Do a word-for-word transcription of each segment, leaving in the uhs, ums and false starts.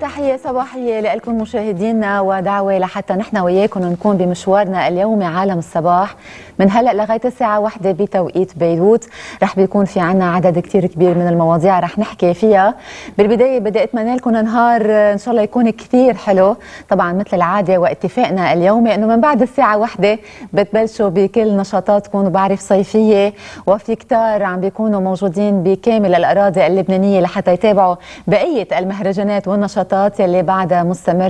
تحية صباحية لكم مشاهدينا، ودعوة لحتى نحن وياكم نكون بمشوارنا اليومي عالم الصباح من هلأ لغاية الساعة واحدة بتوقيت بيروت. رح بيكون في عنا عدد كتير كبير من المواضيع رح نحكي فيها. بالبداية بدي أتمنى لكم نهار إن شاء الله يكون كتير حلو. طبعا مثل العادة واتفاقنا اليومي أنه من بعد الساعة واحدة بتبلشوا بكل نشاطاتكم، وبعرف صيفية وفي كتار عم بيكونوا موجودين بكامل الأراضي اللبنانية لحتى يتابعوا بقية المهرجانات والنشاطات اللي بعدها مستمرة.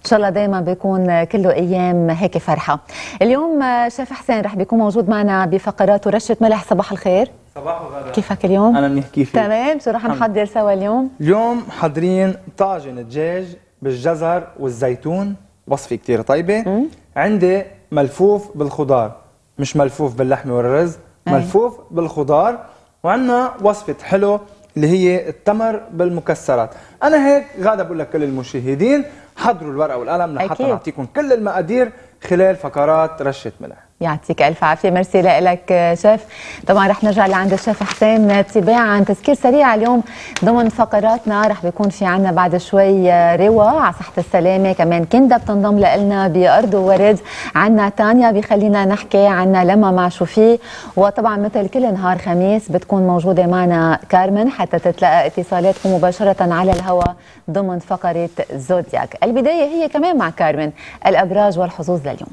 إن شاء الله دايما بيكون كله أيام هيك فرحة. اليوم شيف حسين رح بيكون موجود معنا بفقرات ورشة ملح. صباح الخير. صباح الخير، كيفك اليوم؟ أنا منيح، كيفك؟ تمام. شو رح نحضر سوا اليوم؟ اليوم حاضرين طاجن دجاج بالجزر والزيتون، وصفة كتير طيبة. م? عندي ملفوف بالخضار، مش ملفوف باللحمة والرز، أي. ملفوف بالخضار. وعندنا وصفة حلو اللي هي التمر بالمكسرات. انا هيك غاده بقول لك كل المشاهدين حضروا الورقه والقلم لحتى نعطيكم كل المقادير خلال فقرات رشه ملح. يعطيك الف عافيه، ميرسي لك شيف. طبعا رح نرجع لعند الشيف حسين تباعا. تذكير سريع، اليوم ضمن فقراتنا رح بيكون في عنا بعد شوي روا على صحه السلامه، كمان كندا بتنضم لنا بارض وورد، عنا تانيا بخلينا نحكي، عنا لما مع شوفي، وطبعا مثل كل نهار خميس بتكون موجوده معنا كارمن حتى تتلقى اتصالاتكم مباشره على الهواء ضمن فقره زودياك. البدايه هي كمان مع كارمن، الابراج والحظوظ لليوم.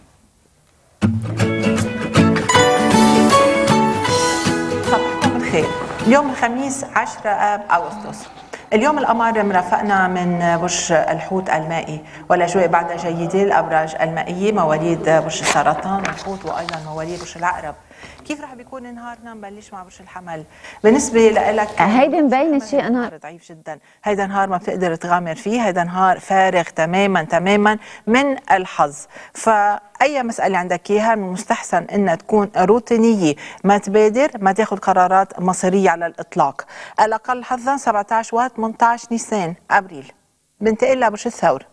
صباحكم الخير. اليوم الخميس عشرة أغسطس. اليوم القمر مرافقنا من برج الحوت المائي، والاجواء بعدها جيده للابراج المائيه، مواليد برج السرطان والحوت وايضا مواليد برج العقرب. كيف رح بيكون نهارنا؟ نبلش مع برج الحمل. بالنسبه لك هيدي مبينه شيء، انا ضعيف جدا، هيدا نهار ما بتقدر تغامر فيه، هيدا نهار فارغ تماما تماما من الحظ. فاي مساله عندك اياها من المستحسن انها تكون روتينيه، ما تبادر، ما تاخذ قرارات مصيريه على الاطلاق. الاقل حظا سبعطعش وثمنطعش نيسان ابريل. بنتقل لبرج الثور.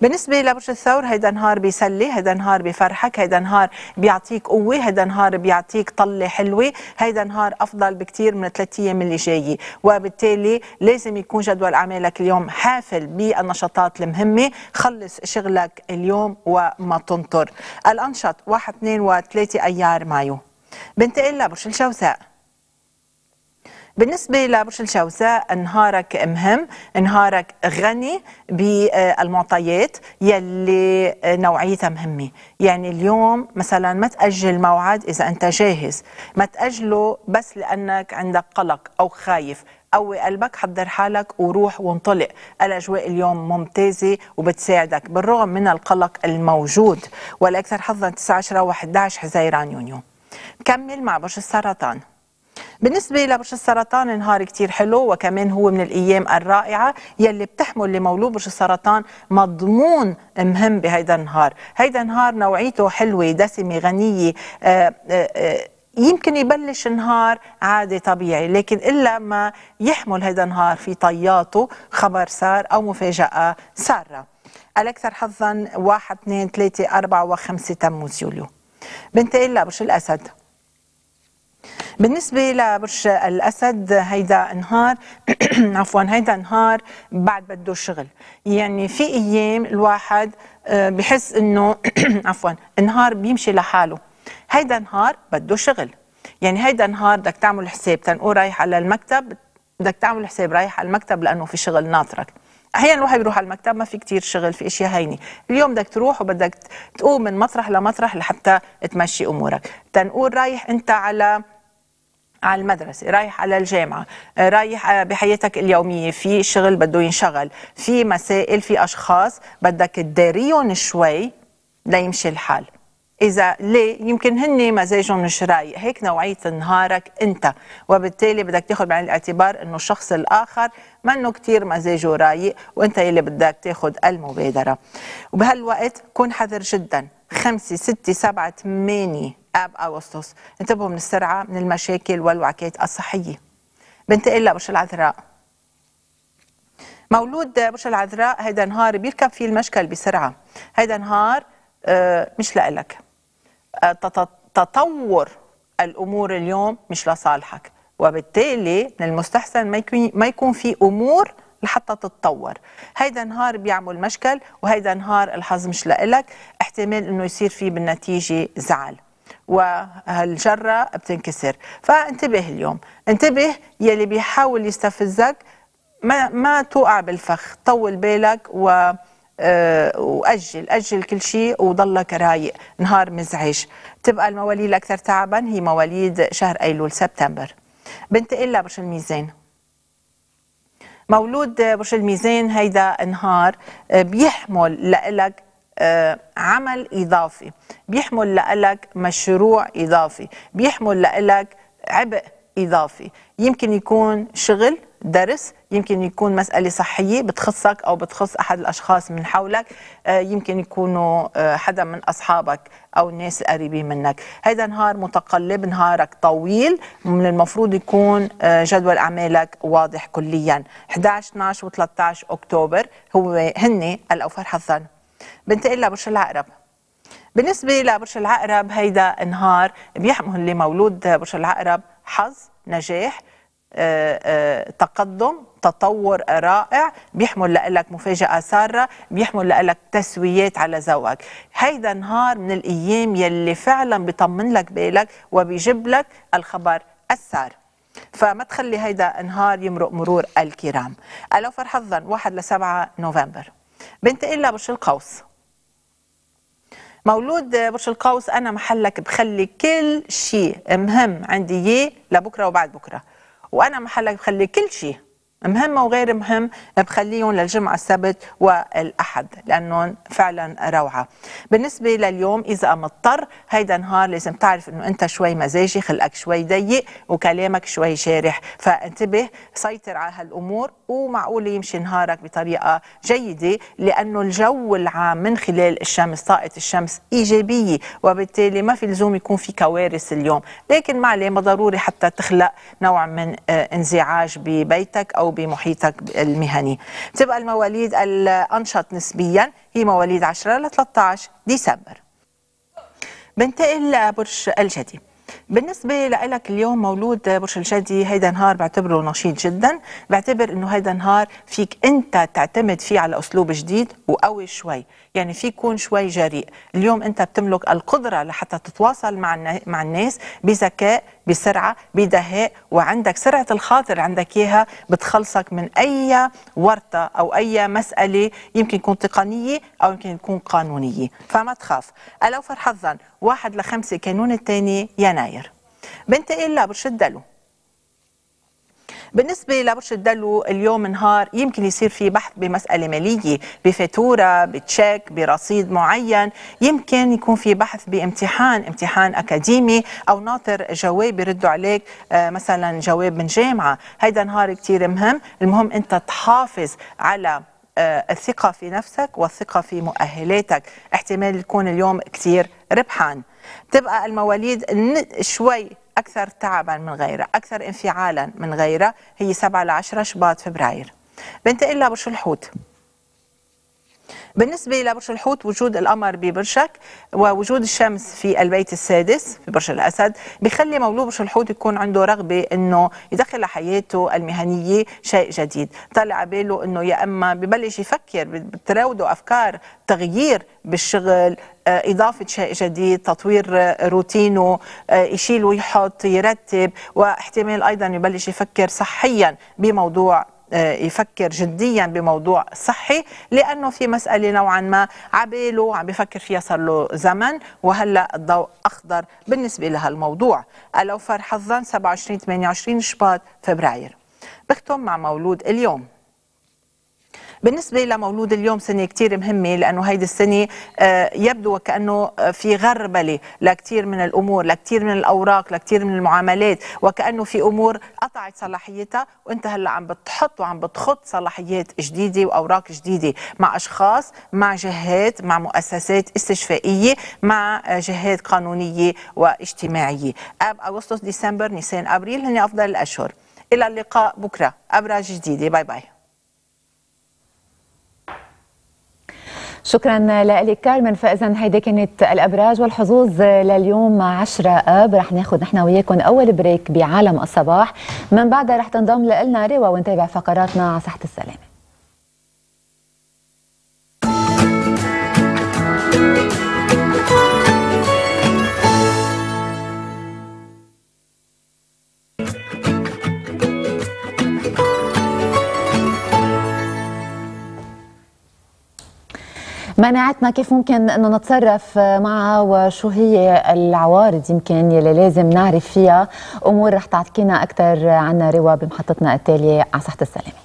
بالنسبة لبرج الثور هيدا نهار بيسلي، هيدا نهار بفرحك، هيدا نهار بيعطيك قوة، هيدا نهار بيعطيك طلة حلوة، هيدا نهار أفضل بكتير من ثلاث أيام اللي جاية، وبالتالي لازم يكون جدول أعمالك اليوم حافل بالنشاطات المهمة، خلص شغلك اليوم وما تنطر. الأنشط واحد اثنين وثلاثة أيار مايو. بنتقل لبرج الجوزاء. بالنسبة لبرج الجوزاء نهارك مهم، نهارك غني بالمعطيات يلي نوعيتها مهمة. يعني اليوم مثلا ما تأجل موعد إذا أنت جاهز، ما تأجله بس لأنك عندك قلق أو خايف. قوي قلبك، حضر حالك وروح وانطلق. الاجواء اليوم ممتازه وبتساعدك بالرغم من القلق الموجود. والأكثر حظا تسعة عشر وأحد عشر حزيران يونيو. نكمل مع برج السرطان. بالنسبة لبرج السرطان نهار كتير حلو، وكمان هو من الأيام الرائعة يلي بتحمل لمولود برج السرطان مضمون مهم بهيدا النهار. هيدا النهار نوعيته حلوة، دسمة، غنية. آآ آآ يمكن يبلش نهار عادي طبيعي، لكن إلا ما يحمل هيدا النهار في طياته خبر سار أو مفاجأة سارة. الأكثر حظا واحد اثنين ثلاثة أربعة وخمسة تموز يوليو. بنتقل لبرج الأسد. بالنسبة لبرج الأسد هيدا نهار عفوا هيدا نهار بعد بده شغل. يعني في أيام الواحد بحس إنه عفوا نهار بيمشي لحاله، هيدا نهار بده شغل. يعني هيدا نهار بدك تعمل حساب، تنقول رايح على المكتب، بدك تعمل حساب رايح على المكتب لأنه في شغل ناطرك. أحيانا الواحد بيروح على المكتب ما في كتير شغل، في اشياء هينه. اليوم بدك تروح وبدك تقوم من مطرح لمطرح لحتى تمشي امورك. تنقول رايح انت على على المدرسه، رايح على الجامعه، رايح بحياتك اليوميه، في شغل بده ينشغل، في مسائل، في اشخاص بدك تداريهم شوي ليمشي الحال. إذا ليه يمكن هن مزاجهم مش رايق، هيك نوعية نهارك أنت، وبالتالي بدك تاخذ بعين الاعتبار إنه الشخص الآخر منه كتير مزاجه رايق، وأنت يلي بدك تاخذ المبادرة. وبهالوقت كن حذر جدا. خمسة ستة سبعة ثمانية آب أغسطس، انتبهوا من السرعة، من المشاكل والوعكات الصحية. بنت إلا برج العذراء. مولود برج العذراء هيدا نهار بيركب فيه المشكل بسرعة، هيدا نهار مش لإلك. تطور الأمور اليوم مش لصالحك، وبالتالي من المستحسن ما يكون ما يكون في أمور لحتى تتطور. هيدا نهار بيعمل مشكل، وهيدا نهار الحظ مش لإلك، احتمال إنه يصير فيه بالنتيجة زعل وهالجرة بتنكسر. فانتبه اليوم، انتبه يلي بيحاول يستفزك، ما ما توقع بالفخ، طول بالك و واجل اجل كل شيء وضلك رايق. نهار مزعج. تبقى المواليد الاكثر تعبا هي مواليد شهر ايلول سبتمبر. بنت الا برج الميزان. مولود برج الميزان هيدا نهار بيحمل لك عمل اضافي، بيحمل لك مشروع اضافي، بيحمل لك عبء اضافي، يمكن يكون شغل، درس، يمكن يكون مسألة صحية بتخصك أو بتخص أحد الأشخاص من حولك، يمكن يكونوا حدا من أصحابك أو الناس القريبين منك. هيدا نهار متقلب، نهارك طويل، من المفروض يكون جدول أعمالك واضح كليا. إحدى عشر اثنا عشر وثلاثة عشر أكتوبر هو هن الأوفر حظا. بنتقل لبرج العقرب. بالنسبة لبرج العقرب هيدا نهار بيحمل لمولود برج العقرب حظ، نجاح، أه أه تقدم، تطور رائع، بيحمل لك مفاجأة سارة، بيحمل لك تسويات على ذوقك. هيدا نهار من الأيام يلي فعلا بيطمن لك بالك وبيجيب لك الخبر السار، فما تخلي هيدا نهار يمرق مرور الكرام. الأوفر حظا واحد لسبعة نوفمبر. بنتقل لبرج القوس. مولود برج القوس، أنا محلك بخلي كل شيء مهم عندي إياه لبكرة وبعد بكرة، وأنا محلك بخلي كل شيء مهم وغير مهم بخليهم للجمعة السبت والأحد، لأنهم فعلا روعة. بالنسبة لليوم إذا مضطر، هيدا نهار لازم تعرف أنه أنت شوي مزاجي، خلقك شوي ضيق وكلامك شوي جارح، فانتبه، سيطر على هالأمور، ومعقول يمشي نهارك بطريقة جيدة، لأنه الجو العام من خلال الشمس، طاقة الشمس إيجابية، وبالتالي ما في لزوم يكون في كوارث اليوم، لكن معلي ما ضروري حتى تخلق نوع من انزعاج ببيتك أو بمحيطك المهني. تبقى المواليد الأنشط نسبيا هي مواليد عشرة لثلاثة عشر ديسمبر. بنتقل لبرج الجدي. بالنسبة لك اليوم مولود برج الجدي، هيدا نهار بعتبره نشيط جدا، بعتبر انه هيدا نهار فيك انت تعتمد فيه على اسلوب جديد وقوي شوي، يعني فيك تكون شوي جريء، اليوم انت بتملك القدرة لحتى تتواصل مع مع الناس بذكاء، بسرعة، بدهاء، وعندك سرعة الخاطر، عندك اياها بتخلصك من اي ورطة او اي مسألة يمكن تكون تقنية او يمكن تكون قانونية، فما تخاف. الاوفر حظا واحد لخمسة كانون الثاني يناير. بنتقل لبرج الدلو. بالنسبة لبرج الدلو اليوم نهار يمكن يصير في بحث بمسألة مالية، بفاتورة، بتشيك، برصيد معين، يمكن يكون في بحث بامتحان، امتحان أكاديمي، أو ناطر جواب يردوا عليك مثلا جواب من جامعة. هيدا نهار كتير مهم، المهم أنت تحافظ على الثقة في نفسك والثقة في مؤهلاتك، احتمال يكون اليوم كتير ربحان. تبقى المواليد شوي أكثر تعبا من غيرها، أكثر انفعالا من غيرها، هي سبعة لعشرة شباط فبراير. بنتقل لبرج الحوت. بالنسبة لبرج الحوت، وجود القمر ببرجك ووجود الشمس في البيت السادس في برج الأسد بيخلي مولود برج الحوت يكون عنده رغبة إنه يدخل لحياته المهنية شيء جديد، طلع باله إنه يا إما ببلش يفكر، بتراوده أفكار تغيير بالشغل، إضافة شيء جديد، تطوير روتينه، يشيل ويحط، يرتب، واحتمال أيضا يبلش يفكر صحيا بموضوع، يفكر جديا بموضوع صحي، لأنه في مسألة نوعا ما عباله عم بفكر فيها صار له زمن، وهلأ الضوء أخضر بالنسبة لهالموضوع. الأوفر حظا سبعة وعشرين ثمانية وعشرين شباط فبراير. بختم مع مولود اليوم. بالنسبة لمولود اليوم سنة كتير مهمة، لأنه هيدي السنة يبدو وكأنه في غربلة لكتير من الأمور، لكتير من الأوراق، لكتير من المعاملات، وكأنه في أمور قطعت صلاحيتها، وأنت هلأ عم بتحط وعم بتخط صلاحيات جديدة وأوراق جديدة مع أشخاص، مع جهات، مع مؤسسات استشفائية، مع جهات قانونية واجتماعية. آب، أغسطس، ديسمبر، نيسان، أبريل هن أفضل الأشهر. إلى اللقاء بكرة أبراج جديدة. باي باي. شكرا لك كارمن. فإذا هيدي كانت الأبراج والحظوظ لليوم عشرة آب. رح ناخذ نحن وياكم أول بريك بعالم الصباح، من بعدها رح تنضم لنا روا ونتابع فقراتنا على صحة السلامة. مناعتنا كيف ممكن انه نتصرف معها وشو هي العوارض يمكن يلي لازم نعرف فيها؟ امور رح تعطينا اكثر عنها روا بمحطتنا التاليه على صحه السلامه.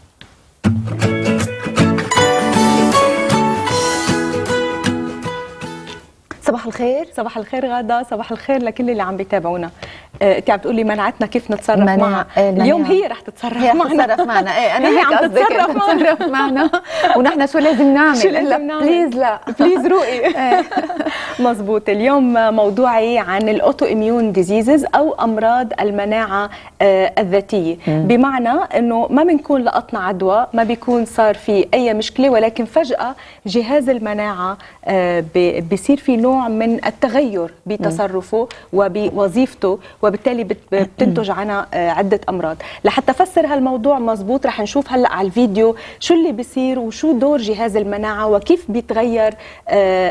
صباح الخير. صباح الخير غدا، صباح الخير لكل اللي عم بيتابعونا. انت عم بتقولي مناعتنا كيف نتصرف معها. اليوم هي رح تتصرف هي معنا. هي رح تتصرف معنا. ايه انا هي عم تتصرف معنا, معنا. ونحن شو لازم نعمل؟ شو لازم نعمل؟ بليز لا بليز روقي. مزبوط. اليوم موضوعي عن الاوتو اميون ديزيزز او امراض المناعه الذاتيه، بمعنى انه ما بنكون لقطنا عدوى، ما بيكون صار في اي مشكله، ولكن فجاه جهاز المناعه بيصير في نوع من التغير بتصرفه وبوظيفته، وبالتالي بتنتج عنها عدة أمراض. لحتى فسر هالموضوع مزبوط رح نشوف هلأ على الفيديو شو اللي بيصير وشو دور جهاز المناعة وكيف بيتغير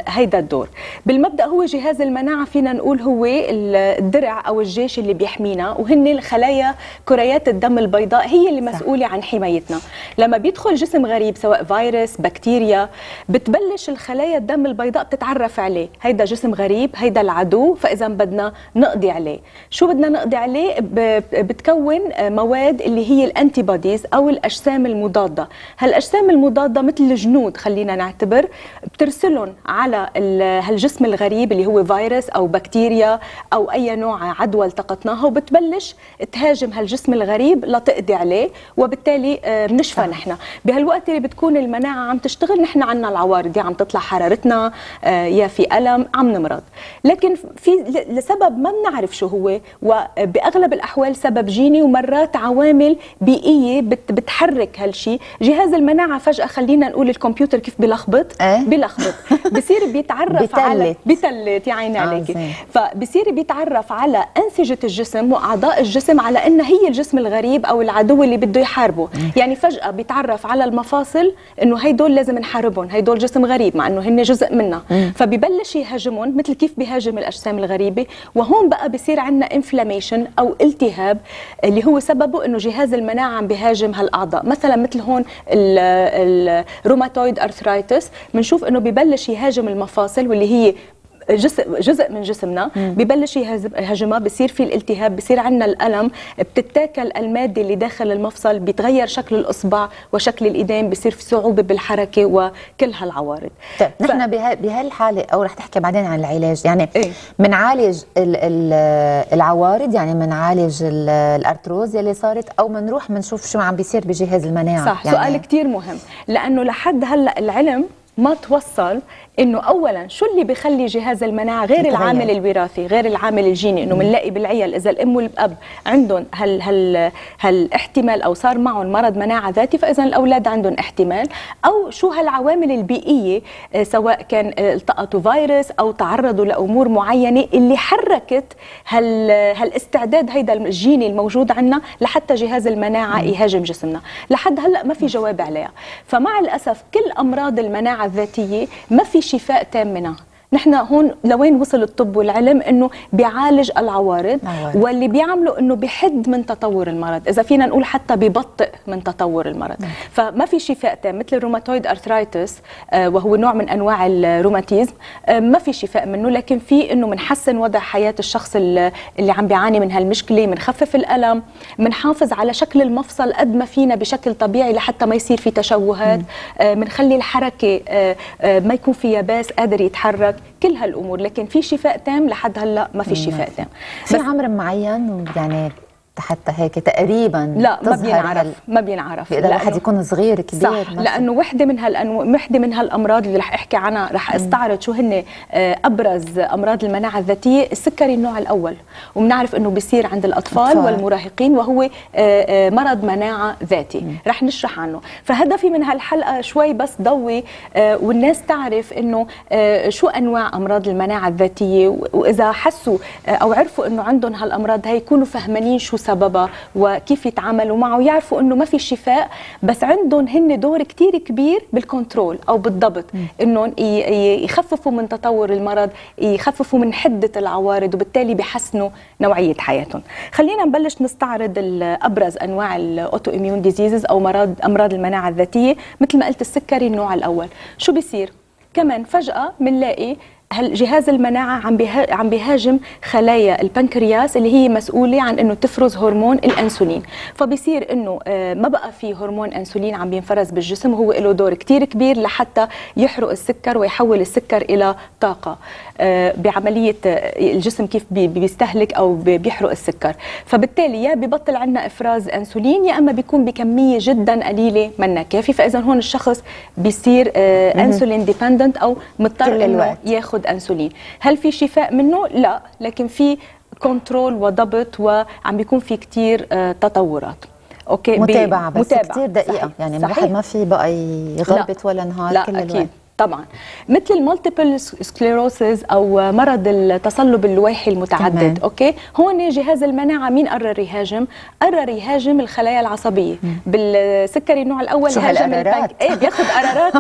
هيدا الدور. بالمبدأ هو جهاز المناعة فينا نقول هو الدرع أو الجيش اللي بيحمينا، وهن الخلايا كريات الدم البيضاء هي اللي مسؤولة عن حمايتنا. لما بيدخل جسم غريب سواء فيروس بكتيريا بتبلش الخلايا الدم البيضاء بتتعرف عليه، هيدا جسم غريب، هيدا العدو، فإذا بدنا نقضي عليه. شو بدنا نقضي عليه؟ بتكون مواد اللي هي الانتي بوديز أو الأجسام المضادة. هالأجسام المضادة مثل الجنود خلينا نعتبر، بترسلهم على هالجسم الغريب اللي هو فيروس أو بكتيريا أو أي نوع عدوى التقطناها، وبتبلش تهاجم هالجسم الغريب لتقضي عليه، وبالتالي بنشفى نحن. بهالوقت اللي بتكون المناعة عم تشتغل نحن عنا العوارض، يا عم تطلع حرارتنا، يا في ألم، عم نمرض. لكن في لسبب ما بنعرف شو هو، وبأغلب الأحوال سبب جيني ومرات عوامل بيئية بتحرك هالشي. جهاز المناعة فجأة خلينا نقول الكمبيوتر كيف بلخبط أه؟ بلخبط بصير بيتعرف بتلت. على بتلت يا عيني عليكي. فبصير بيتعرف على أنسجة الجسم وأعضاء الجسم على أنها هي الجسم الغريب أو العدو اللي بده يحاربه. يعني فجأة بيتعرف على المفاصل إنه هيدول لازم نحاربهم، هيدول جسم غريب مع إنه هن جزء منا، فبيبلش يهاجمون مثل كيف بيهاجم الأجسام الغريبة. وهون بقى بصير عندنا انفلاميشن أو التهاب اللي هو سببه إنه جهاز المناعة عم بيهاجم هالأعضاء. مثلا مثل هون الروماتويد أرثرايتس بنشوف إنه ببلش يهاجم المفاصل واللي هي جزء جزء من جسمنا، ببلش يهاجمها، بصير في الالتهاب، بصير عندنا الألم، بتتاكل المادة اللي داخل المفصل، بيتغير شكل الإصبع وشكل الإيدين، بصير في صعوبة بالحركة وكل هالعوارض. طيب ف... نحن بهالحالة أو رح تحكي بعدين عن العلاج، يعني بنعالج إيه؟ العوارض، يعني بنعالج الأرتروز يلي صارت أو بنروح بنشوف شو عم بيصير بجهاز المناعة؟ صح يعني... سؤال كتير مهم، لأنه لحد هلأ العلم ما توصل انه اولا شو اللي بخلي جهاز المناعه غير يتغير. العامل الوراثي، غير العامل الجيني، انه بنلاقي بالعيال اذا الام والاب عندهم هل هل هالاحتمال او صار معهم مرض مناعه ذاتي، فاذا الاولاد عندهم احتمال، او شو هالعوامل البيئيه سواء كان التقطوا فيروس او تعرضوا لامور معينه اللي حركت هال هالاستعداد هيدا الجيني الموجود عندنا لحتى جهاز المناعه م. يهاجم جسمنا. لحد هلا ما في جواب عليها، فمع الاسف كل امراض المناعه الذاتيه ما في شفاء تام منها. نحن هون لوين وصل الطب والعلم انه بيعالج العوارض، واللي بيعمله انه بحد من تطور المرض، اذا فينا نقول حتى ببطئ من تطور المرض. مم. فما في شفاء تام، مثل الروماتويد ارثرايتس آه وهو نوع من انواع الروماتيزم، آه ما في شفاء منه، لكن في انه بنحسن وضع حياه الشخص اللي عم بيعاني من هالمشكله، بنخفف الالم، بنحافظ على شكل المفصل قد ما فينا بشكل طبيعي لحتى ما يصير في تشوهات، بنخلي آه الحركه آه آه ما يكون في يباس، قادر يتحرك، كل هالامور. لكن في شفاء تام لحد هلا ما في شفاء تام. في عمر معين يعني حتى هيك تقريبا لا ما بينعرف ما بينعرف اذا الواحد يكون صغير كبير صح مثل. لانه وحده من هالانواع وحده من هالامراض اللي رح احكي عنها رح استعرض شو هن ابرز امراض المناعه الذاتيه. السكري النوع الاول وبنعرف انه بيصير عند الاطفال أطفال. والمراهقين وهو مرض مناعه ذاتي مم. رح نشرح عنه. فهدفي من هالحلقه شوي بس ضوي والناس تعرف انه شو انواع امراض المناعه الذاتيه واذا حسوا او عرفوا انه عندهم هالامراض هي يكونوا فهمانين شو سببها وكيف يتعاملوا معه ويعرفوا انه ما في شفاء بس عندهم هن دور كتير كبير بالكنترول او بالضبط انهم يخففوا من تطور المرض يخففوا من حده العوارض وبالتالي بيحسنوا نوعيه حياتهم. خلينا نبلش نستعرض ابرز انواع الاوتو اميون ديزيزز او مرض امراض المناعه الذاتيه. مثل ما قلت السكري النوع الاول شو بيصير كمان فجاه بنلاقي هالجهاز المناعة عم عم بيهاجم خلايا البنكرياس اللي هي مسؤولة عن انه تفرز هرمون الانسولين، فبصير انه ما بقى في هرمون انسولين عم بينفرز بالجسم وهو له دور كتير كبير لحتى يحرق السكر ويحول السكر الى طاقة بعملية الجسم كيف بيستهلك او بيحرق السكر، فبالتالي يا ببطل عندنا افراز انسولين يا اما بيكون بكمية جدا قليلة منا كافي، فاذا هون الشخص بيصير انسولين ديبندنت او مضطر انه ياخذ انسولين. هل في شفاء منه؟ لا، لكن في كنترول وضبط وعم بيكون في كتير تطورات. اوكي متابعه بس متابعة. كتير دقيقه صحيح. يعني الواحد ما في بقى يغلبت ولا نهار لا. كل الوقت طبعا. مثل المالتيبل سكليروسيس او مرض التصلب اللويحي المتعدد كمان. اوكي هون جهاز المناعه مين قرر يهاجم؟ قرر يهاجم الخلايا العصبيه. مم. بالسكري النوع الاول هاجم البنك ايه بياخذ قرارات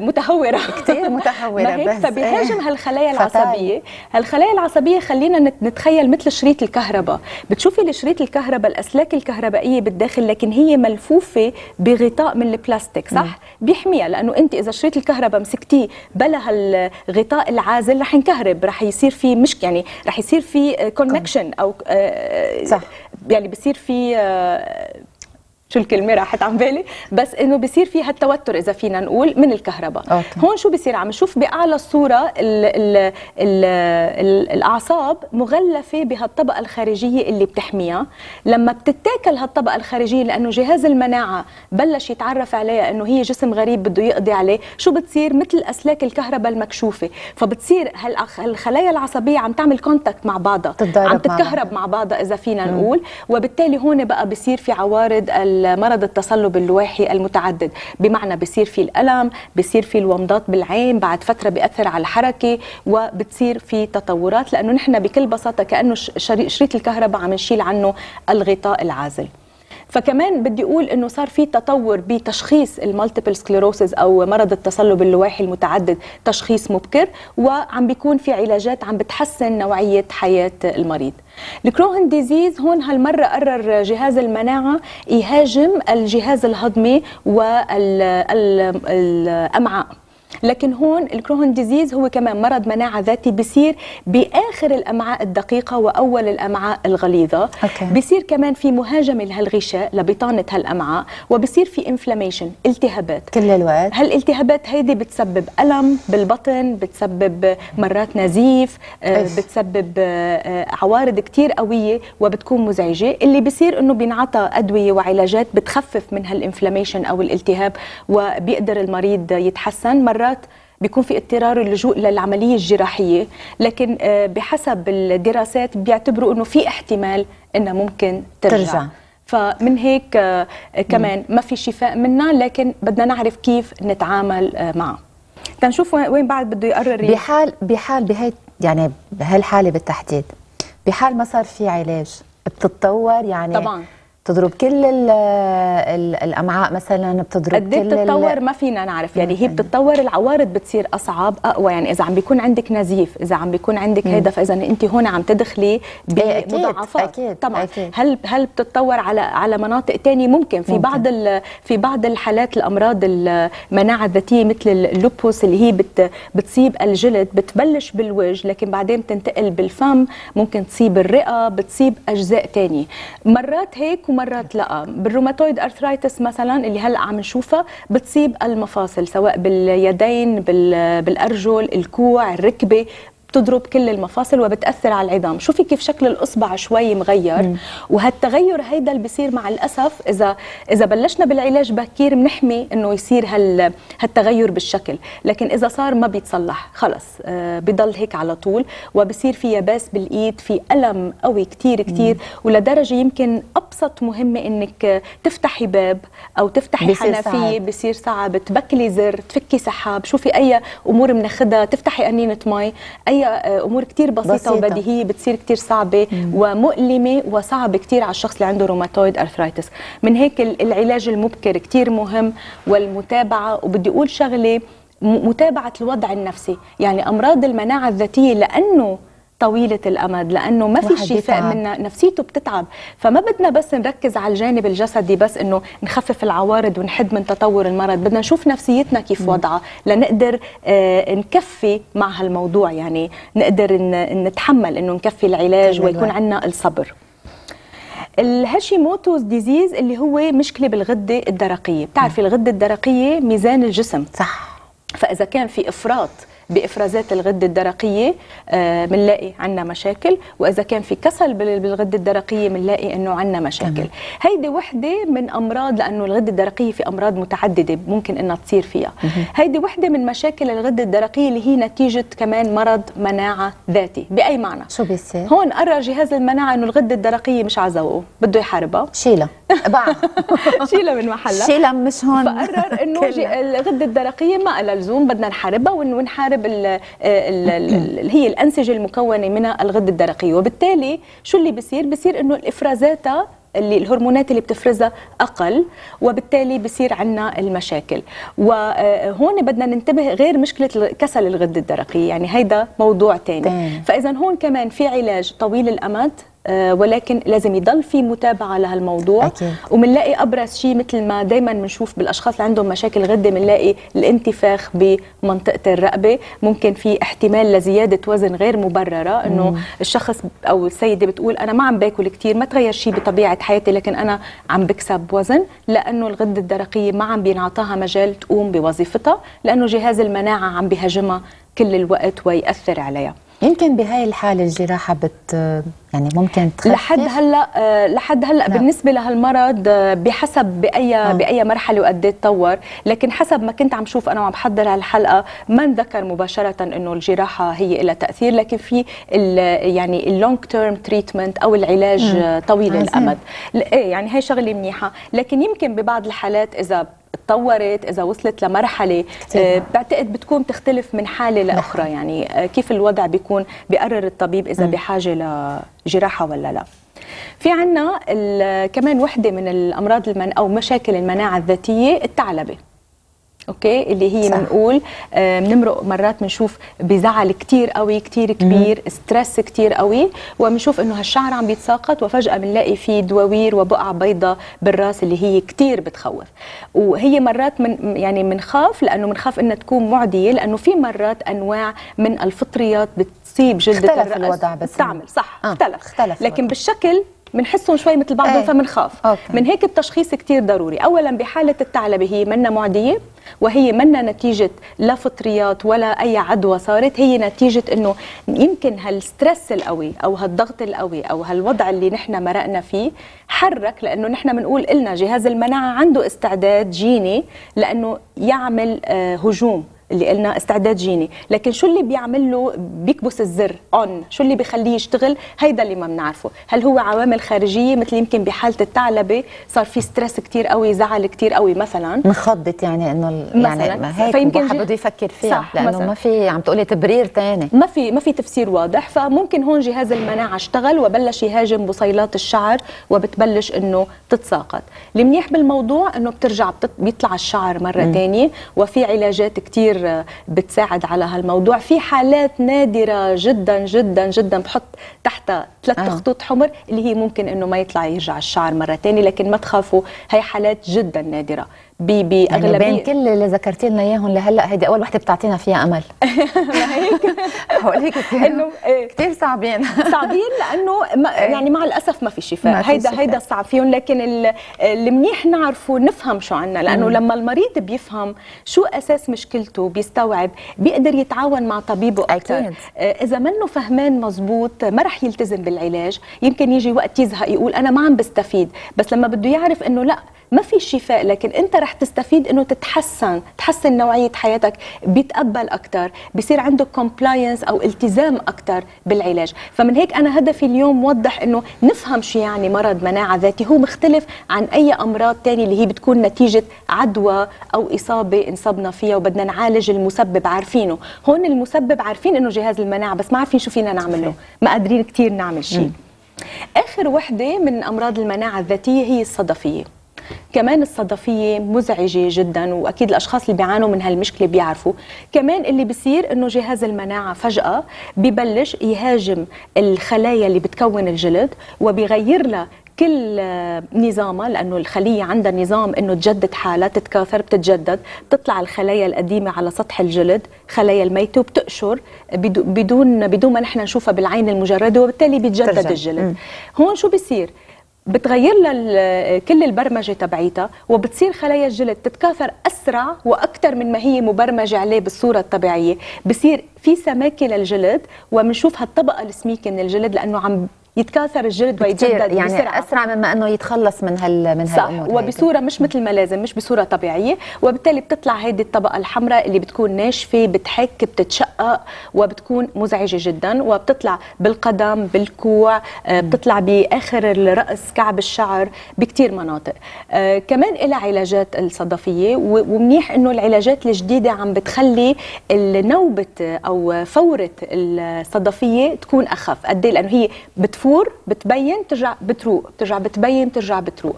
متهوره كثير متهوره بس فبيهاجم إيه؟ هالخلايا العصبيه. هالخلايا العصبيه خلينا نتخيل مثل شريط الكهرباء، بتشوفي شريط الكهرباء الاسلاك الكهربائيه بالداخل لكن هي ملفوفه بغطاء من البلاستيك صح؟ مم. بيحميها لانه انت اذا شريط الكهرباء مسكتيه بلا هالغطاء العازل رح ينكهرب، رح يصير في مش يعني رح يصير في كونكشن او صح. يعني بصير في شو الكلمه راحت عن بالي بس انه بصير فيها التوتر اذا فينا نقول من الكهرباء. أوكي. هون شو بصير عم نشوف باعلى الصوره ال ال ال ال الاعصاب مغلفه بهالطبقه الخارجيه اللي بتحميها، لما بتتاكل هالطبقه الخارجيه لانه جهاز المناعه بلش يتعرف عليها انه هي جسم غريب بده يقضي عليه، شو بتصير مثل اسلاك الكهرباء المكشوفه، فبتصير هالخلايا العصبيه عم تعمل كونتاكت مع بعضها عم تتكهرب مع بعضها اذا فينا نقول م. وبالتالي هون بقى بصير في عوارض مرض التصلب اللويحي المتعدد، بمعنى بصير في الألم، بصير في الومضات بالعين، بعد فترة بيأثر على الحركة وبتصير في تطورات لأنه نحن بكل بساطة كأنه شريط الكهرباء عم نشيل عنه الغطاء العازل. فكمان بدي اقول انه صار في تطور بتشخيص المالتيبل سكليروسيس او مرض التصلب اللويحي المتعدد تشخيص مبكر وعم بيكون في علاجات عم بتحسن نوعيه حياه المريض. الكروهن ديزيز هون هالمره قرر جهاز المناعه يهاجم الجهاز الهضمي والامعاء. لكن هون الكروهن ديزيز هو كمان مرض مناعة ذاتي بيصير بآخر الأمعاء الدقيقة وأول الأمعاء الغليظة. okay. بيصير كمان في مهاجمة لهالغشاء لبطانة هالأمعاء وبيصير في انفلاميشن التهابات كل الوقت. هالالتهابات هيدي بتسبب ألم بالبطن، بتسبب مرات نزيف، بتسبب عوارض كتير قوية وبتكون مزعجة، اللي بيصير إنه بينعطى أدوية وعلاجات بتخفف من هالانفلاميشن أو الالتهاب وبيقدر المريض يتحسن. مرات بيكون في اضطرار اللجوء للعملية الجراحية، لكن بحسب الدراسات بيعتبروا انه في احتمال انها ممكن ترجع, ترجع. فمن هيك كمان ما في شفاء منها لكن بدنا نعرف كيف نتعامل معه. تنشوف وين بعد بده يقرر بحال بحال بهي يعني بهالحالة بالتحديد بحال ما صار في علاج بتتطور يعني طبعا بتضرب كل الامعاء مثلا بتضرب قد ايه بتتطور ما فينا نعرف يعني هي بتتطور العوارض بتصير اصعب اقوى يعني اذا عم بيكون عندك نزيف اذا عم بيكون عندك هيدا فاذا انت هون عم تدخلي بمضاعفات أكيد طبعا أكيد. هل هل بتتطور على على مناطق ثانيه ممكن في ممكن. بعض في بعض الحالات الامراض المناعه الذاتيه مثل اللوبوس اللي هي بت بتصيب الجلد بتبلش بالوجه لكن بعدين بتنتقل بالفم ممكن تصيب الرئه بتصيب اجزاء ثانيه مرات هيك مرات لا. بالروماتويد ارثرايتس مثلا اللي هلا عم نشوفها بتصيب المفاصل سواء باليدين بالارجل الكوع الركبه بتضرب كل المفاصل وبتأثر على العظام. شوفي كيف شكل الإصبع شوي مغير. مم. وهالتغير هيدا اللي بصير مع الأسف إذا إذا بلشنا بالعلاج بكير بنحمي إنه يصير هال هالتغير بالشكل، لكن إذا صار ما بيتصلح خلص، آه بضل هيك على طول وبصير في يباس بالإيد، في ألم قوي كتير كتير. مم. ولدرجة يمكن أبسط مهمة إنك تفتحي باب أو تفتحي حنفية بصير صعب، تبكلي زر، تفكي سحاب، شوفي أي أمور بناخدها، تفتحي قنينة مي، أي أمور كتير بسيطة, بسيطة وبديهية بتصير كتير صعبة. مم. ومؤلمة وصعبة كتير على الشخص اللي عنده روماتويد أرثرايتس. من هيك العلاج المبكر كتير مهم والمتابعة. وبدي أقول شغلة، متابعة الوضع النفسي، يعني أمراض المناعة الذاتية لأنه طويلة الأمد، لأنه ما في شفاء منها، نفسيته بتتعب، فما بدنا بس نركز على الجانب الجسدي بس إنه نخفف العوارض ونحد من تطور المرض، بدنا نشوف نفسيتنا كيف وضعها لنقدر آه نكفي مع هالموضوع، يعني نقدر نتحمل إنه نكفي العلاج ويكون عندنا الصبر. الهاشيموتوز ديزيز اللي هو مشكلة بالغدة الدرقية، بتعرفي الغدة الدرقية ميزان الجسم، صح؟ فإذا كان في إفراط بإفرازات الغدة الدرقية بنلاقي عندنا مشاكل، وإذا كان في كسل بالغدة الدرقية بنلاقي إنه عندنا مشاكل. هيدي وحدة من أمراض، لأنه الغدة الدرقية في أمراض متعددة ممكن إنها تصير فيها. هيدي وحدة من مشاكل الغدة الدرقية اللي هي نتيجة كمان مرض مناعة ذاتي. بأي معنى؟ شو بيصير؟ هون قرر جهاز المناعة إنه الغدة الدرقية مش على ذوقه، بده يحاربها. شيلها. باعها. شيلها من محلها. شيلها مش هون. فقرر إنه الغدة الدرقية ما لها لزوم، بدنا نحاربها ونحارب اللي هي الأنسجة المكونة منها الغدة الدرقية. وبالتالي شو اللي بصير؟ بصير إنه الإفرازاتها اللي الهرمونات اللي بتفرزها أقل، وبالتالي بصير عنا المشاكل. وهون بدنا ننتبه غير مشكلة كسل الغدة الدرقية، يعني هيدا موضوع تاني. فإذا هون كمان في علاج طويل الأمد، ولكن لازم يضل في متابعه لهالموضوع. وبنلاقي ابرز شيء مثل ما دائما بنشوف بالاشخاص اللي عندهم مشاكل غده، بنلاقي الانتفاخ بمنطقه الرقبه، ممكن في احتمال لزياده وزن غير مبرره، انه الشخص او السيده بتقول انا ما عم باكل كثير، ما تغير شيء بطبيعه حياتي، لكن انا عم بكسب وزن، لانه الغده الدرقيه ما عم بينعطاها مجال تقوم بوظيفتها، لانه جهاز المناعه عم بيهاجمها كل الوقت ويأثر عليها. يمكن بهاي الحاله الجراحه بت يعني ممكن تخفف لحد هلا. لحد هلا نعم. بالنسبه لهالمرض بحسب باي آه. باي مرحله وقد ايه تطور، لكن حسب ما كنت عم شوف انا وعم بحضر هالحلقه ما نذكر مباشره انه الجراحه هي لها تاثير، لكن في يعني اللونج تيرم تريتمنت او العلاج مم. طويل عزيز. الامد، يعني هي شغله منيحه، لكن يمكن ببعض الحالات اذا تطورت، إذا وصلت لمرحلة آه بعتقد بتكون تختلف من حالة لأخرى، يعني آه كيف الوضع بيكون بيقرر الطبيب إذا م. بحاجة لجراحة ولا لا. في عنا كمان وحدة من الأمراض المن أو مشاكل المناعة الذاتية الثعلبة، اوكي، اللي هي بنقول بنمرق مرات بنشوف بزعل كتير قوي، كتير كبير، ستريس كتير قوي، وبنشوف انه هالشعر عم بيتساقط، وفجأة بنلاقي فيه دواوير وبقع بيضاء بالراس اللي هي كتير بتخوف. وهي مرات من يعني بنخاف لانه بنخاف انها تكون معدية، لانه في مرات انواع من الفطريات بتصيب جلد الرأس، اختلف الوضع بس بتعمل صح آه. اختلف. اختلف لكن بالشكل بنحسهم شوي مثل بعضهم ايه. فبنخاف. من هيك التشخيص كتير ضروري. اولا بحاله الثعلبه هي منا معديه، وهي منا نتيجه لا فطريات ولا اي عدوى صارت، هي نتيجه انه يمكن هالستريس القوي او هالضغط القوي او هالوضع اللي نحن مرقنا فيه حرك، لانه نحن بنقول إلنا جهاز المناعه عنده استعداد جيني لانه يعمل آه هجوم، اللي قلنا استعداد جيني، لكن شو اللي بيعمل له بيكبس الزر اون، شو اللي بيخليه يشتغل، هيدا اللي ما بنعرفه. هل هو عوامل خارجيه مثل يمكن بحاله الثعلبه صار في ستريس كتير قوي، زعل كتير قوي مثلا، انخضت يعني انه يعني ما هيك فيمكن بده يفكر فيها صح، لانه مثلاً. ما في عم تقولي تبرير ثاني، ما في ما في تفسير واضح، فممكن هون جهاز المناعه اشتغل وبلش يهاجم بصيلات الشعر وبتبلش انه تتساقط. المنيح بالموضوع انه بترجع بتط... بيطلع الشعر مره ثانيه، وفي علاجات كتير بتساعد على هالموضوع. في حالات نادرة جدا جدا جدا بحط تحتها ثلاث آه. خطوط حمر اللي هي ممكن انه ما يطلع يرجع الشعر مرة تاني، لكن ما تخافوا، هي حالات جدا نادرة باغلبيه. يعني بين كل اللي ذكرتي لنا اياهم لهلا هيدي اول وحده بتعطينا فيها امل. ما هيك؟ هقول لك انه كثير صعبين صعبين لانه يعني مع الاسف ما في شفاء، هيدا هيدا الصعب فيهم، لكن اللي منيح نعرفه نفهم شو عنا، لانه لما المريض بيفهم شو اساس مشكلته وبيستوعب بيقدر يتعاون مع طبيبه اكثر. اذا منه فهمان مزبوط ما رح يلتزم بالعلاج، يمكن يجي وقت يزهق يقول انا ما عم بستفيد، بس لما بده يعرف انه لا ما في شفاء لكن انت رح تستفيد انه تتحسن، تحسن نوعيه حياتك، بيتقبل اكثر، بصير عنده كومبلاينس او التزام اكثر بالعلاج. فمن هيك انا هدفي اليوم وضح انه نفهم شو يعني مرض مناعه ذاتي، هو مختلف عن اي امراض ثانيه اللي هي بتكون نتيجه عدوى او اصابه انصبنا فيها وبدنا نعالج المسبب عارفينه. هون المسبب عارفين انه جهاز المناعه بس ما عارفين شو فينا نعمل له، ما قادرين كثير نعمل شيء. اخر وحده من امراض المناعه الذاتيه هي الصدفيه. كمان الصدفيه مزعجه جدا واكيد الاشخاص اللي بيعانوا من هالمشكله بيعرفوا. كمان اللي بصير انه جهاز المناعه فجاه ببلش يهاجم الخلايا اللي بتكون الجلد وبيغير لها كل نظامها، لانه الخليه عندها نظام انه تجدد حالها، تتكاثر، بتتجدد، بتطلع الخلايا القديمه على سطح الجلد، خلايا الميته وبتقشر بدون بدون ما نحن نشوفها بالعين المجرده وبالتالي بيتجدد ترجع. الجلد. م. هون شو بصير؟ بتغير لها كل البرمجه تبعيتها وبتصير خلايا الجلد تتكاثر اسرع واكثر من ما هي مبرمجه عليه بالصوره الطبيعيه، بصير في سماكه للجلد وبنشوف هالطبقه السميكه من الجلد لانه عم يتكاثر الجلد ويتجدد يعني بسرعة. اسرع مما انه يتخلص من هال من هالامور، صح، وبصوره هيك. مش مثل ما لازم، مش بصوره طبيعيه، وبالتالي بتطلع هيدي الطبقه الحمراء اللي بتكون ناشفه، بتحك، بتتشقق وبتكون مزعجه جدا، وبتطلع بالقدم، بالكوع، بتطلع باخر الراس، كعب الشعر، بكثير مناطق. آه كمان لها علاجات الصدفيه، ومنيح انه العلاجات الجديده عم بتخلي النوبه او فوره الصدفيه تكون اخف، قد ايه؟ لانه هي بت بتفور، بتبين، بترجع بتروق، بترجع بتبين، بترجع بتروق.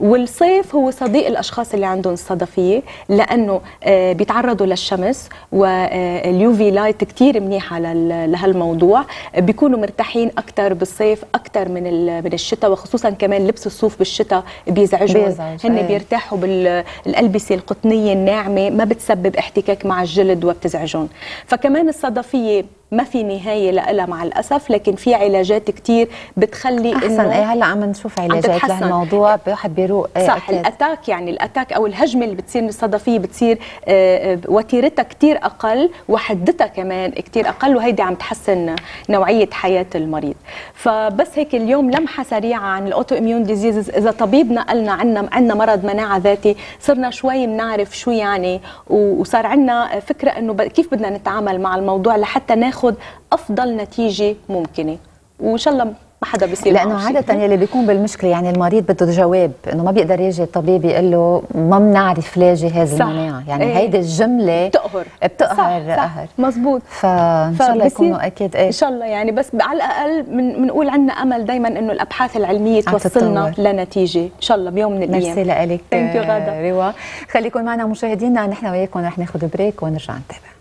والصيف هو صديق الاشخاص اللي عندهم الصدفيه لانه بيتعرضوا للشمس واليوفي لايت كثير منيحه لهالموضوع، بيكونوا مرتاحين اكثر بالصيف اكثر من من الشتاء، وخصوصا كمان لبس الصوف بالشتاء بيزعجهم. بيزعج. هن بيرتاحوا بالالبسه القطنيه الناعمه، ما بتسبب احتكاك مع الجلد وبتزعجهم. فكمان الصدفيه ما في نهايه لها مع الاسف، لكن في علاجات كتير بتخلي احسن. ايه هلا عم نشوف علاجات لهالموضوع، الواحد بيروق. إيه صح. أكيد. الاتاك يعني الاتاك او الهجمه اللي بتصير من الصدفيه بتصير آه وتيرتها كتير اقل وحدتها كمان كتير اقل، وهيدي عم تحسن نوعيه حياه المريض. فبس هيك اليوم لمحه سريعه عن الاوتو اميون ديزيزز. اذا طبيبنا قالنا عندنا عندنا مرض مناعه ذاتي صرنا شوي بنعرف شو يعني، وصار عندنا فكره انه كيف بدنا نتعامل مع الموضوع لحتى ناخذ خد افضل نتيجه ممكنه، وان شاء الله ما حدا بيصير. لانه عاده يلي بيكون بالمشكله يعني المريض بده جواب، انه ما بيقدر يجي الطبيب يقول له ما بنعرف ليه جهاز المناعه، يعني ايه. هيدي الجمله بتقهر بتقهر صح صح. مزبوط. فان شاء الله يكونوا اكيد ايه ان شاء الله يعني، بس على الاقل بنقول عندنا امل دايما انه الابحاث العلميه توصلنا لنتيجه ان شاء الله بيوم من الايام. ميرسي لك. ثانك يو غاده. روا خليكم معنا مشاهدينا، نحن وياكم رح ناخذ بريك ونرجع نتابع.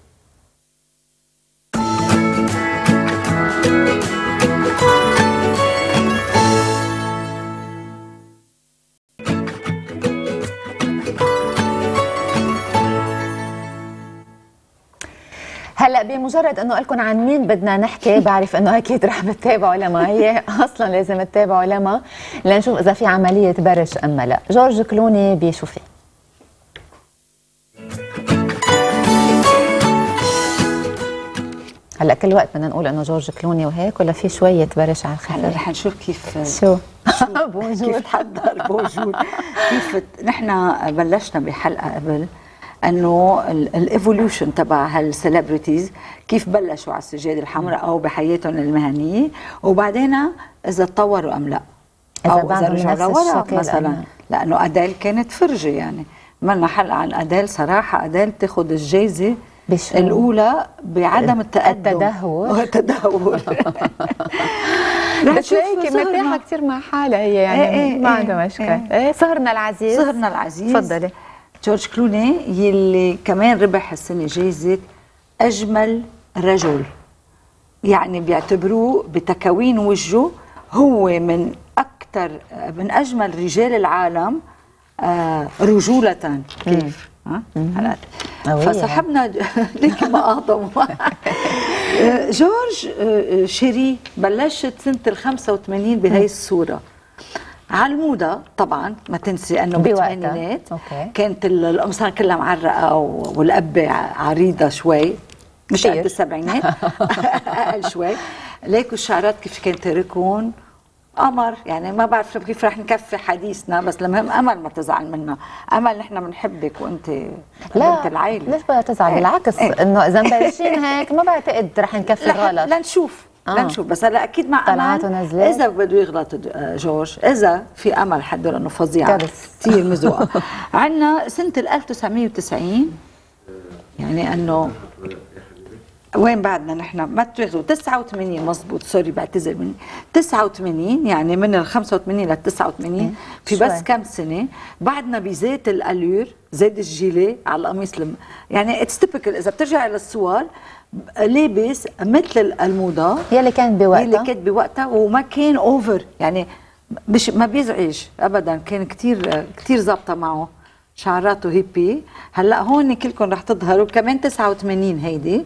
هلا بمجرد انه قلكم عن مين بدنا نحكي، بعرف انه اكيد رح بتتابعوا لما هي اصلا لازم تتابعوا لما لنشوف اذا في عمليه برش اما لا. جورج كلوني بيشوفي هلا كل وقت بدنا نقول انه جورج كلوني وهيك، ولا في شويه برش على الخلفيه؟ هلا رح نشوف كيف شو بوجود كيف حضر بوجود كيف. نحن بلشنا بحلقه قبل انه الايفولوشن تبع هالسليبرتيز كيف بلشوا على السجاده الحمراء او بحياتهم المهنيه، وبعدين اذا تطوروا ام لا، او اذا رجعوا لورا مثلا، لانه اديل كانت فرجه يعني. عملنا حلقه عن اديل، صراحه اديل بتاخذ الجائزه الاولى بعدم التقدم، التدهور التدهور بتلاقي مرتاحه كثير مع حالها هي يعني. ايه ايه ما عندها مشكله. ايه سهرنا العزيز سهرنا العزيز تفضلي. جورج كلوني يلي كمان ربح السنة جائزة أجمل رجل، يعني بيعتبروه بتكوين وجهه هو من أكثر من أجمل رجال العالم رجولة. كيف؟ ها؟ هلا فصاحبنا ليك مقاطم جورج شيري بلشت سنة الخمسة وثمانين بهي الصورة، على الموضة طبعا ما تنسي أنه بالثمانينات كانت القمصان كلها معرقة والقبة عريضة شوي مش قد السبعينات أقل شوي، ليكوا الشعرات كيف كانت تركون قمر. يعني ما بعرف كيف رح نكفي حديثنا، بس المهم امل ما تزعل منا، امل نحن بنحبك وانت بنت العائله. لا ليش بدها تزعل؟ بالعكس ايه. انه اذا مبلشين هيك ما بعتقد رح نكفي الغلط. لنشوف آه. لنشوف، بس هلا اكيد مع امل اذا بده يغلط جورج، اذا في امل حدول انه فظيعه كثير مزوقه. عندنا سنه ألف وتسعمية وتسعين يعني انه وين بعدنا نحن؟ ما تاخذوا تسعة وثمانين مضبوط، سوري بعتذر مني تسعة وثمانين، يعني من ال خمسة وثمانين لل تسعة وثمانين في بس كم سنه. بعدنا بذات الالور، زاد الجيلي على القميص الم... يعني اتس تيبيكال اذا بترجع للصور لابس مثل الموضه يلي كانت بوقتها يلي كانت بوقتها وما كان اوفر، يعني مش ما بيزعج ابدا، كان كثير كثير ظابطه معه شعراته هيبي. هلا هون كلكم رح تظهروا كمان تسعة وثمانين هيدي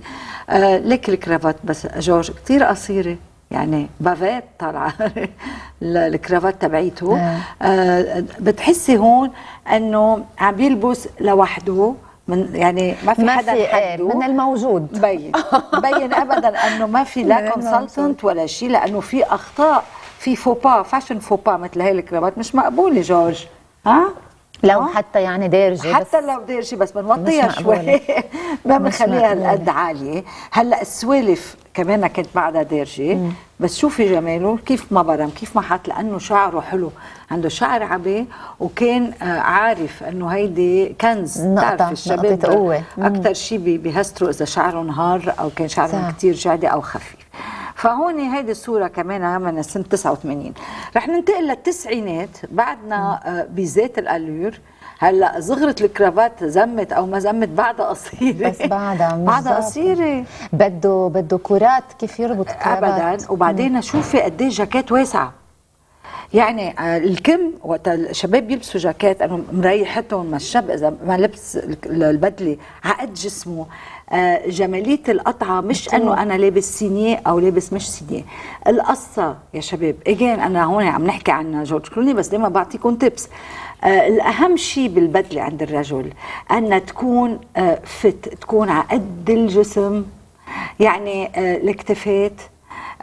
آه لك الكرافات بس جورج كثير قصيره، يعني بافيت طالعه الكرافات تبعيته آه بتحسي هون انه عم يلبس لوحده، من يعني ما في حدا حده من الموجود بين بين ابدا انه ما في لا كونسلتنت ولا شيء، لانه في اخطاء، في فوبا فاشن فوبا مثل هاي الكرافات مش مقبوله جورج. ها لو آه. حتى يعني دارجه، حتى لو دارجه بس بنوطيها شوي ما بنخليها القد عاليه. هلا السوالف كمان كانت بعدها دارجه، بس شوفي جماله كيف ما برم كيف ما حط، لانه شعره حلو، عنده شعر عبي وكان عارف انه هيدي كنز. بتعرف الشباب قوه اكثر شيء بيهستروا اذا شعره نهار او كان شعره كثير جعدي او خفيف. فهون هيدي الصورة كمان من سنة تسعة وثمانين. رح ننتقل للتسعينات، بعدنا بذات الألور. هلا زغرة الكرافات زمت او ما زمت بعدها قصيرة، بس بعدها بعدها قصيرة، بده بده كرات كيف يربط الكرافات ابدا. وبعدين شوفي قد ايه جاكيت واسعة، يعني الكم وقت الشباب يلبسوا جاكيت انه مريحتهم، ما الشاب اذا ما لبس البدله عقد جسمه. جماليه القطعه مش انه انا لابس سينيه او لابس مش سينيه، القصه يا شباب. اجين انا هون عم نحكي عن جورج كلوني بس دايما بعطيكم تبس. الاهم شيء بالبدله عند الرجل ان تكون فت، تكون عقد الجسم، يعني الاكتفات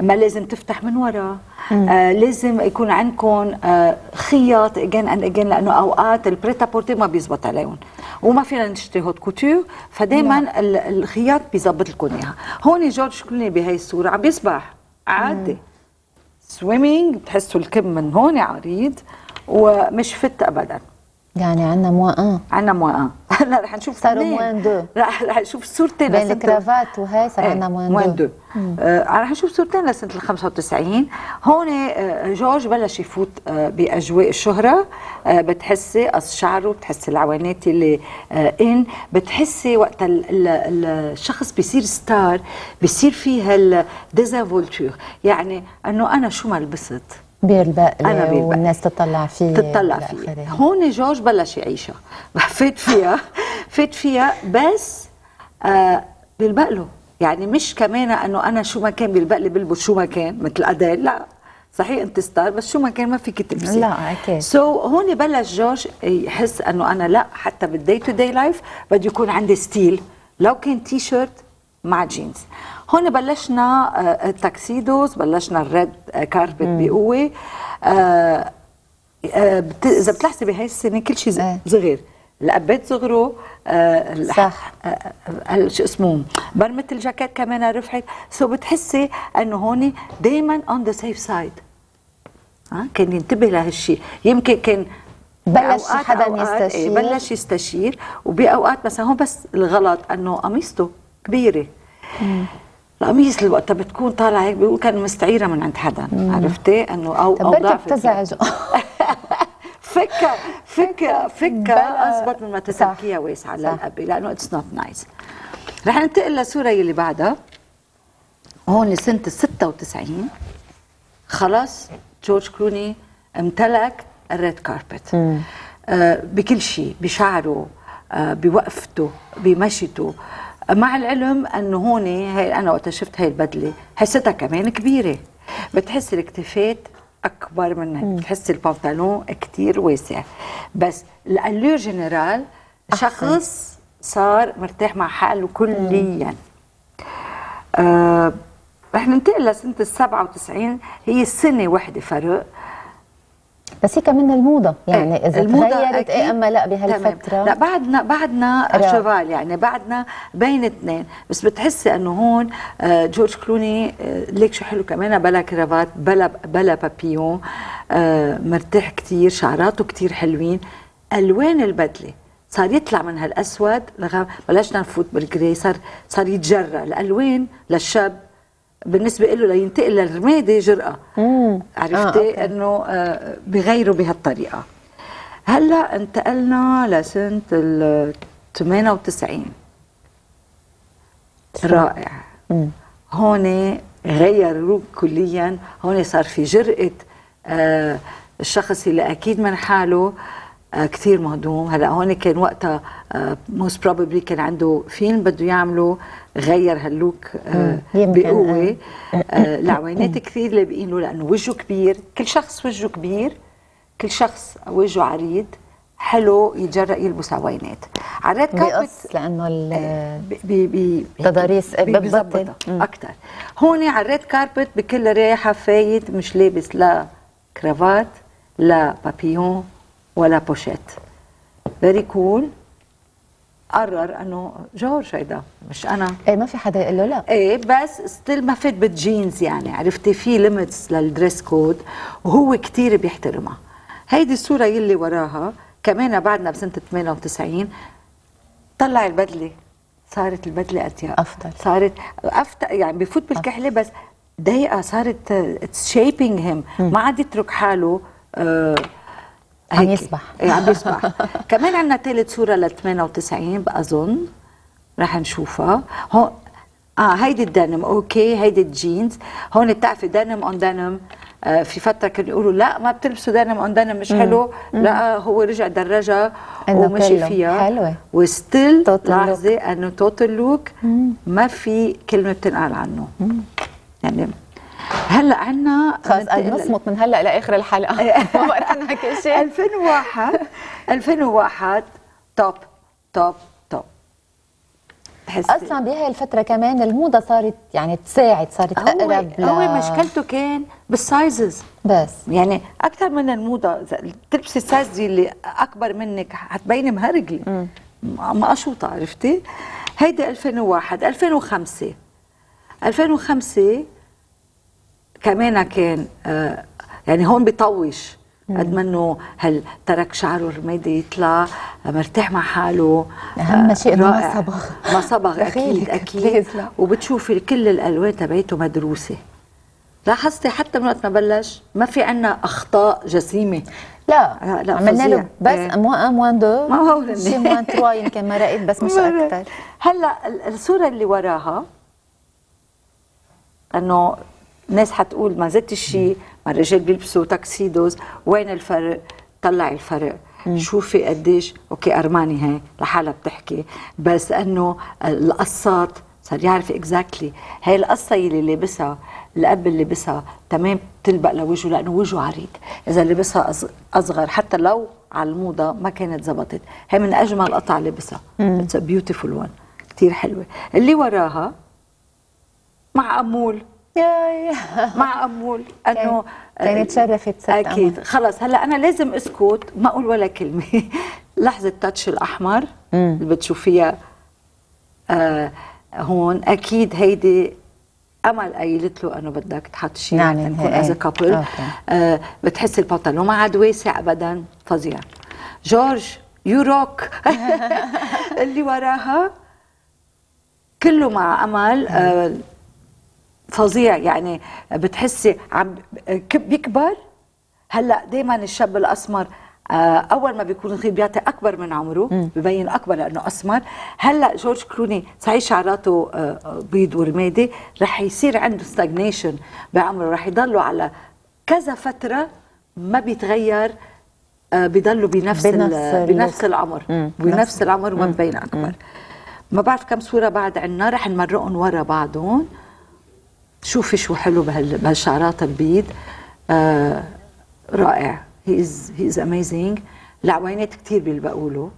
ما لازم تفتح من ورا، آه لازم يكون عندكم آه خياط اجين اند اجين، لانه اوقات البريتا بورتي ما بيزبط عليهم وما فينا نشتري هوت كوتور، فدائما الخياط بيظبط لكم اياها. هون جورج كلوني بهي الصوره عم بيسبح عادي سويمينج، بتحسوا الكم من هون عريض ومش فت ابدا، يعني عندنا موان ان عندنا موان ان هلا رح نشوف صاروا موان دو، رح نشوف صورتين بين الكرافات وهي صار عندنا موان دو. آه رح نشوف صورتين لسنه ال خمسة وتسعين. هون آه جورج بلش يفوت آه باجواء الشهره، آه بتحسي قص شعره، بتحسي العوانات اللي آه ان، بتحسي وقت ال ال ال الشخص بيصير ستار بيصير فيه الديزافولتور، يعني انه انا شو ما لبست بيربق والناس تطلع فيه تطلع فيه. هون جورج بلش يعيشها، فات فيها فات فيها بس آه بيربق له، يعني مش كمان انه انا شو ما كان بيربق لي بلبس شو ما كان مثل أديل. لا صحيح انت ستار بس شو ما كان ما فيك تلبسي، لا اكيد. سو so, هون بلش جورج يحس انه انا لا، حتى بالدي تو داي لايف بده يكون عندي ستيل، لو كان تي شيرت مع جينز. هون بلشنا التاكسيدوز، بلشنا الريد كاربت بقوه. اذا بتلاحظي بهي السنه كل شيء صغير، القبات صغروا، صح شو اسمه برمه الجاكيت كمان رفعت. سو بتحسي انه هون دائما اون ذا سيف سايد، ها كان ينتبه لهالشيء. يمكن كان بلش حدا يستشير، بلش يستشير، وباوقات مثلا هون بس الغلط انه قميصته كبيره، القميص وقتها بتكون طالعه هيك بيقول كان مستعيره من عند حدا، عرفتي انه او او ضعف بتزعج. فكه فكه فكه اضبط من ما تسكيها واسعه للقبه، لانه اتس نوت نايس. رح ننتقل للصوره يلي بعدها، هون سنه ستة وتسعين. خلص جورج كلوني امتلك الريد كاربت آه بكل شيء، بشعره آه بوقفته بمشيته، مع العلم انه هون هي انا وقت شفت هي البدله حسيتها كمان كبيره، بتحسي الاكتفات اكبر منها، تحس البنطلون كثير واسع، بس لالور جنرال شخص صار مرتاح مع حاله كليا. آه رح ننتقل لسنه السبعة وتسعين، هي سنه وحده فرق، بس هي كمان الموضه يعني اذا الموضة تغيرت ايه اما لا بهالفتره. لا بعدنا بعدنا شباب يعني بعدنا بين اثنين، بس بتحسي انه هون جورج كلوني ليك شو حلو كمان، بلا كرافات بلا بلا بابيون، مرتاح كثير، شعراته كثير حلوين، الوان البدله صار يطلع من هالاسود لغا بلشنا نفوت بالجري، صار صار يتجرأ، الالوان للشاب بالنسبه له لينتقل للرمادي جرأه. مم. عرفتي آه، انه آه بغيره بهالطريقه. هلا انتقلنا لسنه ال ثمانية وتسعين، رائع. مم. هون غيروا كليا، هون صار في جرأه آه الشخص اللي اكيد من حاله آه كثير مهضوم. هلا هون كان وقتها موست آه بروبلي كان عنده فيلم بده يعمله، غير هاللوك آه بقوه، آه العوينات كثير لابقين له لانه وجهه كبير، كل شخص وجهه كبير، كل شخص وجهه عريض، حلو يتجرأ يلبس عوينات، عريض كابت لانه التضاريس بتظبطها اكثر. هون على الريد كاربت بكل ريحه فايت، مش لابس لا كرافات لا بابيون ولا بوشيت، فيري كول. قرر انه جورج هيدا مش انا، ايه ما في حدا يقول له لا، ايه بس ستيل ما فات بالجينز يعني، عرفتي في ليميتس للدريس كود وهو كثير بيحترمها. هيدي الصوره يلي وراها كمان بعدنا بسنه ثمانية وتسعين، طلع البدله، صارت البدله اضيق افضل، صارت أفت... يعني بفوت بالكحله بس ضيقه، صارت اتس شيبينج هيم، ما عاد يترك حاله آه عم يسبح عم يسبح. كمان عندنا ثالث صوره لل ثمانية وتسعين بأظن رح نشوفها هون. اه هيدي الدنم، اوكي هيدي الجينز، هون بتعرفي دنم اون دنم، آه في فتره كانوا يقولوا لا ما بتلبسوا دنم اون دنم مش حلو، مم. لا هو رجع درجها ومشي فيها حلوه، وستيل لاحظي انه توتال لوك ما في كلمه بتنقال عنه. مم. يعني هلا عنا خلص نصمت من هلا لاخر الحلقه ما بقى رح نحكي شيء. ألفين وواحد ألفين وواحد توب توب توب. بحسي اصلا بهي الفتره كمان الموضه صارت يعني تساعد، صارت اقرب. هو, هو مشكلته كان بالسايزز بس، يعني اكثر من الموضه، تلبسي السايز اللي اكبر منك حتبيني مهرجله مقشوطه، عرفتي؟ هيدي ألفين وواحد. ألفين وخمسة ألفين وخمسة كمان كان آه يعني هون بيطوش قد ما انه هل ترك شعره الرمادي يطلع، مرتاح مع حاله، اهم شيء انه ما صبغ ما صبغ اكيد اكيد. وبتشوفي كل الالوان تبعته مدروسه، لاحظتي حتى من وقت ما بلش ما في عندنا اخطاء جسيمه، لا, لا عملنا له بس موان موان دو شي موان تروا يمكن مرقت بس مش اكثر. هلا الصوره اللي وراها انه الناس حتقول ما زدت شيء، ما الرجال بيلبسوا تاكسيدوز، وين الفرق؟ طلعي الفرق، مم. شوفي قديش، اوكي ارماني هي لحالها بتحكي، بس انه القصات صار يعرف اكزاكتلي هي القصه اللي لابسها الاب اللي لابسها تمام بتلبق لوجهه لانه وجهه عريض، اذا لبسها اصغر حتى لو على الموضه ما كانت زبطت، هي من اجمل قطع لبسها، اتس بيوتيفول وان، كثير حلوه. اللي وراها مع امول مع امول انه كانت شرفت ست اكيد أمول. خلص هلا انا لازم اسكت ما اقول ولا كلمه. لحظه تاتش الاحمر مم. اللي بتشوفيها آه هون اكيد هيدي امل قايلت له انه بدك تحط شيء نكون از كابل، بتحس البنطلون ما عاد واسع ابدا، فظيع جورج يو روك. اللي وراها كله مع امل آه فظيع، يعني بتحسي عم بيكبر. هلا دائما الشاب الاسمر اول ما بيكون صغير بيعطي اكبر من عمره، مم. ببين اكبر لانه اسمر. هلا جورج كلوني صحيح شعراته بيض ورمادي، رح يصير عنده ستاجنيشن بعمره، رح يضلوا على كذا فتره ما بيتغير، بيضلوا بنفس بنفس العمر مم. بنفس العمر وما ببين اكبر. مم. ما بعرف كم صوره بعد عنا، رح نمرقهم ورا بعضهم. شوفي شو حلو بهالشعرات البيض، آه رائع. هي از هي از اميزنج. العوينات كثير بيلبقوا له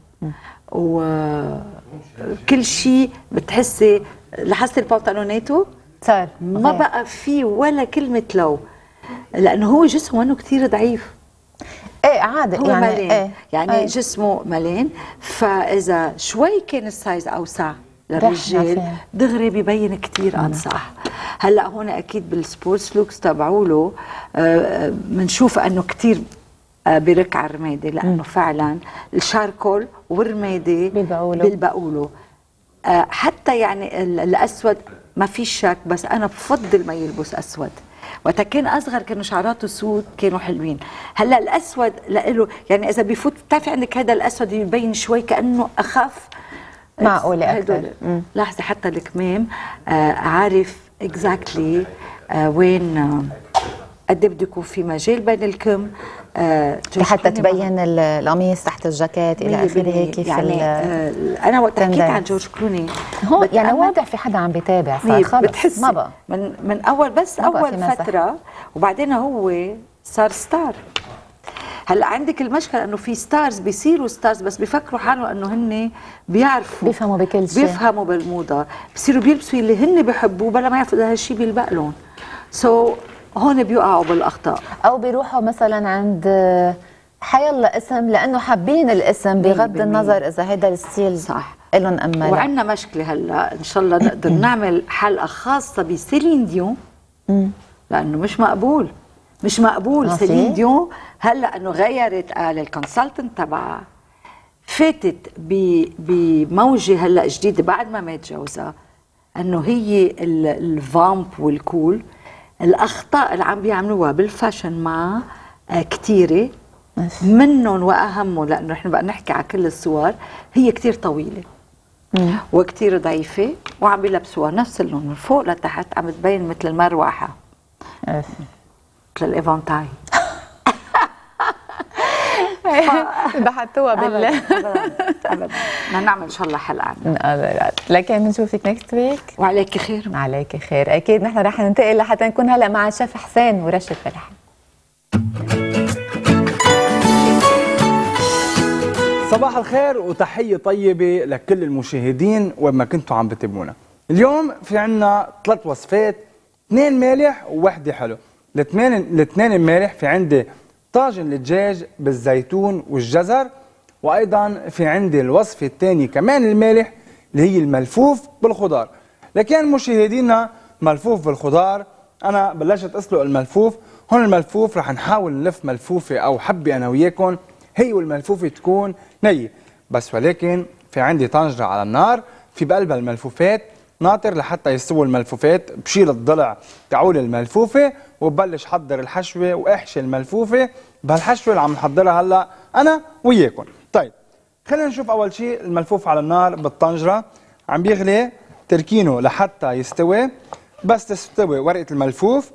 وكل شيء بتحسي. لحستي البنطلوناته صار ما بقى في ولا كلمه لو، لانه هو جسمه كثير ضعيف. ايه عادي يعني ملين. ايه يعني ايه. جسمه ملين، فاذا شوي كان السايز اوسع للرجال دغري ببين كثير انصح. هلا هون اكيد بالسبورتس لوكس تبعوله بنشوف انه كثير برك على الرمادي، لانه فعلا الشاركول والرمادي بيلبقوله. حتى يعني الاسود ما في شك، بس انا بفضل ما يلبس اسود. وقت كان اصغر كانوا شعراته سود كانوا حلوين. هلا الاسود له يعني اذا بفوت بتعرفي عندك هذا الاسود يبين شوي كانه اخف. معقوله اكثر. لاحظي حتى الكمام آه عارف اكزاكتلي آه وين آه قد بده يكون في مجال بين الكم آه لحتى تبين القميص تحت الجاكيت الى اخره هيك. يعني آه انا وقت حكيت عن جورج كلوني هون يعني واضح في حدا عم بيتابع، فبتحسي ما بقى من من اول بس اول فتره، وبعدين هو صار ستار. هلا عندك المشكله انه في ستارز بيصيروا ستارز بس بيفكروا حالهم انه هن بيعرفوا بيفهموا بكل شيء، بيفهموا بالموضه، بصيروا بيلبسوا اللي هن بيحبوه بلا ما يعرفوا اذا هالشيء بيلبق لهم. سو so هون بيوقعوا بالاخطاء، او بيروحوا مثلا عند حيالله اسم لانه حابين الاسم بغض النظر اذا هيدا الستيل صح الهم ام لا. وعندنا مشكله هلا ان شاء الله نقدر نعمل حلقه خاصه بسيلين ديون، لانه مش مقبول مش مقبول سيلين ديون هلا انه غيرت قال الكونسلتنت تبعها، فاتت بموجه هلا جديده بعد ما مات جوزها انه هي الفامب والكول. الاخطاء اللي عم بيعملوها بالفاشن مع كثيره منهم واهمهم، لانه نحن بقى نحكي على كل الصور، هي كثير طويله وكثير ضعيفه وعم بيلبسوها نفس اللون من فوق لتحت، عم تبين مثل المروحه مثل الإيفونتاي. بحثوها بال بدنا نعمل ان شاء الله حلقه عنها. لكن بنشوفك نكست ويك. وعليك خير. عليك خير، اكيد نحن رح ننتقل لحتى نكون هلا مع الشيف حسين ورشة فلاحي. صباح الخير وتحيه طيبه لكل المشاهدين وين ما كنتوا عم بتابعونا. اليوم في عندنا ثلاث وصفات، اثنين مالح وواحده حلو. الاثنين الاثنين امبارح في عندي طاجن الدجاج بالزيتون والجزر، وايضا في عندي الوصفه الثانيه كمان المالح اللي هي الملفوف بالخضار. لكن مشاهدينا ملفوف بالخضار، انا بلشت اسلق الملفوف، هون الملفوف رح نحاول نلف ملفوفه او حبه انا وياكم، هي والملفوفه تكون نيه، بس ولكن في عندي طنجره على النار في بقلبها الملفوفات، ناطر لحتى يستووا الملفوفات، بشيل الضلع تعول الملفوفه وببلش حضر الحشوه واحشي الملفوفه بهالحشوه اللي عم نحضرها هلا انا وياكم. طيب خلينا نشوف اول شيء الملفوف على النار بالطنجره، عم بيغلي تركينه لحتى يستوي، بس تستوي ورقه الملفوف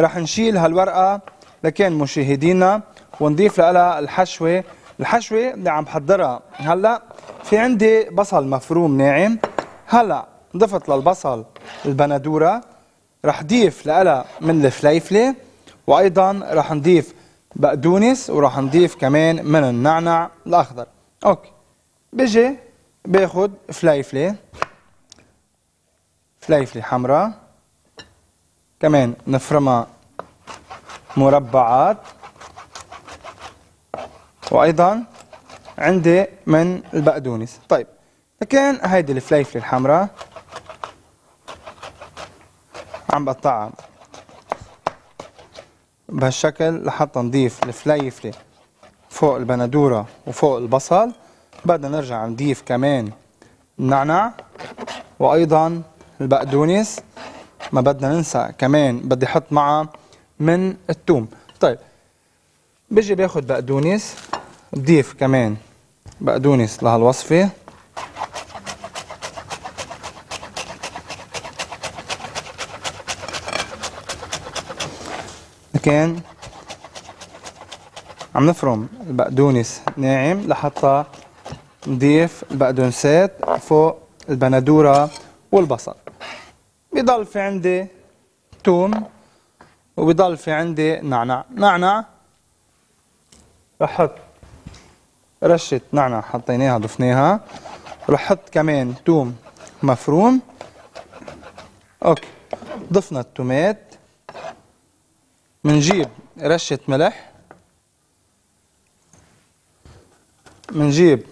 رح نشيل هالورقه لكان مشاهدينا ونضيف لها الحشوه، الحشوه اللي عم بحضرها هلا في عندي بصل مفروم ناعم، هلا ضفت للبصل البندوره، رح ضيف لها من الفليفله، وايضا رح نضيف بقدونس ورح نضيف كمان من النعنع الاخضر. اوكي بيجي باخذ فليفله فليفله حمراء كمان نفرمها مربعات، وايضا عندي من البقدونس. طيب لكن هيدي الفليفله الحمراء عم بقطعها بهالشكل لحتى نضيف الفليفله فوق البندوره وفوق البصل، بدنا نرجع نضيف كمان النعنع وايضا البقدونس، ما بدنا ننسى كمان بدي احط معها من الثوم. طيب بيجي باخذ بقدونس، بضيف كمان بقدونس لهالوصفه، كان عم نفرم البقدونس ناعم لحتى نضيف البقدونسات فوق البندوره والبصل. بضل في عندي ثوم وبضل في عندي نعنع. نعنع رح حط رشة نعنع، حطيناها ضفناها. رح حط كمان توم مفروم. اوكي، ضفنا التومات. منجيب رشة ملح، منجيب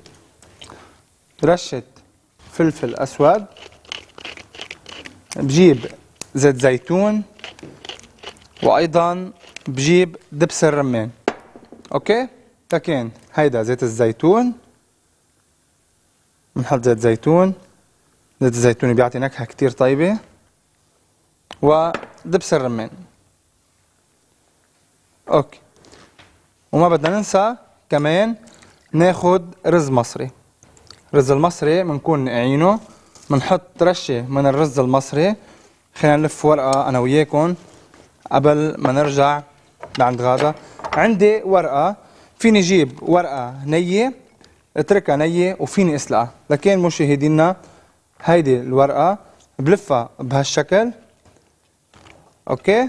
رشة فلفل أسود، بجيب زيت زيتون، وأيضا بجيب دبس الرمان. أوكي؟ لكن هيدا زيت الزيتون، بنحط زيت زيتون، زيت الزيتون بيعطي نكهة كتير طيبة، ودبس الرمان. أوكي، وما بدنا ننسى كمان ناخد رز مصري. الرز المصري بنكون نقعينه، بنحط رشة من الرز المصري. خلينا نلف ورقة أنا وياكم قبل ما نرجع لعند غادة. عندي ورقة، فيني جيب ورقة نية اتركها نية وفيني اسلقها، لكن مشاهدينا هيدي الورقة بلفها بهالشكل. اوكي،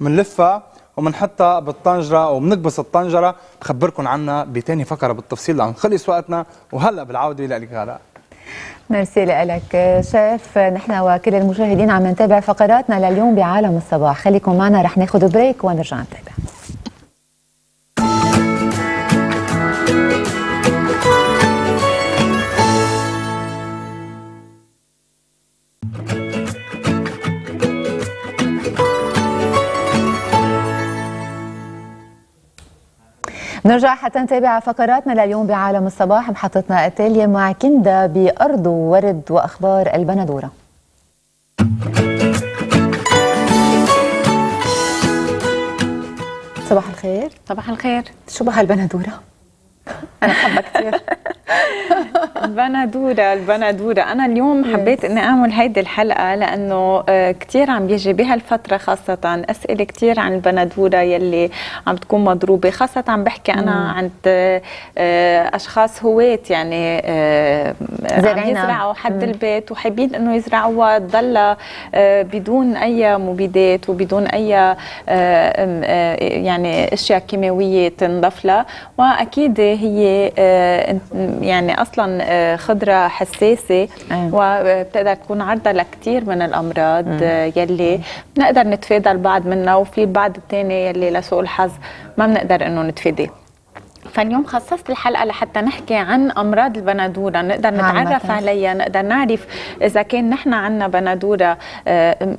بنلفها وبنحطها بالطنجرة وبنكبس الطنجرة. بخبركم عنها بتاني فقرة بالتفصيل لأن خلص وقتنا، وهلا بالعودة لك غادة. ميرسي لك شيف. نحن وكل المشاهدين عم نتابع فقراتنا لليوم بعالم الصباح، خليكم معنا رح ناخذ بريك ونرجع نتابع. نرجع حتى نتابع فقراتنا لليوم بعالم الصباح بحطتنا التالية مع كندا بأرض ورد وأخبار البندورة. صباح الخير. صباح الخير. شو بها البندورة؟ أنا بحبها كثير. البندورة البندورة أنا اليوم حبيت أني أعمل هيدي الحلقة لأنه كثير عم بيجي بهالفترة خاصة أسئلة كثير عن البندورة يلي عم تكون مضروبة، خاصة عم بحكي أنا عند أشخاص هواة يعني عم يزرعوا حد البيت وحابين أنه يزرعوها تضلها بدون أي مبيدات وبدون أي يعني أشياء كيماوية تنضف لها، وأكيد هي يعني اصلا خضره حساسه وبتقدر تكون عرضه لكثير من الامراض يلي بنقدر نتفادى البعض منها، وفي البعض الثاني يلي لسوء الحظ ما بنقدر انه نتفاديه. فاليوم خصصت الحلقه لحتى نحكي عن امراض البندوره، نقدر نتعرف عليها، نقدر نعرف اذا كان نحن عندنا بندوره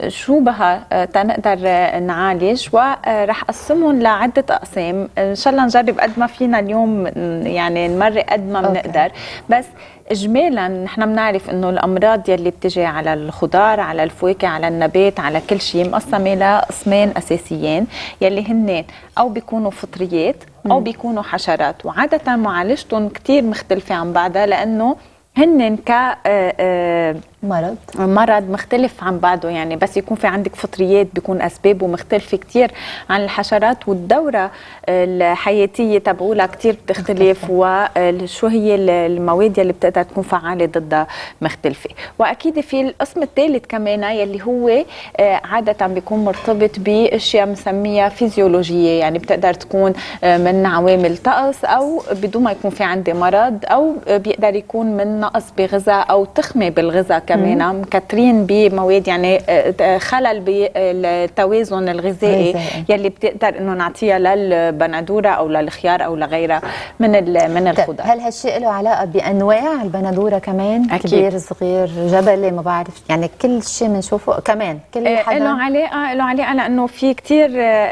شو بها تنقدر نعالج، ورح اقسمهم لعده اقسام ان شاء الله نجرب قد ما فينا اليوم يعني نمرق قد ما بنقدر. بس اجمالا نحن بنعرف انه الامراض يلي بتجي على الخضار، على الفواكه، على النبات، على كل شيء مقسمه لقسمين اساسيين يلي هن او بيكونوا فطريات او بيكونوا حشرات، وعاده معالجتهم كثير مختلفه عن بعضها لانه هن ك مرض مرض مختلف عن بعضه. يعني بس يكون في عندك فطريات بيكون اسبابه مختلفه كثير عن الحشرات، والدوره الحياتيه تبعولها كثير بتختلف، وشو هي المواد اللي بتقدر تكون فعاله ضدها مختلفه. واكيد في القسم الثالث كمان يلي هو عاده بيكون مرتبط باشياء بنسميها فيزيولوجيه، يعني بتقدر تكون من عوامل طقس او بدون ما يكون في عندي مرض، او بيقدر يكون من نقص بغذاء او تخمه بالغذاء كمان، مكترين بمواد يعني خلل بالتوازن الغذائي يلي بتقدر انه نعطيها للبندوره او للخيار او لغيرها من من الخضار. هل هالشيء له علاقه بانواع البندوره كمان؟ أكيد. كبير، صغير، جبلي، ما بعرف، يعني كل شيء بنشوفه كمان كل حدا له علاقه له علاقه لانه في كثير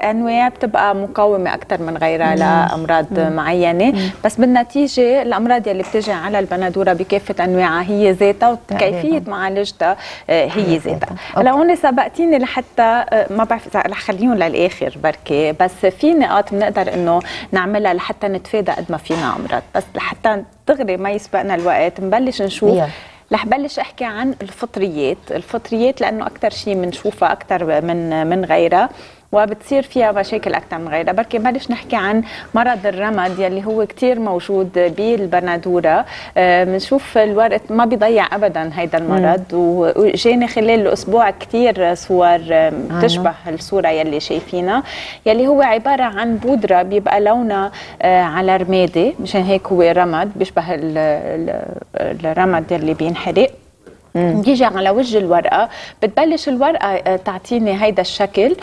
انواع بتبقى مقاومه اكثر من غيرها لامراض معينه. مم. بس بالنتيجه الامراض يلي بتجي على البندوره بكافه انواعها هي ذاتها، وكيفيه معالجتها هي ذاتها. هلا هون سبقتيني لحتى ما بعرف رح خليهم للاخر بركي، بس في نقاط بنقدر انه نعملها لحتى نتفادى قد ما فينا امراض. بس لحتى دغري ما يسبقنا الوقت نبلش نشوف. رح بلش احكي عن الفطريات، الفطريات لانه اكثر شيء بنشوفها اكثر من من غيرها، وبتصير فيها مشاكل اكثر من غيرها. بركي بلش نحكي عن مرض الرمد يلي هو كثير موجود بالبندوره، بنشوف الورق ما بيضيع ابدا هيدا المرض، وجاني خلال الاسبوع كثير صور بتشبه الصوره يلي شايفينها، يلي هو عباره عن بودره بيبقى لونها على رمادي، مشان هيك هو رمد بيشبه الرمد يلي بينحرق. بيجي على وجه الورقه، بتبلش الورقه تعطيني هيدا الشكل،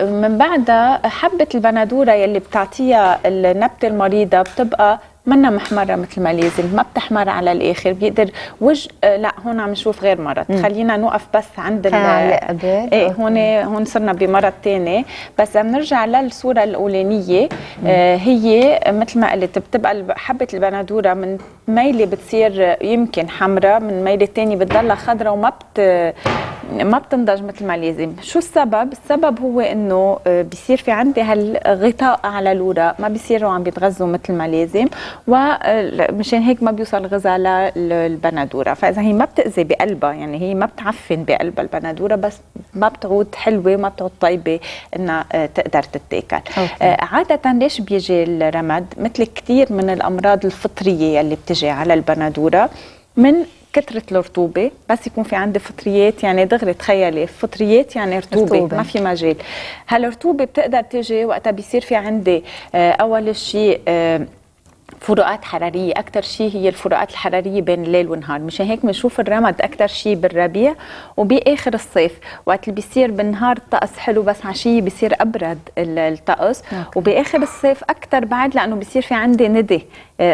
من بعدها حبه البندوره يلي بتعطيها النبته المريضه بتبقى منا محمره مثل ما لازم، ما بتحمر على الاخر، بيقدر وجه لا هون عم نشوف غير مرض. خلينا نوقف بس عند ال ايه هون هون صرنا بمرض ثاني، بس بنرجع للصوره الاولانيه. آه هي مثل ما قلت بتبقى حبه البندوره من ميله بتصير يمكن حمراء، من ميله ثانيه بتضلها خضراء وما بت ما بتنضج مثل ما لازم. شو السبب؟ السبب هو انه بيصير في عندي هالغطاء على الوراق، ما بيصيروا عم بيتغذوا مثل ما لازم، ومشان هيك ما بيوصل غذاء للبندوره، فاذا هي ما بتاذي بقلبها، يعني هي ما بتعفن بقلبها البندوره، بس ما بتعود حلوه وما بتعود طيبه انها تقدر تتاكل. عاده ليش بيجي الرمد؟ مثل كثير من الامراض الفطريه اللي بتجي على البندوره، من كثرة الرطوبة، بس يكون في عندي فطريات، يعني دغري تخيلي فطريات يعني رطوبة, رطوبة ما في مجال. هالرطوبة بتقدر تيجي وقتها بيصير في عندي آه أول شيء آه فروقات حرارية، أكثر شيء هي الفروقات الحرارية بين الليل والنهار، مشان هيك بنشوف الرمد أكثر شيء بالربيع وبآخر الصيف، وقت اللي بيصير بالنهار الطقس حلو بس عشية بيصير أبرد الطقس، وبآخر الصيف أكثر بعد، لأنه بيصير في عندي ندى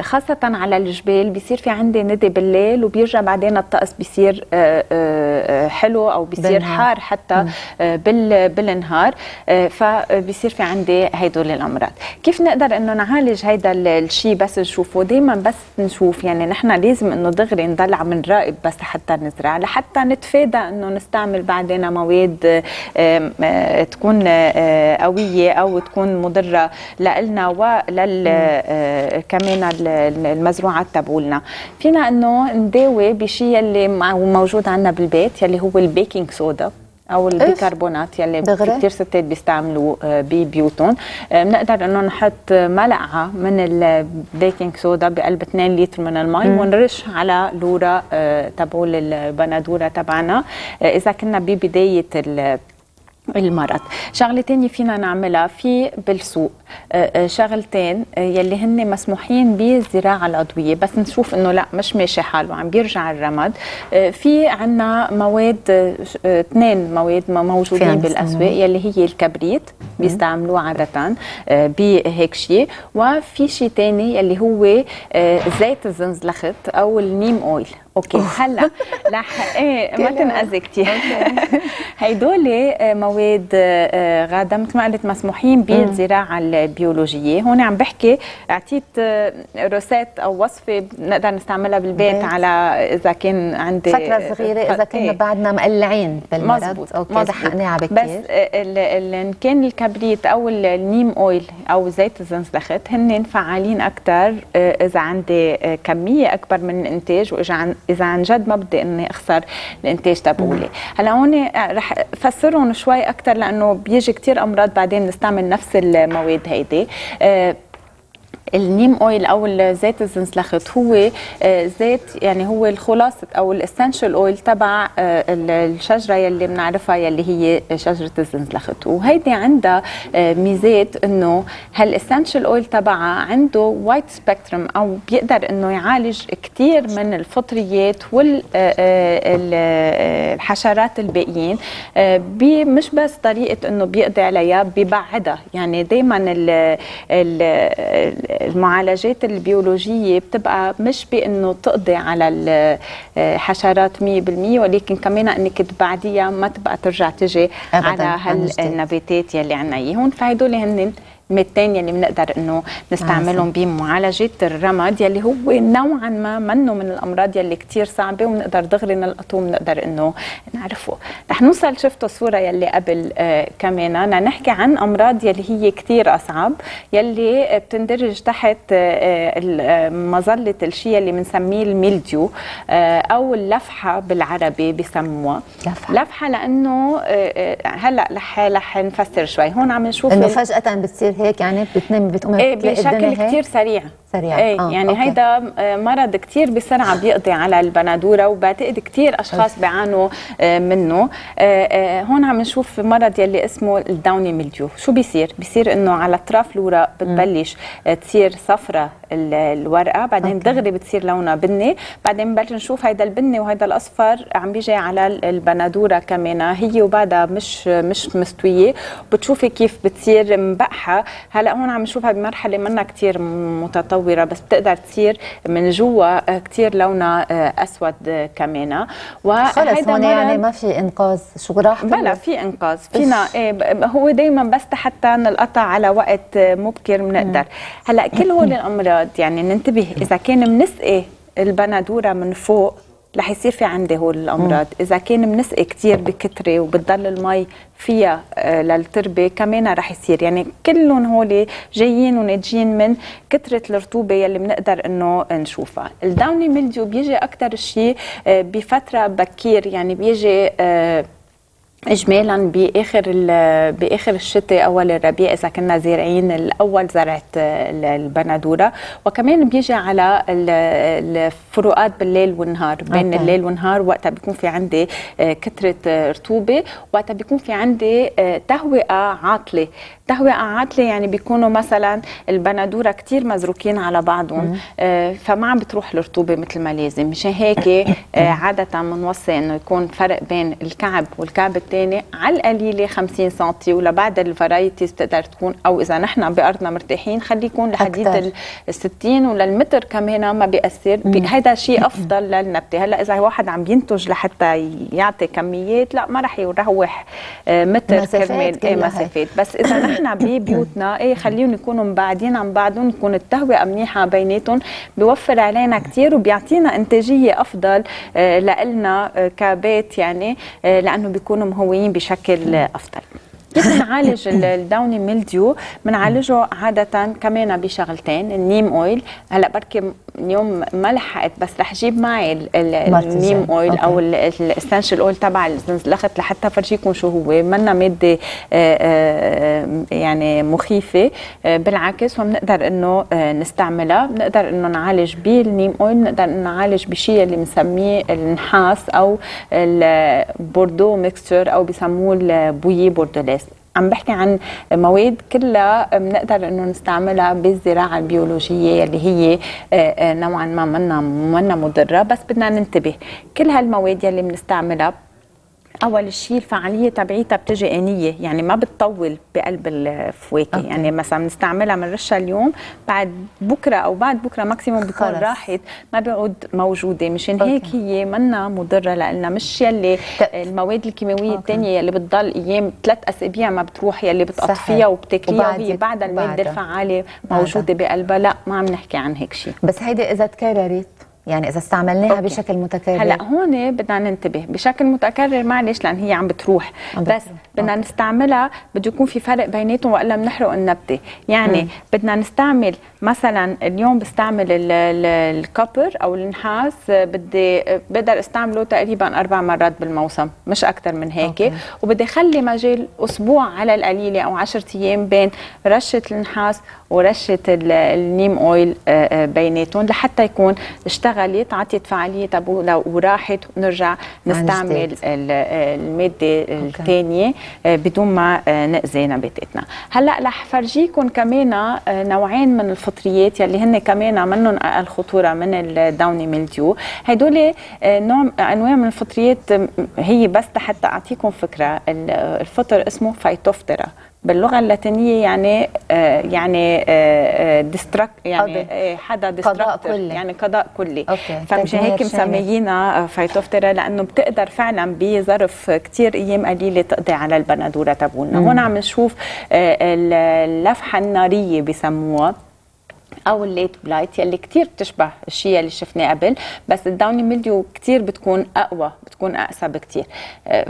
خاصة على الجبال، بيصير في عندي ندى بالليل، وبيرجع بعدين الطقس بيصير حلو أو بيصير حار حتى بالنهار، فبيصير في عندي هيدول الأمراض. كيف نقدر إنه نعالج هيدا الشيء؟ بس نشوفه دايما، بس نشوف يعني نحن لازم إنه دغري نضل عم نراقب بس حتى نزرع، لحتى نتفادى إنه نستعمل بعدين مواد تكون قوية أو تكون مضرة لإلنا ولل كمان المزروعات تبعولنا. فينا انه نداوي بشيء اللي موجود عندنا بالبيت، يلي هو البيكنج صودا او البيكربونات يلي كثير ستات بيستعملوا ببيوتهم. بنقدر انه نحط ملعقه من البيكنج صودا بقلب اثنين لتر من المي ونرش على لورا تبعول البندوره تبعنا اذا كنا ببدايه المرض. شغله ثانيه فينا نعملها في بالسوق، شغلتين يلي هن مسموحين بالزراعه العضويه، بس نشوف انه لا مش ماشي حاله وعم بيرجع الرمد، في عندنا مواد اثنين مواد موجودين بالاسواق، يلي هي الكبريت بيستعملوه عاده بهيك شيء، وفي شيء ثاني يلي هو زيت الزنزلخت او النيم اويل. اوكي هلا لح ايه ما تنأذي كثير. هيدول مواد غاده مثل ما قلت مسموحين بالزراعه البيولوجيه. هون عم بحكي اعطيت روسات او وصفه نقدر نستعملها بالبيت على اذا كان عندي فتره صغيره، اذا كنا ايه بعدنا مقلعين بالمرض. مزبوط. اوكي لحقني على بكير. بس ان كان الكبريت او النيم اويل او زيت الزنزلخت هن فعالين اكثر اذا عندي كميه اكبر من الانتاج، واجا عن إذا عن جد ما بدي إني أخسر الإنتاج تبعولي. هلا هون رح فسرهم شوي أكثر، لأنه بيجي كثير أمراض بعدين نستعمل نفس المواد هيدي. أه النيم اويل او زيت الزنزلخت هو زيت، يعني هو الخلاصه او الاسنشال اويل تبع الشجره يلي بنعرفها يلي هي شجره الزنزلخت، وهيدي عندها ميزات انه هالاسنشال اويل تبعها عنده وايد سبيكترم، او بيقدر انه يعالج كثير من الفطريات والحشرات الباقيين، مش بس طريقه انه بيقضي عليها ببعدها، يعني دائما ال المعالجات البيولوجيه بتبقى مش بانه تقضي على الحشرات مية بالمية، ولكن كمان انك تبعديها ما تبقى ترجع تجي على هالنباتات يلي عنا اياهم، فهدول هن الثانيه اللي بنقدر انه نستعملهم بمعالجه الرمد يلي هو نوعا ما منه من الامراض يلي كثير صعبه وبنقدر دغري نلقطوه وبنقدر انه نعرفه. رح نوصل شفتوا صوره يلي قبل آه كمان بدنا نحكي عن امراض يلي هي كثير اصعب يلي بتندرج تحت آه مظله الشيء اللي بنسميه الميلديو آه او اللفحه بالعربي بسموها لفحه, لفحة لانه آه هلا رح رح نفسر شوي. هون عم نشوف انه فجاه بتصير هيك يعني بتنام بتقوم ايه بشكل كثير سريع سريع ايه آه. يعني هيدا مرض كثير بسرعه بيقضي على البندوره وبعتقد كثير اشخاص بيعانوا منه. هون عم نشوف مرض يلي اسمه الداوني ميلديو. شو بيصير؟ بيصير انه على اطراف الورق بتبلش تصير صفرة الورقه بعدين دغري بتصير لونها بني بعدين بنبلش نشوف هيدا البني وهيدا الاصفر عم بيجي على البندوره كمان هي وبعدها مش مش مستويه بتشوفي كيف بتصير مبقحه. هلا هون عم نشوفها بمرحله منها كثير متطوره بس بتقدر تصير من جوا كثير لونها اسود كمان. وهيدا يعني ما في انقاذ شو راح بلا في انقاذ فينا إيه هو دائما بس حتى نلقطع على وقت مبكر بنقدر. هلا كل هول الامراض يعني ننتبه اذا كان بنسقي البندوره من فوق رح يصير في عندي هول الامراض، اذا كان بنسقي كثير بكتره وبتضل المي فيها للتربه كمان رح يصير، يعني كلهم هول جايين وناتجين من كثره الرطوبه يلي بنقدر انه نشوفها. الداوني ميلديو بيجي اكثر شيء بفتره بكير يعني بيجي اجمالا باخر باخر الشتاء اول الربيع اذا كنا زارعين الاول زرعه البندوره وكمان بيجي على الفروقات بالليل والنهار بين أوكي. الليل والنهار وقتها بيكون في عندي كثره رطوبه وقتها بيكون في عندي تهوئه عاطله. تهوئه عاطله يعني بيكونوا مثلا البندوره كثير مزروكين على بعضهم فما عم بتروح الرطوبه مثل ما لازم. مشان هيك عاده بنوصي انه يكون فرق بين الكعب والكعب الثاني على القليله خمسين سنتي ولبعض الفرايتيز بتقدر تكون او اذا نحن بارضنا مرتاحين خليه يكون لحديت ال ستين وللمتر كمان ما بياثر. هذا شيء افضل للنبته. هلا اذا واحد عم ينتج لحتى يعطي كميات لا ما راح يروح متر كرمال اي مسافات بس اذا نحن ببيوتنا ايه خليهم يكونوا مبعدين عن بعضهم يكون التهوئه منيحه بيناتهم بيوفر علينا كثير وبيعطينا انتاجيه افضل لنا كبيت يعني لانه بيكونوا مهويين بشكل افضل. كيف بنعالج الداوني ميلديو؟ بنعالجه عادة كمان بشغلتين النيم اويل. هلا بركي اليوم ما لحقت بس رح جيب معي النيم اويل أوكي. او الاسنشال اويل تبع الزنزلخت لحتى افرجيكم شو هو. منا ماده يعني مخيفه بالعكس وبنقدر انه نستعملها. بنقدر انه نعالج بالنيم اويل بنقدر انه نعالج بشيء اللي بنسميه النحاس او البوردو ميكستشر او بسموه البويي بوردوليس. عم بحكي عن مواد كلها بنقدر انه نستعملها بالزراعه البيولوجيه اللي هي نوعا ما منا منا مضره بس بدنا ننتبه. كل هالمواد اللي بنستعملها اول شيء الفعاليه تبعيتها بتجي انيه يعني ما بتطول بقلب الفواكه أوكي. يعني مثلا بنستعملها بنرشها اليوم بعد بكره او بعد بكره ماكسيموم بتكون راحت ما بيعود موجوده. مشان هيك هي منا مضره لنا مش يلي المواد الكيماويه الثانيه يلي بتضل ايام ثلاث اسابيع ما بتروح يلي بتقطفيها وبتاكليها وهي بعد الماده الفعاله موجوده بقلبها. لا ما عم نحكي عن هيك شيء بس هيدي اذا تكررت يعني إذا استعملناها أوكي. بشكل متكرر. هلا هون بدنا ننتبه بشكل متكرر معلش لأن هي عم بتروح عم بس بدنا نستعملها بده يكون في فرق بيناتهم وإلا بنحرق النبتة. يعني مم. بدنا نستعمل مثلا اليوم بستعمل الكوبر أو النحاس بدي بقدر استعمله تقريبا أربع مرات بالموسم مش أكثر من هيك أوكي. وبدي خلي مجال أسبوع على القليلة أو عشرة أيام بين رشة النحاس ورشة النيم أويل بيناتهم لحتى يكون اشتغل غليت عطيت فعاليه تبو لو وراحت ونرجع نستعمل الماده الثانيه بدون ما ناذي نباتاتنا. هلا رح فرجيكم كمان نوعين من الفطريات يلي هن كمان منهم اقل خطوره من الداوني ميلديو. هدول نوع انواع من الفطريات هي بس حتى اعطيكم فكره. الفطر اسمه فيتوفترا باللغه اللاتينيه يعني آه يعني آه ديستراك يعني آه حدا ديستراكتور يعني قضاء كلي. فمشان هيك مسميينا فيتوفترا لانه بتقدر فعلا بظرف كثير ايام قليله تقضي على البندوره تبعولنا. هون عم نشوف آه اللفحه الناريه بسموها او الليت بلايت يلي كثير بتشبه الشيء اللي شفناه قبل، بس الداوني ميلديو كثير بتكون اقوى، بتكون اقسى بكثير.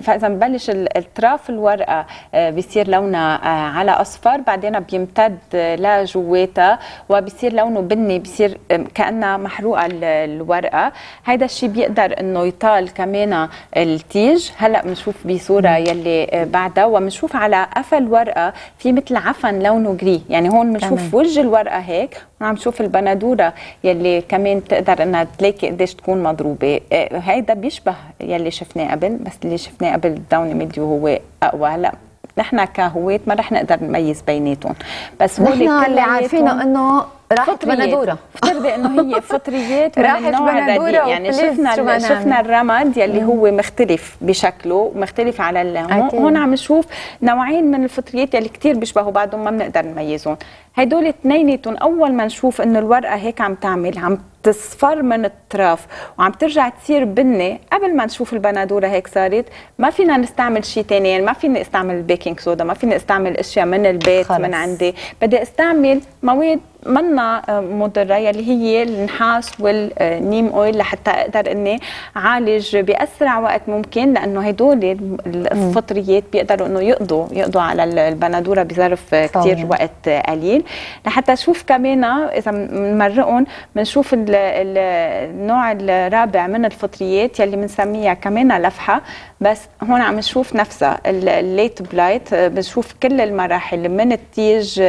فاذا ببلش الطراف الورقه بيصير لونها على اصفر، بعدين بيمتد لجواتها وبيصير لونه بني، بيصير كانها محروقه الورقه. هيدا الشيء بيقدر انه يطال كمان التيج. هلا بنشوف بصوره يلي بعدها وبنشوف على قفا الورقه في مثل عفن لونه جري، يعني هون بنشوف وجه الورقه هيك وعم نشوف البندوره يلي كمان تقدر انها تلاقي قديش تكون مضروبه. هيدا بيشبه يلي شفناه قبل، بس اللي شفناه قبل الداوني ميديو هو اقوى. هلا نحن كهواة ما رح نقدر نميز بيناتهم، بس هو اللي عارفينه انه راحت بندوره، بترضي انه هي فطريات من النوع ده. يعني شفنا شفنا الرمد يلي هو مختلف بشكله، مختلف على اللون. هون عم نشوف نوعين من الفطريات يلي كثير بيشبهوا بعضهم ما بنقدر نميزهم. هدول اثنيناتهم اول ما نشوف انه الورقه هيك عم تعمل، عم تصفر من الطرف وعم ترجع تصير بني، قبل ما نشوف البندوره هيك صارت، ما فينا نستعمل شيء ثاني. يعني ما فيني استعمل البيكنج صودا، ما فيني استعمل اشياء من البيت خلص. من عندي بدي استعمل مواد منا مضره يلي هي النحاس والنيم اويل لحتى اقدر اني اعالج باسرع وقت ممكن، لانه هدول الفطريات بيقدروا انه يقضوا يقضوا على البندوره بظرف كثير وقت قليل. لحتى نشوف كمان اذا بنمرقهم بنشوف النوع الرابع من الفطريات يلي بنسميها كمان لفحه، بس هون عم نشوف نفسها الليت بلايت. بنشوف كل المراحل من التيج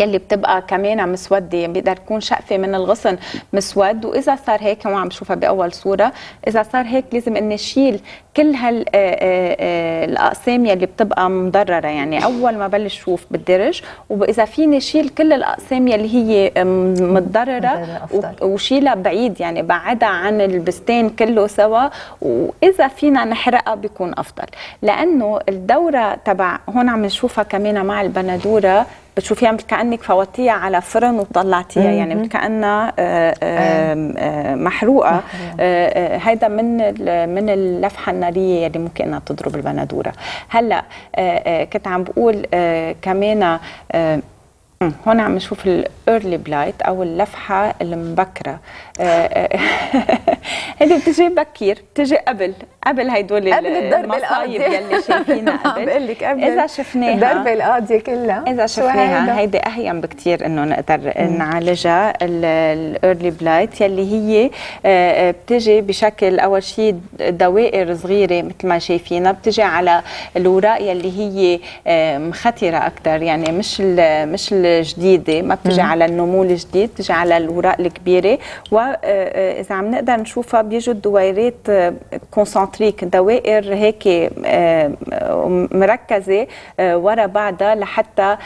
يلي بتبقى كمان مسوده، بيقدر تكون شقفه من الغصن مسود، واذا صار هيك هون عم بشوفها باول صوره، اذا صار هيك لازم اني اشيل كل هالاقسام يلي بتبقى مضرره. يعني اول ما بلش شوف بالدرج، واذا فيني شيل كل الاقسام يلي هي متضرره وشيلها بعيد، يعني بعدها عن البستان كله سوا، واذا فينا نحرقها بيكون افضل. لانه الدوره تبع هون عم نشوفها كمان مع البندوره، بتشوفيها مثل كانك فوتيها على فرن وطلعتيها، يعني مثل كانها محروقه. هيدا من من اللفحه الناريه اللي ممكن انها تضرب البندوره. هلا كنت عم بقول كمان هون عم نشوف الايرلي بلايت او اللفحه المبكره. هيدي بتجي بكير، بتجي قبل قبل هيدول المصايب يلي شايفينها قبل. عم بقول لك قبل اذا شفناها الضربه القاضيه كلها، اذا شفناها هيدي اهين بكثير انه نقدر نعالجها. الايرلي بلايت يلي هي بتجي بشكل اول شيء دوائر صغيره مثل ما شايفينها، بتجي على الوراق يلي هي مختره اكثر، يعني مش مش الجديده، ما بتجي على النمو الجديد، بتجي على الوراق الكبيره. واذا عم نقدر نشوفها بيجوا دويرات كونسنتريه، دوائر هيك مركزه ورا بعضها لحتى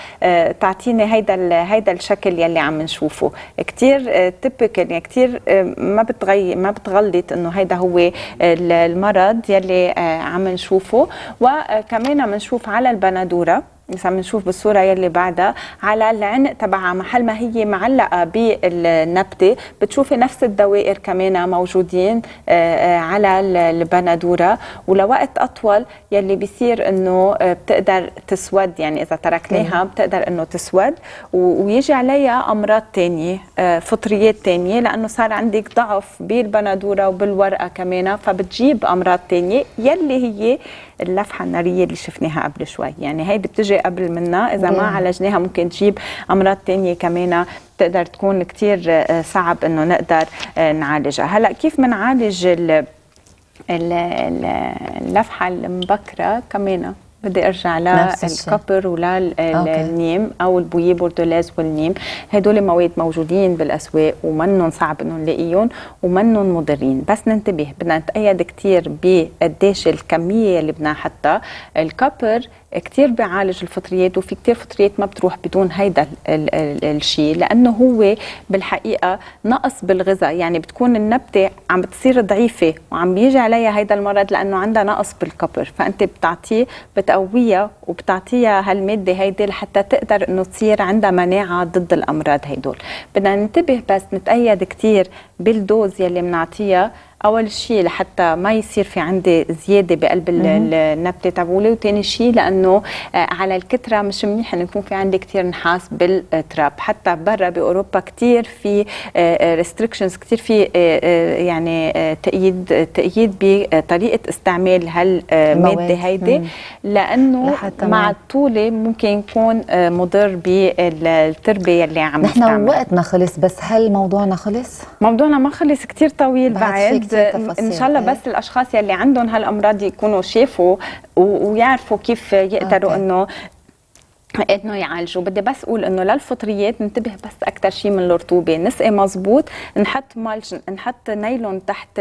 تعطيني هيدا هيدا الشكل يلي عم نشوفه. كثير تيبيكال، يعني كثير ما بتغي ما بتغلط انه هيدا هو المرض يلي عم نشوفه. وكمان عم نشوف على البندوره، مثل ما بنشوف بالصوره يلي بعدها، على العنق تبعها محل ما هي معلقه بالنبته بتشوفي نفس الدوائر كمان موجودين على البندوره، ولوقت اطول يلي بيصير انه بتقدر تسود، يعني اذا تركناها بتقدر انه تسود ويجي عليها امراض ثانيه، فطريات ثانيه، لانه صار عندك ضعف بالبندوره وبالورقه كمان، فبتجيب امراض ثانيه يلي هي اللفحه الناريه اللي شفناها قبل شوي. يعني هيدي بتجي قبل منا، اذا ما عالجناها ممكن تجيب امراض ثانيه كمان بتقدر تكون كثير صعب انه نقدر نعالجها. هلا كيف بنعالج اللفحه المبكره كمان؟ بدي ارجع للكبر وللنيم او البويه بوردولاز والنيم. هدول مواد موجودين بالاسواق ومنهم صعب انه نلاقيهم ومنهم مضرين، بس ننتبه بدنا نتايد كثير بقديش الكميه اللي بدنا حتى الكبر كثير بيعالج الفطريات، وفي كثير فطريات ما بتروح بدون هيدا الشيء، لانه هو بالحقيقه نقص بالغذاء. يعني بتكون النبته عم بتصير ضعيفه وعم بيجي عليها هيدا المرض لانه عندها نقص بالكبر، فانت بتعطيه بت بتقويها وبتعطيها هالماده هيدي لحتى تقدر انه تصير عندها مناعه ضد الامراض هيدول. بدنا ننتبه بس نتايد كثير بالدوز يلي بنعطيها، اول شيء لحتى ما يصير في عندي زياده بقلب النبته تبعولي، وثاني شيء لانه على الكتره مش منيح انه يكون في عندي كثير نحاس بالتراب. حتى برا باوروبا كثير في ريستريكشنز، كثير في يعني تقييد تقييد بطريقه استعمال هالماده هيدي، لانه مع الطوله ممكن يكون مضر بالتربه اللي عم نحن نستعمل. وقتنا خلص، بس هل موضوعنا خلص؟ موضوعنا ما خلص، كثير طويل بعد. ان شاء الله بس الاشخاص يلي عندهم هالامراض يكونوا شافوا ويعرفوا كيف يقدروا انه انه يعالجوا. بدي بس اقول انه للفطريات ننتبه بس اكثر شيء من الرطوبه، نسقي مزبوط، نحط ملش، نحط نايلون تحت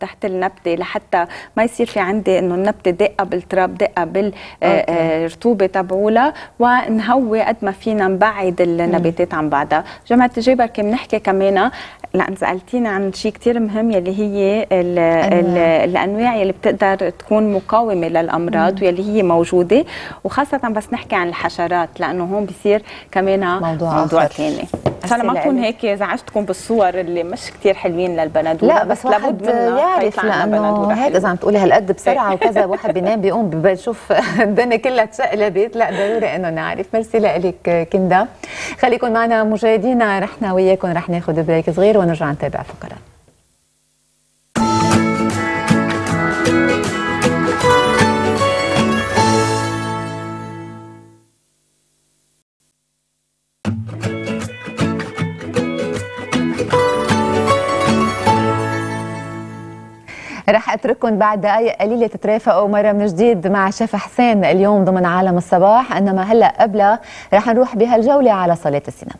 تحت النبته لحتى ما يصير في عندي انه النبته دقه بالتراب، دقه بالرطوبه تبعولها، ونهوي قد ما فينا، نبعد النباتات عن بعضها. جماعه الجبر كم نحكي كمان، لان سالتينا عن شيء كثير مهم يلي هي ال ال الانواع يلي بتقدر تكون مقاومه للامراض ويلي هي موجوده، وخاصه بس نحكي عن الحشرات، لانه هون بصير كمان موضوع, موضوع ثاني. ان شاء الله ما اكون هيك زعجتكم بالصور اللي مش كثير حلوين للبندوره، لا بس لابد منها يعرف، لانه هيك اذا عم تقولي هالقد بسرعه وكذا واحد بينام بيقوم بشوف الدنيا كلها تشقلبت، لا ضروري انه نعرف. ميرسي لك كندا، خليكم معنا مشاهدينا، رحنا وياكم رح ناخذ بريك صغير ونرجع نتابع فقرات. رح اترككم بعد دقائق قليله تترافقوا مره من جديد مع شيف حسين اليوم ضمن عالم الصباح، انما هلا قبلها رح نروح بهالجوله على صالة السينما.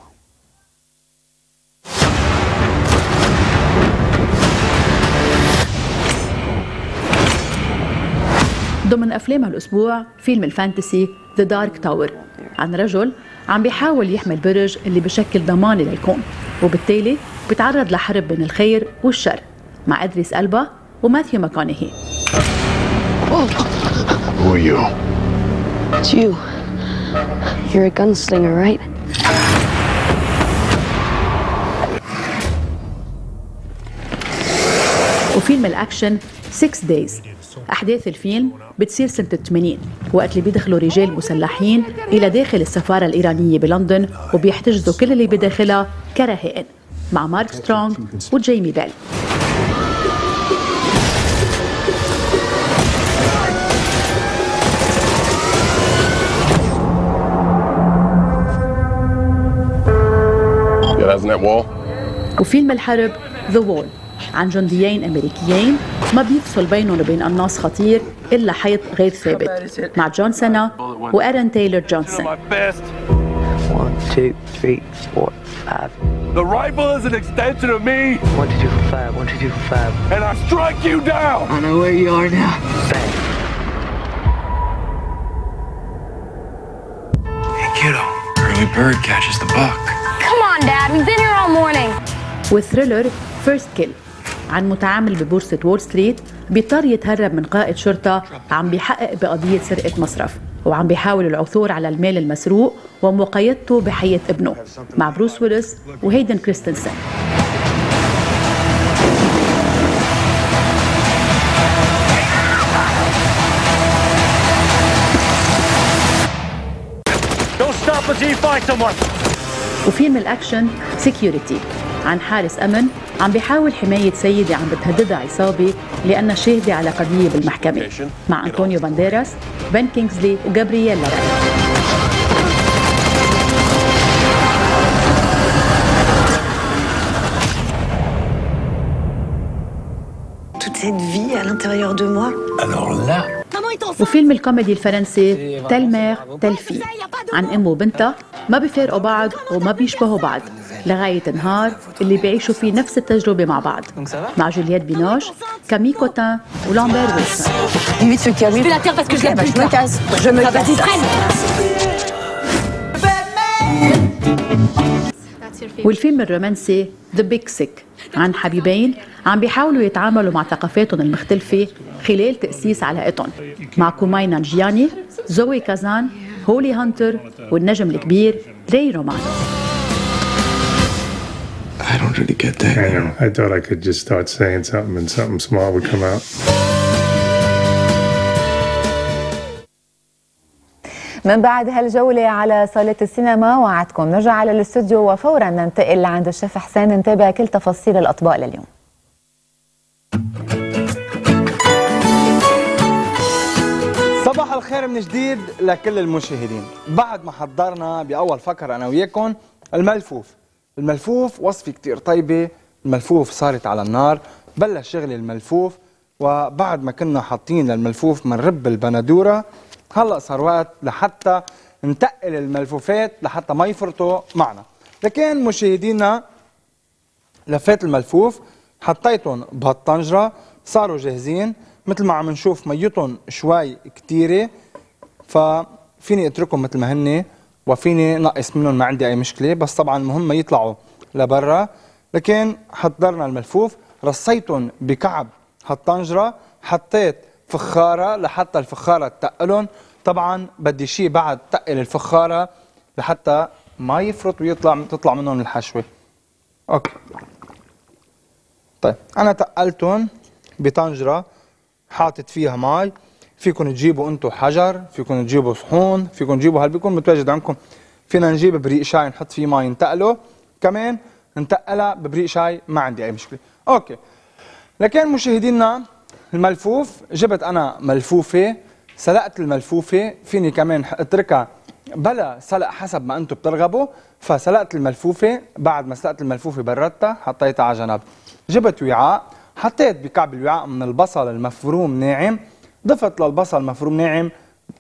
ضمن افلام الاسبوع فيلم الفانتسي The Dark Tower، عن رجل عم بيحاول يحمي البرج اللي بشكل ضمانه للكون، وبالتالي بيتعرض لحرب بين الخير والشر مع ادريس البا وماثيو ماكونهي. Who are you? It's you. You're a gunslinger, right? وفيلم الأكشن Six Days. أحداث الفيلم بتصير سنة الثمانين، وقت اللي بيدخلوا رجال مسلحين إلى داخل السفارة الإيرانية بلندن وبيحتجزوا كل اللي بداخلها كرهائن، مع مارك سترونغ وجيمي بيل. وفيلم الحرب The Wall، عن جنديين أمريكيين ما بيفصل بينهم وبين قناص خطير إلا حيط غير ثابت، مع جون سينا وآرون تايلور جونسون. والثريلر First Kill، عن متعامل ببورصة وول ستريت بيضطر يتهرب من قائد شرطة عم بيحقق بقضية سرقة مصرف، وعم بيحاول العثور على المال المسروق ومقايضته بحياة ابنه، مع بروس ويلس وهيدن كريستنسن. وفيلم الأكشن Security، عن حارس أمن عم بيحاول حماية سيدة عم بتهددها عصابة لأنها شاهدة على قضية بالمحكمة، مع أنطونيو بانديراس، بن كينغزلي وجابرييلا راي. وفيلم الكوميدي الفرنسي تل مير تل في، عن أم وبنتها ما بيفارقوا بعض وما بيشبهوا بعض لغاية النهار اللي بيعيشوا فيه نفس التجربة مع بعض، مع جولييت بينوش، كامي كوتان ولامبير ويلسون. والفيلم الرومانسي The Big Sick، عن حبيبين عم بيحاولوا يتعاملوا مع ثقافاتهم المختلفة خلال تأسيس علاقتهم، مع كوماي نانجياني زوي كازان، هولي هانتر والنجم الكبير ري رومانو. I don't really get that. I know. I thought I could just start saying something and something small would come out. من بعد هالجولة على صالة السينما وعدكم نرجع على الاستوديو وفورا ننتقل لعند الشيف حسين نتابع كل تفاصيل الأطباق لليوم. صباح الخير من جديد لكل المشاهدين. بعد ما حضرنا بأول فقرة أنا وياكم الملفوف، الملفوف وصفة كتير طيبة، الملفوف صارت على النار، بلش شغل الملفوف، وبعد ما كنا حاطين للملفوف منرب البندورة، هلا صار وقت لحتى نتقل الملفوفات لحتى ما يفرطوا معنا. لكن مشاهدينا لفات الملفوف حطيتهم بهالطنجره صاروا جاهزين، مثل ما عم نشوف ميتهم شوي كتيره، ففيني اتركهم مثل ما هن وفيني نقص منهم، ما عندي اي مشكله، بس طبعا المهم ما يطلعوا لبرا. لكن حضرنا الملفوف، رصيتهم بكعب هالطنجره، حطيت فخاره لحتى الفخاره تقلن، طبعا بدي شيء بعد تقل الفخاره لحتى ما يفرط ويطلع تطلع منهم الحشوه. اوكي. طيب انا تقلتهم بطنجره حاطط فيها مي، فيكم تجيبوا انتم حجر، فيكم تجيبوا صحون، فيكم تجيبوا، هل بيكون متواجد عندكم، فينا نجيب بريق شاي نحط فيه مي نتقله، كمان نتقلها ببريق شاي، ما عندي اي مشكله. اوكي. لكن مشاهدينا الملفوف جبت انا ملفوفه، سلقت الملفوفه، فيني كمان اتركها بلا سلق حسب ما انتم بترغبوا، فسلقت الملفوفه، بعد ما سلقت الملفوفه بردتها حطيتها على جنب. جبت وعاء، حطيت بكعب الوعاء من البصل المفروم ناعم، ضفت للبصل المفروم ناعم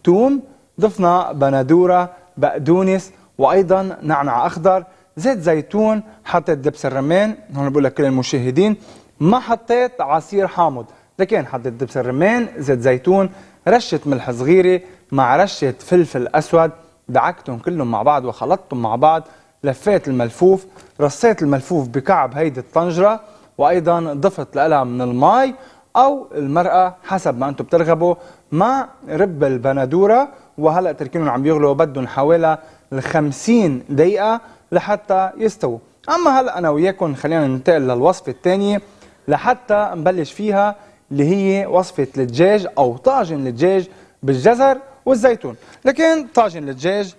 ثوم، ضفنا بندوره، بقدونس، وايضا نعنع اخضر، زيت زيتون، حطيت دبس الرمان، هون بقول لك كل المشاهدين ما حطيت عصير حامض، لكن حطيت دبس الرمان، زيت زيتون، رشة ملح صغيرة مع رشة فلفل أسود، دعكتهم كلهم مع بعض وخلطتهم مع بعض، لفيت الملفوف، رصيت الملفوف بكعب هيدي الطنجرة، وأيضا ضفت لها من الماء أو المرقة حسب ما أنتم بترغبوا، مع رب البندورة، وهلأ تركينهم عم يغلوا، بدهم حوالي الخمسين دقيقة لحتى يستووا. أما هلأ أنا وياكم خلينا ننتقل للوصفة الثانية لحتى نبلش فيها، اللي هي وصفة الدجاج أو طاجن الدجاج بالجزر والزيتون. لكن طاجن الدجاج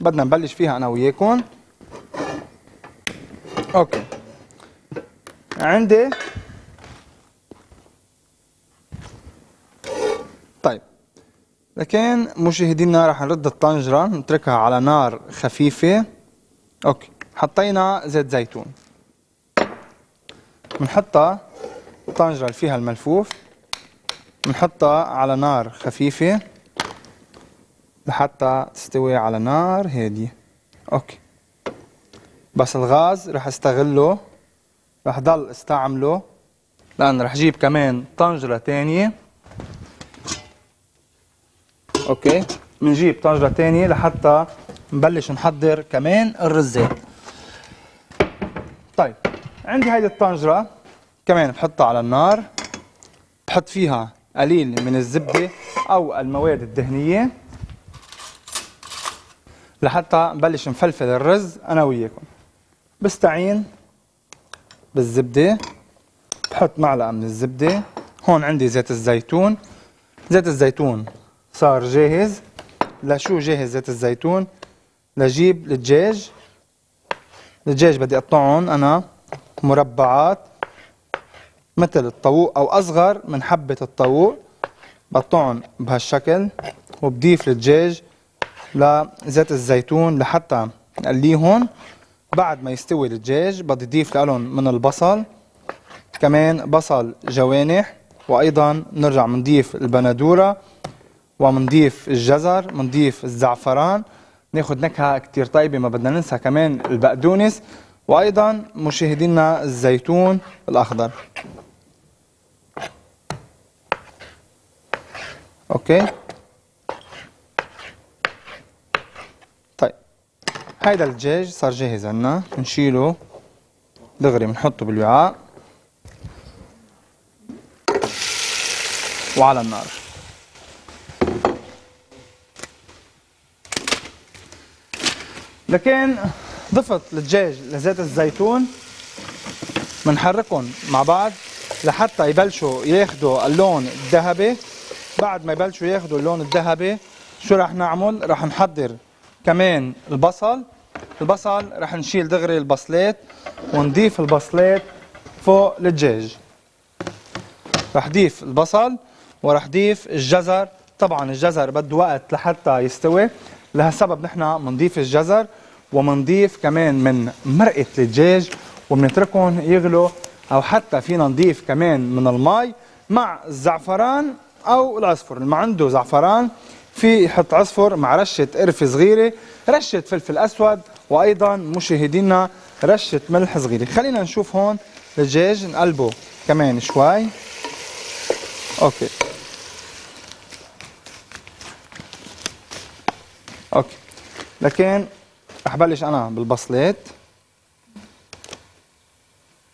بدنا نبلش فيها أنا وياكم. أوكي. عندي طيب. لكن مشاهدينا رح نرد الطنجرة نتركها على نار خفيفة. أوكي. حطينا زيت زيتون. بنحطها الطنجرة اللي فيها الملفوف، بنحطها على نار خفيفة لحتى تستوي على نار هادية. اوكي. بس الغاز رح استغله، رح ضل استعمله، لأن رح جيب كمان طنجرة تانية. اوكي. بنجيب طنجرة تانية لحتى نبلش نحضر كمان الرزات. طيب عندي هيدي الطنجرة كمان بحطها على النار، بحط فيها قليل من الزبدة أو المواد الدهنية لحتى نبلش نفلفل الرز أنا وياكم. بستعين بالزبدة، بحط معلقة من الزبدة، هون عندي زيت الزيتون، زيت الزيتون صار جاهز. لشو جاهز زيت الزيتون؟ لجيب الدجاج، الدجاج بدي أقطعهم أنا مربعات مثل الطاووق او اصغر من حبه الطاووق، بقطعهم بهالشكل وبضيف الدجاج لزيت الزيتون لحتى نقليهم. بعد ما يستوي الدجاج بدي اضيف لهم من البصل، كمان بصل جوانح، وايضا نرجع منضيف البندوره ومنضيف الجزر، منضيف الزعفران، ناخذ نكهه كتير طيبه، ما بدنا ننسى كمان البقدونس، وايضا مشاهدينا الزيتون الاخضر. اوكي. طيب هيدا الدجاج صار جاهز عنا، بنشيله دغري بنحطه بالوعاء وعلى النار. لكن ضفت للدجاج لزيت الزيتون، بنحركهم مع بعض لحتى يبلشوا ياخذوا اللون الذهبي. بعد ما يبلشوا ياخذوا اللون الذهبي شو رح نعمل؟ رح نحضر كمان البصل. البصل رح نشيل دغري البصلات ونضيف البصلات فوق الدجاج. رح ضيف البصل ورح ضيف الجزر، طبعا الجزر بده وقت لحتى يستوي، لهالسبب نحن بنضيف الجزر وبنضيف كمان من مرقة الدجاج وبنتركهم يغلوا، او حتى فينا نضيف كمان من المي مع الزعفران او العصفر. اللي ما عنده زعفران في يحط عصفر مع رشة قرفة صغيرة، رشة فلفل اسود، وايضا مشاهدينا رشة ملح صغيرة. خلينا نشوف هون الدجاج نقلبه كمان شوي. اوكي اوكي لكن رح بلش انا بالبصلات.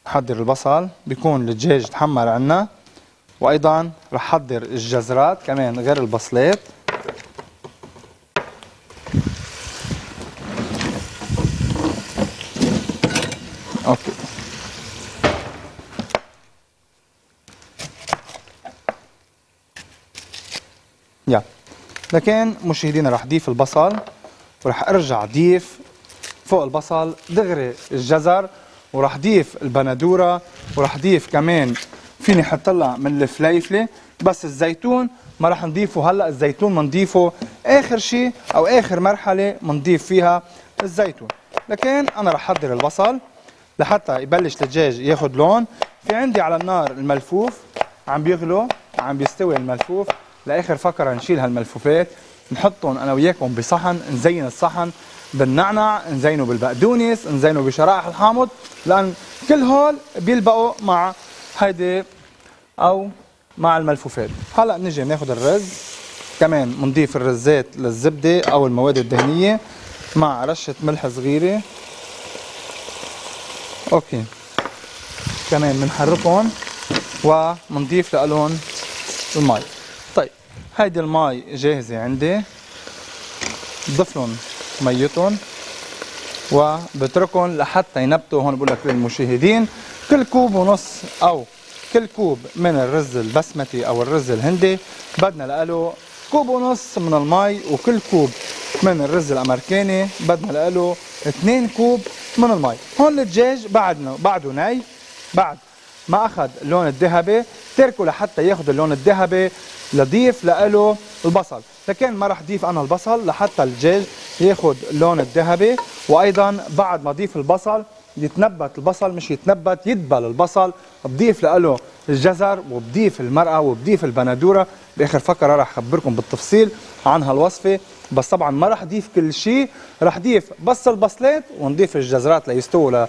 نحضر البصل، بيكون الدجاج تحمر عنا، وايضا رح حضر الجزرات كمان غير البصلات. اوكي يلا، لكن مشاهدينا رح ضيف البصل ورح ارجع ضيف فوق البصل دغري الجزر، ورح ضيف البندوره، ورح ضيف كمان فيني حط لها من الفليفله، بس الزيتون ما رح نضيفه هلا، الزيتون بنضيفه اخر شيء او اخر مرحله بنضيف فيها الزيتون. لكن انا رح احضر البصل لحتى يبلش الدجاج ياخذ لون. في عندي على النار الملفوف عم بيغلو، عم بيستوي الملفوف. لاخر فقره نشيل هالملفوفات، نحطهم انا وياكم بصحن، نزين الصحن بالنعنع، نزينه بالبقدونس، نزينه بشرائح الحامض، لان كل هول بيلبقوا مع هيدي او مع الملفوفات. هلا بنجي ناخذ الرز كمان، بنضيف الرزات للزبده او المواد الدهنيه مع رشه ملح صغيره. اوكي كمان بنحركهم وبنضيف لهم المي. طيب هيدي المي جاهزه عندي، بضيف لهم ميتهم وبتركهم لحتى ينبتوا. هون بقول لك للمشاهدين كل كوب ونص او كل كوب من الرز البسمتي او الرز الهندي بدنا له كوب ونص من المي، وكل كوب من الرز الامريكاني بدنا له اثنين كوب من المي. هون الدجاج بعدنا بعده ناي، بعد ما اخذ اللون الذهبي تركه لحتى ياخذ اللون الذهبي لضيف له البصل. لكن ما راح ضيف انا البصل لحتى الدجاج ياخذ اللون الذهبي، وايضا بعد ما اضيف البصل يتنبت البصل، مش يتنبت يدبل البصل، بضيف له الجزر وبضيف المرقه وبضيف البندوره. باخر فقره راح اخبركم بالتفصيل عن هالوصفه، بس طبعا ما راح ضيف كل شيء، راح ضيف بس البصلات ونضيف الجزرات ليستووا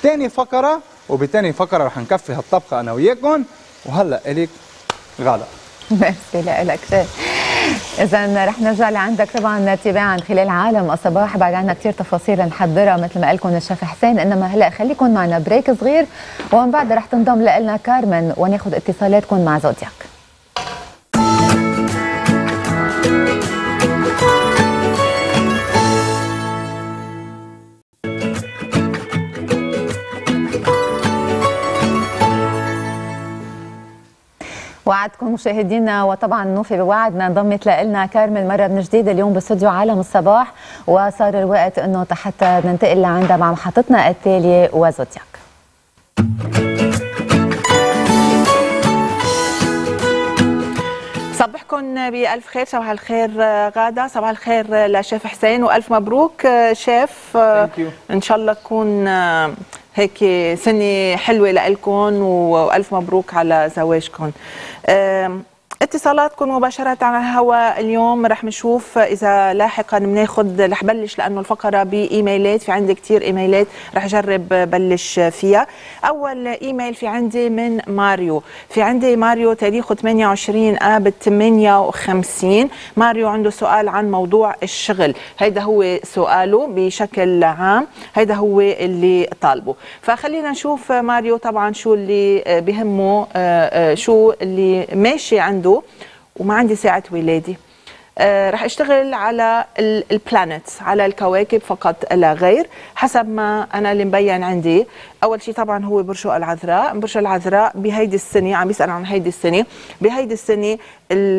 لثاني فقره، وبثاني فقره راح نكفي هالطبخه انا وياكم. وهلا الك غالة. ميرسي لك شيخ. إذا رح نرجع لعندك طبعا تباعا خلال عالم الصباح، بعد عنا كثير تفاصيل نحضرها مثل ما قالكم الشيف حسين، إنما هلا خليكم معنا بريك صغير، ومن بعد رح تنضم لنا كارمن وناخذ اتصالاتكم مع زودياك. وعدكم مشاهدينا وطبعا نوفي بوعدنا، انضمت لنا كارمن مره من جديد اليوم باستوديو عالم الصباح، وصار الوقت انه حتى ننتقل لعندها مع محطتنا التاليه وزودياك. صبحكم بألف خير، صباح الخير غادة، صباح الخير لشيف حسين، وألف مبروك شيف، إن شاء الله تكون هيك سنة حلوة لإلكم، وألف مبروك على زواجكم. اتصالاتكم مباشرة على الهواء اليوم، رح نشوف إذا لاحقا بناخد، رح بلش لأنه الفقرة بإيميلات، في عندي كتير إيميلات رح أجرب بلش فيها. أول إيميل في عندي من ماريو، في عندي ماريو تاريخه ثمانية وعشرين آب ثمانية وخمسين. ماريو عنده سؤال عن موضوع الشغل، هيدا هو سؤاله بشكل عام، هيدا هو اللي طالبه، فخلينا نشوف ماريو طبعا شو اللي بهمه، شو اللي ماشي عنده. وما عندي ساعة ولادي، رح اشتغل على البلانتس، على الكواكب فقط لا غير، حسب ما انا اللي مبين عندي. اول شيء طبعا هو برشقة العذراء، برشقة العذراء بهيدي السنه، عم يسال عن هيدي السنه، بهيدي السنه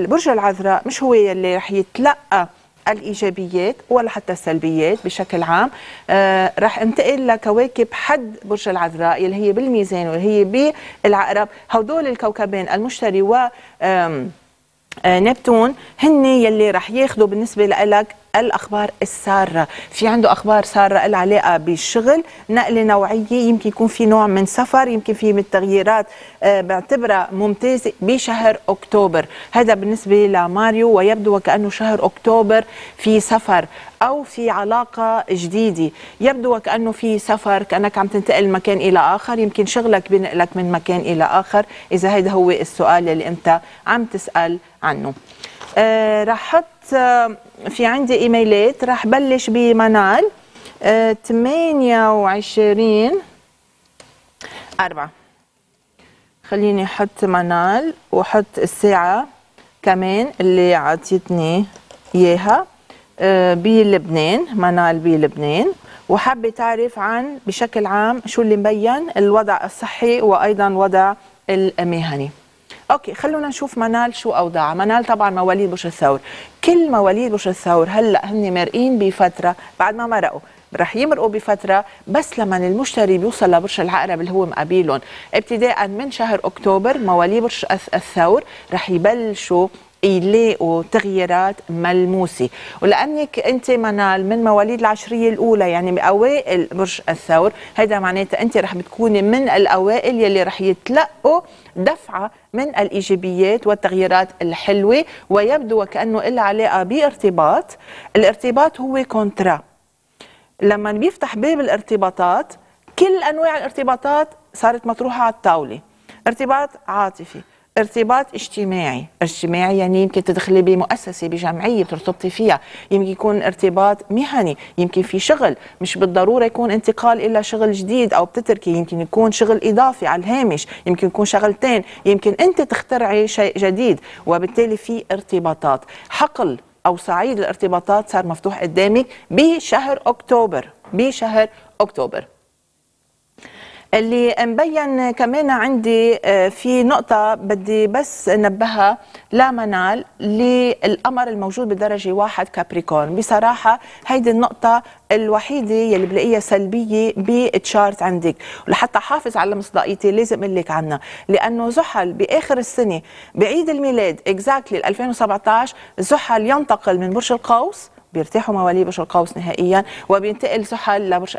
برشقة العذراء مش هو اللي رح يتلقى الايجابيات ولا حتى السلبيات بشكل عام. آه رح انتقل لكواكب حد برج العذراء اللي هي بالميزان واللي هي بالعقرب. هدول الكوكبين المشتري و نبتون هن يلي رح ياخذوا بالنسبه لك الاخبار الساره، في عنده اخبار ساره العلاقه بالشغل، نقله نوعيه، يمكن يكون في نوع من سفر، يمكن في من التغييرات. أه بعتبرها ممتازه بشهر اكتوبر، هذا بالنسبه لماريو، ويبدو وكانه شهر اكتوبر في سفر او في علاقه جديده، يبدو وكانه في سفر، كانك عم تنتقل من مكان الى اخر، يمكن شغلك بينقلك من مكان الى اخر، اذا هذا هو السؤال اللي انت عم تسال عنه. أه رح حط في عندي ايميلات، راح بلش بمنال ثمانية وعشرين أربعة. خليني احط منال واحط الساعه كمان اللي عطيتني اياها بلبنان، منال بلبنان، وحابه تعرف عن بشكل عام شو اللي مبين الوضع الصحي وايضا وضع المهني. اوكي، خلونا نشوف منال شو اوضاعها. منال طبعا مواليد برج الثور، كل مواليد برج الثور هلا هن مرقين بفتره، بعد ما مرقوا رح يمرقوا بفتره، بس لما المشتري بيوصل لبرج العقرب اللي هو مقابلهم ابتداء من شهر اكتوبر، مواليد برج الثور رح يبلشوا يلاقوا تغييرات ملموسه. ولانك انت منال من مواليد العشريه الاولى، يعني باوائل برج الثور، هذا معناته انت رح بتكوني من الاوائل يلي رح يتلقوا دفعه من الايجابيات والتغييرات الحلوه، ويبدو وكانه لها علاقه بارتباط. الارتباط هو كونترا، لما بيفتح باب الارتباطات كل انواع الارتباطات صارت مطروحه على الطاوله. ارتباط عاطفي، ارتباط اجتماعي، اجتماعي يعني يمكن تدخلي بمؤسسة، بجمعية ترتبطي فيها، يمكن يكون ارتباط مهني، يمكن في شغل، مش بالضرورة يكون انتقال إلى شغل جديد أو بتتركي، يمكن يكون شغل إضافي على الهامش، يمكن يكون شغلتين، يمكن أنت تخترعي شيء جديد، وبالتالي في ارتباطات. حقل أو صعيد الارتباطات صار مفتوح قدامك بشهر أكتوبر، بشهر أكتوبر. اللي مبين كمان عندي في نقطة بدي بس نبهها لمنال، للقمر الموجود بدرجة واحد كابريكون. بصراحة هيدي النقطة الوحيدة يلي بلاقيها سلبية بالتشارت عندك، ولحتى حافظ على مصداقيتي لازم اقول لك عنها، لأنه زحل بآخر السنة بعيد الميلاد اكزاكتلي ألفين وسبعطعش، زحل ينتقل من برج القوس، بيرتاحوا مواليد برج القوس نهائيا، وبينتقل زحل لبرج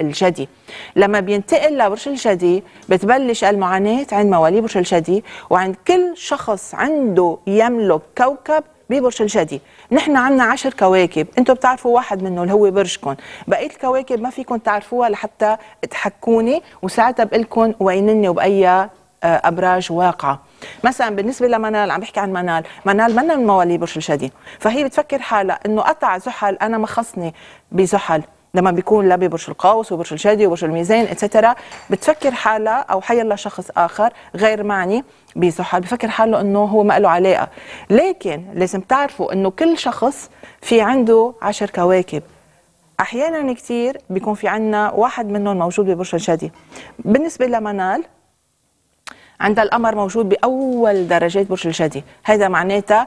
الجدي. لما بينتقل لبرج الجدي بتبلش المعاناة عند مواليد برج الجدي، وعند كل شخص عنده يملك كوكب ببرج الجدي. نحن عندنا عشر كواكب، انتم بتعرفوا واحد منه اللي هو برجكم، بقية الكواكب ما فيكم تعرفوها لحتى تحكوني، وساعتها بقول لكم وينني وبأي ابراج واقعه. مثلا بالنسبه لمنال، عم بحكي عن منال، منال منا من مواليد برج الجدي، فهي بتفكر حالها انه قطع زحل، انا ما خصني بزحل لما بيكون لا ببرج القوس وبرج الجدي وبرج الميزان اتسترا، بتفكر حالها او حيلا شخص اخر غير معني بزحل، بفكر حاله انه هو ما له علاقه. لكن لازم تعرفوا انه كل شخص في عنده عشر كواكب، احيانا كثير بيكون في عندنا واحد منهم موجود ببرج الجدي. بالنسبه لمنال عند القمر موجود بأول درجات برج الجدي، هذا معناتها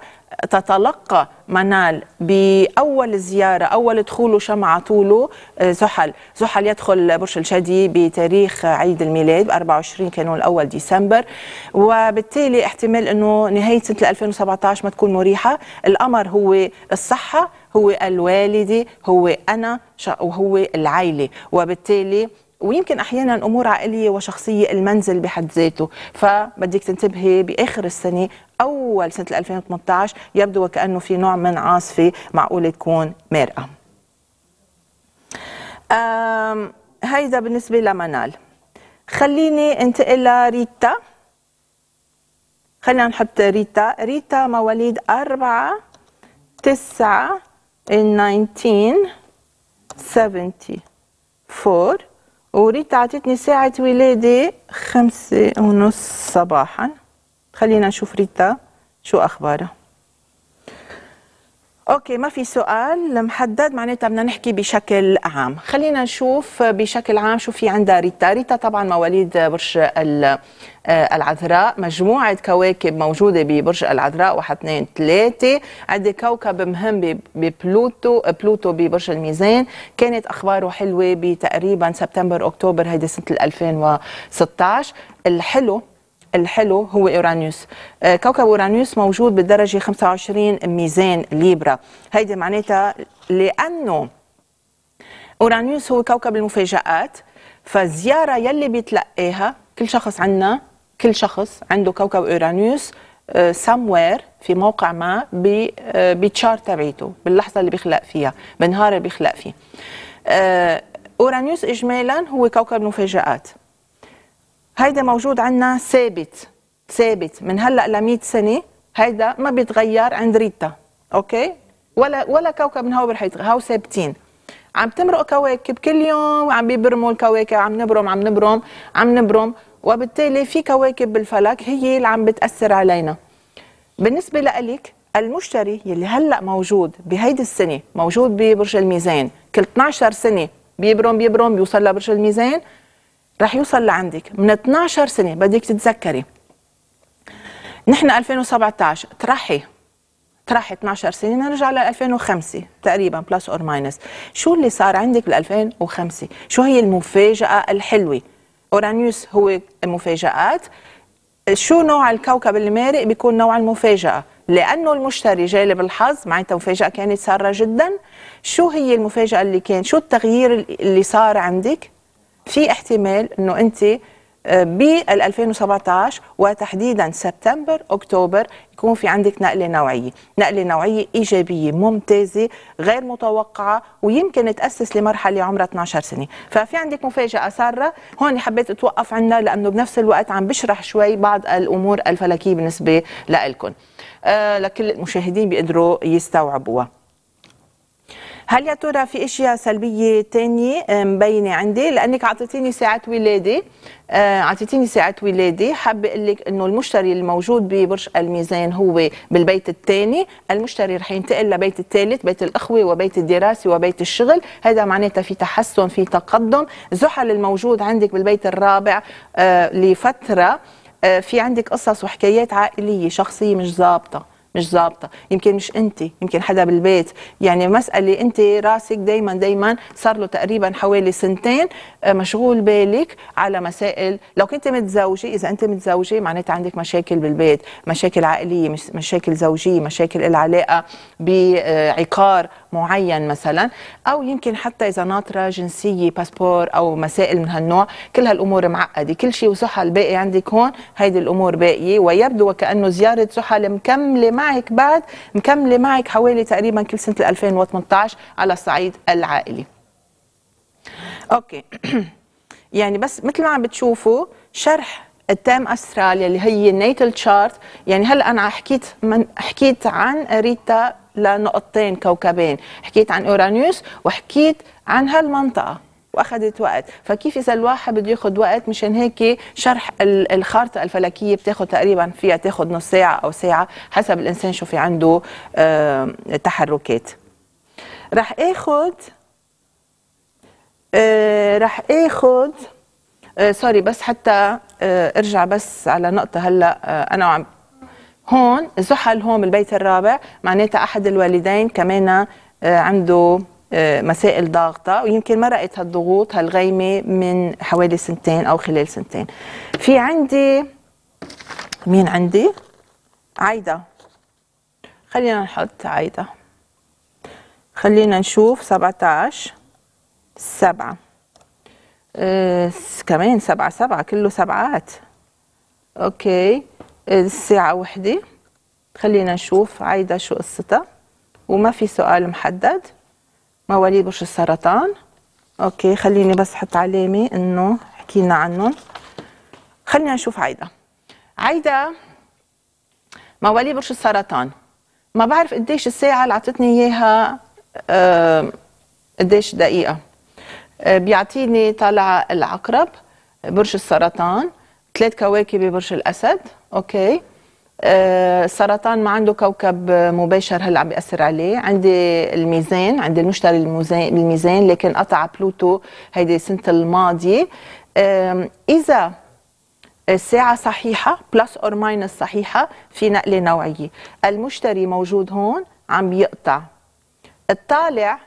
تتلقى منال بأول زيارة، أول دخوله شمعة طوله زحل. زحل يدخل برج الجدي بتاريخ عيد الميلاد ب أربعة وعشرين كانون الأول ديسمبر، وبالتالي احتمال أنه نهاية سنة ألفين وسبعطعش ما تكون مريحة. القمر هو الصحة، هو الوالدة، هو أنا، وهو العائلة، وبالتالي ويمكن احيانا امور عائليه وشخصيه، المنزل بحد ذاته، فبدك تنتبهي باخر السنه اول سنه ألفين وثمنطعش يبدو وكانه في نوع من عاصفه معقوله تكون مارقه. هيدا بالنسبه لمنال. خليني انتقل لريتا، خلينا نحط ريتا. ريتا مواليد أربعة تسعة ألف وتسعمية وأربعة وسبعين وريتا عطتني ساعة ولادي خمسة ونص صباحا. خلينا نشوف ريتا شو أخبارها. اوكي ما في سؤال محدد، معناتها بدنا نحكي بشكل عام. خلينا نشوف بشكل عام شو في عندها ريتا. ريتا طبعا مواليد برج العذراء، مجموعه كواكب موجوده ببرج العذراء، واحد اثنين ثلاثه، عندي كوكب مهم ببلوتو، بلوتو ببرج الميزان، كانت اخباره حلوه بتقريبا سبتمبر اكتوبر هيدي سنه ألفين وستة عشر. الحلو الحلو هو اورانيوس، كوكب اورانيوس موجود بالدرجه خمسة وعشرين ميزان ليبرا، هيدي معناتها لانه اورانيوس هو كوكب المفاجآت، فالزياره يلي بيتلقاها كل شخص عنا كل شخص عنده كوكب اورانيوس سموير في موقع ما بالتشار تبعيته، باللحظه اللي بيخلق فيها، بالنهار اللي بيخلق فيه. اورانيوس اجمالا هو كوكب المفاجآت، هيدا موجود عندنا ثابت ثابت من هلا ل مئة سنه، هيدا ما بيتغير عند ريتا، اوكي؟ ولا ولا كوكب من هو رح هو ثابتين. عم تمرق كواكب كل يوم وعم بيبرموا الكواكب، عم نبرم عم نبرم عم نبرم، وبالتالي في كواكب بالفلك هي اللي عم بتاثر علينا. بالنسبه لإلك المشتري يلي هلا موجود بهيدي السنه موجود ببرج الميزان، كل اثنعش سنه بيبرم بيبرم بيوصل لبرج الميزان، رح يوصل لعندك من اثنعش سنة. بدك تتذكري نحن ألفين وسبعة عشر ترحي ترحي اثنعش سنة، نرجع ل ألفين وخمسة تقريبا بلس اور ماينس. شو اللي صار عندك بال ألفين وخمسة؟ شو هي المفاجأة الحلوة؟ اورانيوس هو المفاجآت، شو نوع الكوكب المارق بيكون نوع المفاجأة؟ لأنه المشتري جالب الحظ معناتها مفاجأة كانت سارة جدا. شو هي المفاجأة اللي كان؟ شو التغيير اللي صار عندك؟ في احتمال انه انت بال ألفين وسبعة عشر وتحديدا سبتمبر اكتوبر يكون في عندك نقله نوعيه، نقله نوعيه ايجابيه ممتازه غير متوقعه، ويمكن تاسس لمرحله عمرها اثنعش سنه، ففي عندك مفاجاه ساره. هون حبيت اتوقف عندها لانه بنفس الوقت عم بشرح شوي بعض الامور الفلكيه بالنسبه لكم، أه لكل المشاهدين بيقدروا يستوعبوها. هل يا ترى في اشياء سلبيه ثانيه مبينه عندي؟ لانك اعطيتيني ساعه ولادي، اعطيتيني ساعه ولادي، حابه اقول لك انه المشتري الموجود ببرج الميزان هو بالبيت الثاني، المشتري رح ينتقل لبيت الثالث، بيت الاخوه وبيت الدراسه وبيت الشغل، هذا معناتها في تحسن في تقدم. زحل الموجود عندك بالبيت الرابع لفتره، في عندك قصص وحكايات عائليه شخصيه مش ظابطه مش ظابطه، يمكن مش انت، يمكن حدا بالبيت، يعني مساله انت راسك دائما دائما صار له تقريبا حوالي سنتين مشغول بالك على مسائل. لو كنت متزوجه، اذا انت متزوجه معناتها عندك مشاكل بالبيت، مشاكل عائليه، مشاكل زوجيه، مشاكل العلاقه بعقار معين مثلا، او يمكن حتى اذا ناطره جنسيه باسبور او مسائل من هالنوع. كل هالامور معقده، كل شيء وزحل باقي عندك هون، هيدي الامور باقيه، ويبدو وكانه زياره زحل مكمله معك بعد مكمله معك حوالي تقريبا كل سنه ألفين وثمانية عشر على الصعيد العائلي. اوكي يعني بس مثل ما عم بتشوفوا شرح التام استرال اللي هي النيتال تشارت. يعني هلا انا حكيت من حكيت عن ريتا لنقطتين كوكبين، حكيت عن اورانيوس وحكيت عن هالمنطقه واخذت وقت، فكيف اذا الواحد بده ياخذ وقت؟ مشان هيك شرح الخارطه الفلكيه بتاخذ تقريبا فيها تاخذ نص ساعه او ساعه حسب الانسان شو في عنده آه تحركات. رح اخذ آه رح اخذ آه سوري بس حتى آه ارجع بس على نقطه هلا. آه انا وعم هون زحل هون بالبيت الرابع، معناتها احد الوالدين كمان آه عنده مسائل ضاغطة، ويمكن مرقت هالضغوط هالغيمة من حوالي سنتين أو خلال سنتين. في عندي مين عندي؟ عايدة، خلينا نحط عايدة، خلينا نشوف سبعة عشر سبعة أه كمان سبعة سبعة كله سبعات. أوكي الساعة وحدة، خلينا نشوف عايدة شو قصتها، وما في سؤال محدد. مواليد برج السرطان، اوكي خليني بس احط علامه انه حكينا عنهم. خلينا نشوف عايده. عايده مواليد برج السرطان، ما بعرف قديش الساعه اللي اعطتني اياها أه قديش دقيقه، أه بيعطيني طالعه العقرب برج السرطان، ثلاث كواكب برج الاسد، اوكي سرطان ما عنده كوكب مباشر هلا عم بيأثر عليه، عندي الميزان، عندي المشتري الميزان لكن قطع بلوتو هيدي السنة الماضية. إذا الساعة صحيحة بلس أور ماينس صحيحة في نقلة نوعية، المشتري موجود هون عم بيقطع، الطالع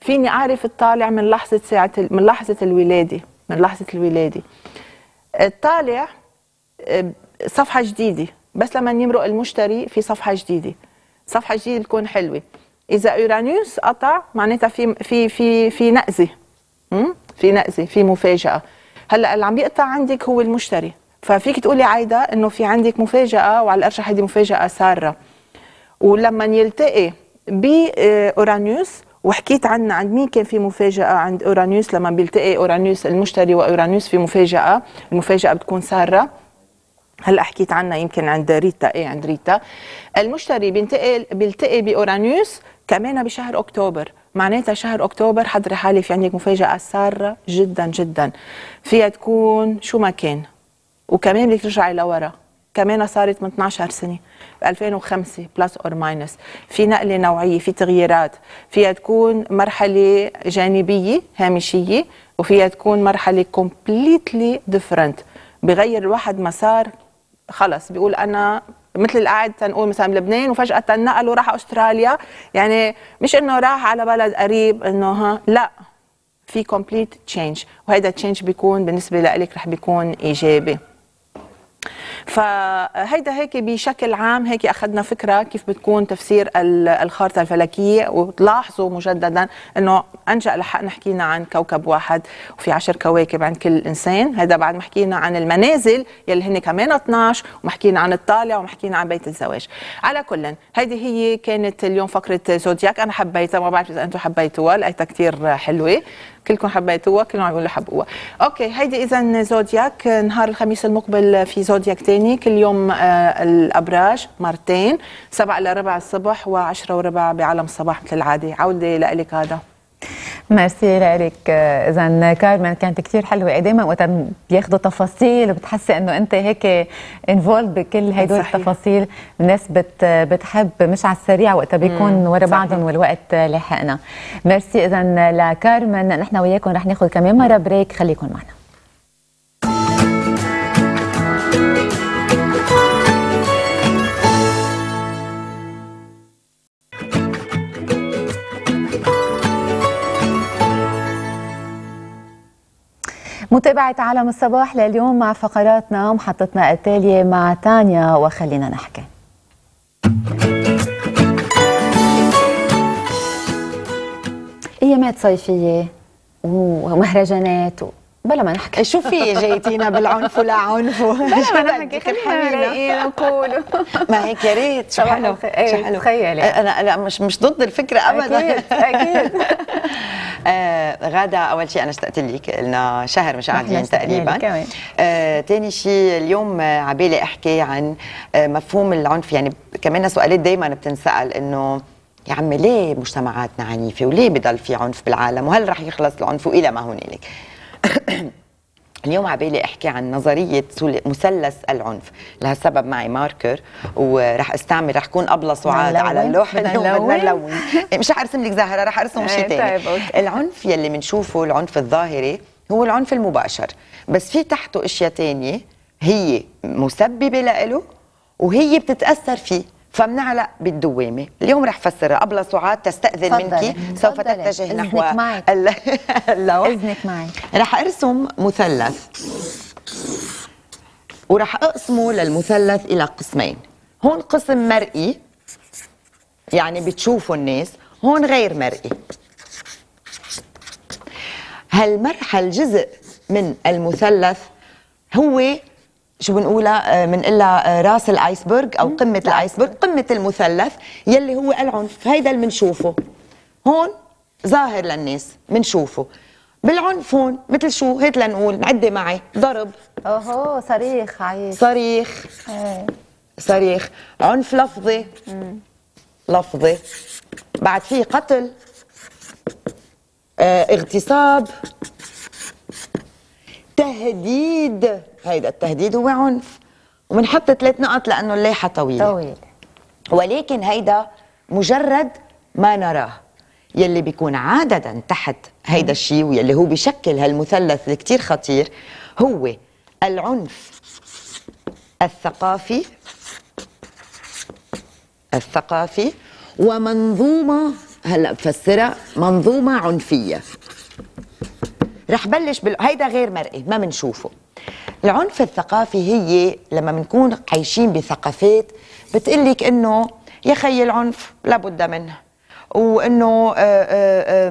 فيني أعرف الطالع من لحظة ساعة من لحظة الولادة، من لحظة الولادة الطالع صفحة جديدة، بس لما يمرق المشتري في صفحة جديدة، صفحة جديدة بتكون حلوة. إذا أورانيوس قطع معناتها في في في في نقزة، في نقزة، في مفاجأة. هلا اللي عم بيقطع عندك هو المشتري، ففيك تقولي عايدة إنه في عندك مفاجأة، وعلى الأرجح هيدي مفاجأة سارة. ولما يلتقي بأورانيوس، وحكيت عن عند مين كان في مفاجأة عند أورانيوس، لما بيلتقي أورانيوس المشتري وأورانيوس في مفاجأة، المفاجأة بتكون سارة. هلا حكيت عنها يمكن عند ريتا، ايه عند ريتا. المشتري بينتقل بيلتقي بأورانيوس كمان بشهر أكتوبر، معناتها شهر أكتوبر حضري حالي في عندك مفاجأة سارة جدا جدا، فيها تكون شو ما كان، وكمان بدك ترجعي لورا، كمان صارت من اثنعش سنة ب ألفين وخمسة بلس أور ماينس، في نقلة نوعية، في تغييرات، فيها تكون مرحلة جانبية هامشية، وفيها تكون مرحلة كومبليتلي ديفرنت، بغير الواحد مسار خلص، بيقول أنا مثل اللي قاعد تنقول مثلا بلبنان وفجأة تنقل وراح أستراليا، يعني مش إنه راح على بلد قريب إنه ها، لا، في كومبليت تشينج، وهيدا التشينج بيكون بالنسبة لك رح بيكون إيجابي. فهيدا هيك بشكل عام هيك أخذنا فكرة كيف بتكون تفسير الخارطة الفلكية، وتلاحظوا مجددا أنه أنجأ لحقنا حكينا عن كوكب واحد وفي عشر كواكب عند كل إنسان، هذا بعد ما حكينا عن المنازل يلي هن كمان اثنعش، وما حكينا عن الطالع، وما حكينا عن بيت الزواج. على كل هيدي هي كانت اليوم فقرة زودياك، أنا حبيتها، ما بعرف إذا أنتم حبيتوها، لقيتها كتير حلوة، كلكم حبيتوها، كلهم عم يقولوا حبوها. اوكي هيدي اذا زودياك، نهار الخميس المقبل في زودياك ثاني، كل يوم آه الابراج مرتين، سبعة إلى ربع الصبح وعشرة وربع بعالم الصباح مثل العاده. عوده لك هذا، ميرسي لك اذا كارمن، كانت كثير حلوه، دائما وقت بياخذوا تفاصيل وبتحسي انه انت هيك انفولد بكل هدول التفاصيل، الناس بت بتحب مش على السريع، وقت بيكون ورا بعضهم والوقت لحقنا. ميرسي اذا لكارمن، نحن وياكم رح ناخذ كمان مره بريك، خليكم معنا. متابعة عالم الصباح لليوم مع فقراتنا ومحطتنا التالية مع تانيا، وخلينا نحكي. ايامات صيفية ومهرجانات بلا ما نحكي، شو في جايتينا بالعنف ولا عنف، بلا ما نحكي، خلينا رايقين نقولوا ما هيك، يا ريت. شو حلو، شو حلو، تخيلي انا انا مش مش ضد الفكره ابدا، اكيد اكيد. آه غاده، اول شيء انا اشتقت لك، لنا شهر مش قاعدين تقريبا. آه ثاني شيء اليوم عبالي احكي عن آه مفهوم العنف، يعني كمان سؤالات دائما بتنسال انه يا عمي ليه مجتمعاتنا عنيفه، وليه بضل في عنف بالعالم، وهل رح يخلص العنف والى ما هنالك. اليوم عبالي احكي عن نظريه مثلث العنف، لهالسبب معي ماركر وراح استعمل، راح اكون ابلة سعاد على اللوحه، بدنا نلون، مش رح ارسم لك زهره، راح ارسم شيء ثاني. العنف يلي بنشوفه، العنف الظاهري هو العنف المباشر، بس في تحته اشياء ثانيه هي مسببه له وهي بتتاثر فيه، فمنعلق بالدوامه. اليوم رح فسرها. أبلة سعاد تستأذن منك، سوف تتجه نحو اللوح. اذنك معي. رح ارسم مثلث، ورح اقسمه للمثلث الى قسمين، هون قسم مرئي يعني بتشوفوا الناس، هون غير مرئي. هالمرحله الجزء من المثلث هو شو بنقولها، بنقولها راس الايسبرغ او قمه الايسبرغ، قمه المثلث يلي هو العنف، هيدا اللي بنشوفه هون ظاهر للناس، بنشوفه بالعنف هون مثل شو، هيك لنقول نعدي معي، ضرب، اهو صريخ، عيط، صريخ، ايه صريخ، عنف لفظي، مم. لفظي، بعد في قتل، آه اغتصاب، تهديد، هيدا التهديد هو عنف، وبنحط ثلاث نقط لأنه اللايحة طويلة طويلة ولكن هيدا مجرد ما نراه. يلي بيكون عادة تحت هيدا الشيء ويلي هو بيشكل هالمثلث اللي كتير خطير هو العنف الثقافي الثقافي ومنظومة، هلا بفسرها، منظومة عنفية. رح بلش بال... هيدا غير مرئي ما بنشوفه. العنف الثقافي هي لما بنكون عايشين بثقافات بتقلك انه يا خي العنف لابد منه وانه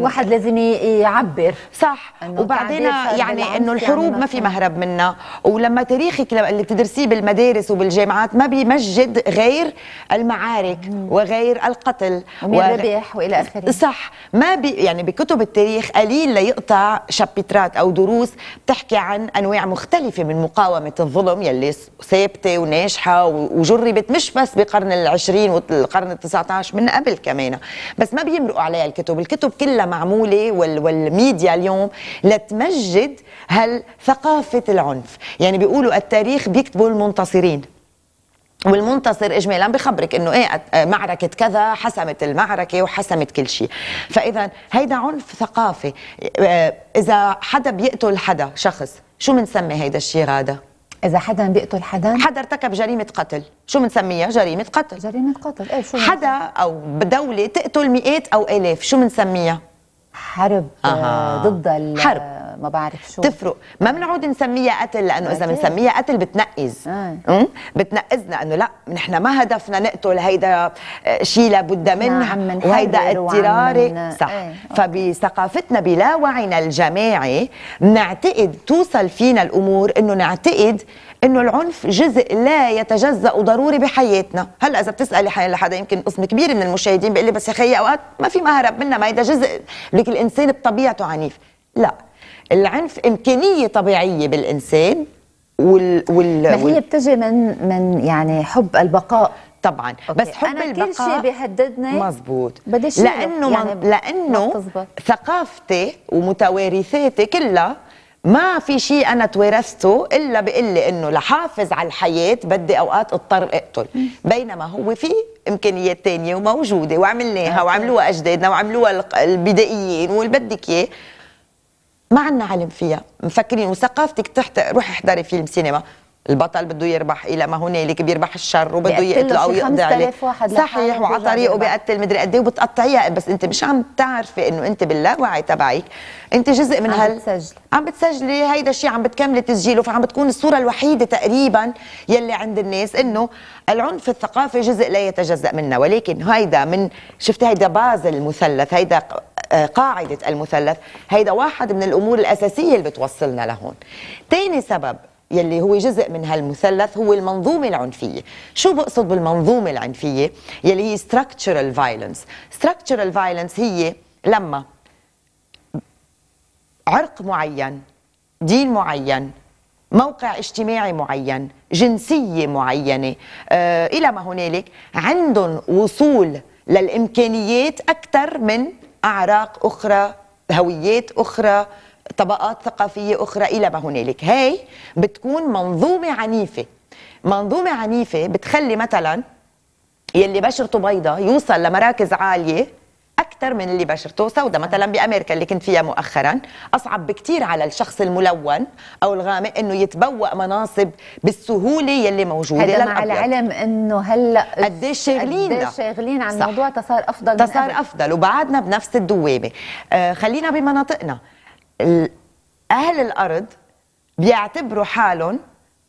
واحد لازم يعبر صح، وبعدين يعني انه الحروب ما في مهرب منها، ولما تاريخك اللي بتدرسيه بالمدارس وبالجامعات ما بيمجد غير المعارك وغير القتل والذبح والى اخره صح. ما بي يعني بكتب التاريخ قليل ليقطع شابترات او دروس بتحكي عن انواع مختلفه من مقاومه الظلم يلي ثابته وناجحه وجربت مش بس بقرن العشرين والقرن التسعة عشر، من قبل كمان، بس ما بيمرقوا عليها الكتب. الكتب كلها معمولة وال... والميديا اليوم لتمجد هالثقافة العنف. يعني بيقولوا التاريخ بيكتبوا المنتصرين، والمنتصر اجمالا بخبرك انه ايه معركه كذا حسمت المعركه وحسمت كل شيء. فاذا هيدا عنف ثقافي. اذا حدا بيقتل حدا شخص شو بنسمي هيدا الشيء غادا؟ إذا حدا بيقتل حدا، حدا ارتكب جريمة قتل، شو بنسميها؟ جريمة قتل. جريمة قتل، إيه شو؟ حدا أو دولة تقتل مئات أو آلاف، شو بنسميها؟ حرب آه. ضد ال حرب، ما بعرف شو تفرق، ما بنعود نسميها قتل لأنه إذا بنسميها قتل بتنقز آه. بتنقزنا إنه لا، نحن ما هدفنا نقتل، هيدا شيء لابد منه وهيدا اضطراري صح ايه. فبثقافتنا بلا وعينا الجماعي بنعتقد، توصل فينا الأمور إنه نعتقد إنه العنف جزء لا يتجزأ وضروري بحياتنا. هلا إذا بتسألي حدا، يمكن قسم كبير من المشاهدين بيقول لي بس يا خيي أوقات ما في مهرب منها، ما هيدا جزء لك الإنسان بطبيعته عنيف. لا، العنف إمكانية طبيعية بالإنسان وال وال ما هي بتجي من من يعني حب البقاء طبعا أوكي. بس حب أنا البقاء كل شيء بيهددني مظبوط، لأنه يعني من لأنه ثقافتي ومتوارثاتي كلها ما في شيء أنا تورثته إلا بقلي إنه لحافظ على الحياة بدي أوقات اضطر أقتل، بينما هو في إمكانيات تانية وموجودة وعملناها وعملوها أجدادنا وعملوها البدائيين والبدك إياه، ما عنا علم فيها، مفكرين. وثقافتك تحت روحي احضري فيلم سينما، البطل بده يربح الى ما هنالك، بيربح الشر وبده يقتله او يقضي عليه صحيح، وعلى طريقه بيقتل مدري قد ايه وبتقطعيها، بس انت مش عم تعرفي انه انت باللاوعي تبعك انت جزء من هال عم بتسجلي عم بتسجلي هيدا الشيء، عم بتكملي تسجيله، فعم بتكون الصوره الوحيده تقريبا يلي عند الناس انه العنف الثقافي جزء لا يتجزأ منا. ولكن هيدا من شفتي هيدا باز المثلث، هيدا قاعدة المثلث، هيدا واحد من الأمور الأساسية اللي بتوصلنا لهون. تاني سبب يلي هو جزء من هالمثلث هو المنظومة العنفية. شو بقصد بالمنظومة العنفية؟ يلي هي structural violence. structural violence هي لما عرق معين، دين معين، موقع اجتماعي معين، جنسية معينة آه إلى ما هنالك، عندهم وصول للإمكانيات أكثر من أعراق أخرى، هويات أخرى، طبقات ثقافية أخرى إلى ما هنالك. هاي بتكون منظومة عنيفة. منظومة عنيفة بتخلي مثلا يلي بشرته بيضة يوصل لمراكز عالية أكثر من اللي بشرته سوداء. مثلا بأمريكا اللي كنت فيها مؤخرا أصعب بكتير على الشخص الملون أو الغامق إنه يتبوأ مناصب بالسهولة يلي موجودة. هذا مع العلم إنه هلا قديش شاغلين قديش شاغلين عن الموضوع، تصار أفضل تصار أفضل وبعدنا بنفس الدوامة. آه خلينا بمناطقنا، أهل الأرض بيعتبروا حالهم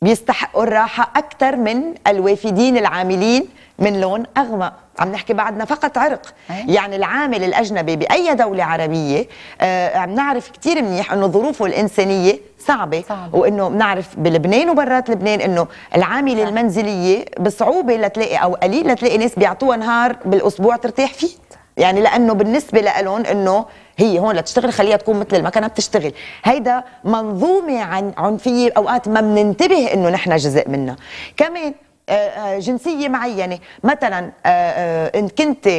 بيستحقوا الراحة أكثر من الوافدين العاملين من لون أغمق. عم نحكي بعدنا فقط عرق أيه؟ يعني العامل الأجنبي بأي دولة عربية آه عم نعرف كتير منيح أنه ظروفه الإنسانية صعبة, صعبة. وأنه بنعرف بلبنان وبرات لبنان أنه العاملة المنزلية بصعوبة لتلاقي أو قليل لتلاقي ناس بيعطوها نهار بالأسبوع ترتاح فيه، يعني لأنه بالنسبة لهم أنه هي هون لتشتغل خليها تكون مثل المكنه بتشتغل. هيدا منظومه عن عنفيه اوقات ما بننتبه انه نحن جزء منها. كمان جنسيه معينه، مثلا ان كنت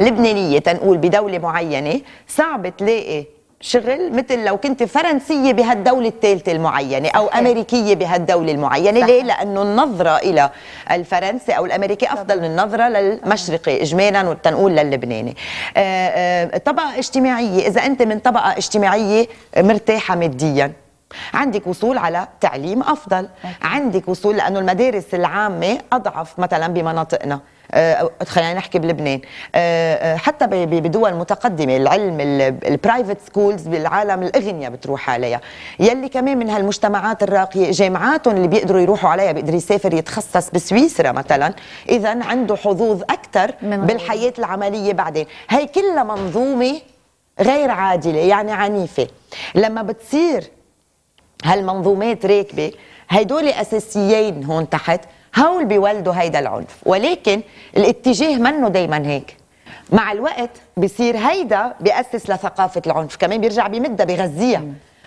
لبنانيه تنقول بدوله معينه صعب تلاقي شغل مثل لو كنت فرنسيه بهالدوله الثالثه المعينه او امريكيه بهالدوله المعينه. ليه؟ لانه النظره الى الفرنسي او الامريكي افضل من النظره للمشرقي اجمالا وتنقول لللبناني. طبقه اجتماعيه، اذا انت من طبقه اجتماعيه مرتاحه ماديا عندك وصول على تعليم افضل، عندك وصول لانه المدارس العامه اضعف مثلا بمناطقنا، خلينا نحكي بلبنان، حتى بدول متقدمه العلم البرايفت سكولز بالعالم الاغنياء بتروح عليها، يلي كمان من هالمجتمعات الراقيه جامعاتهم اللي بيقدروا يروحوا عليها، بيقدر يسافر يتخصص بسويسرا مثلا، اذا عنده حظوظ اكثر بالحياه العمليه بعدين. هي كلها منظومه غير عادله يعني عنيفه. لما بتصير هالمنظومات راكبه، هدول اساسيين هون تحت، هول بيولدوا هيدا العنف، ولكن الاتجاه منه دايما هيك. مع الوقت بصير هيدا بيأسس لثقافة العنف، كمان بيرجع بمدة بغزيها.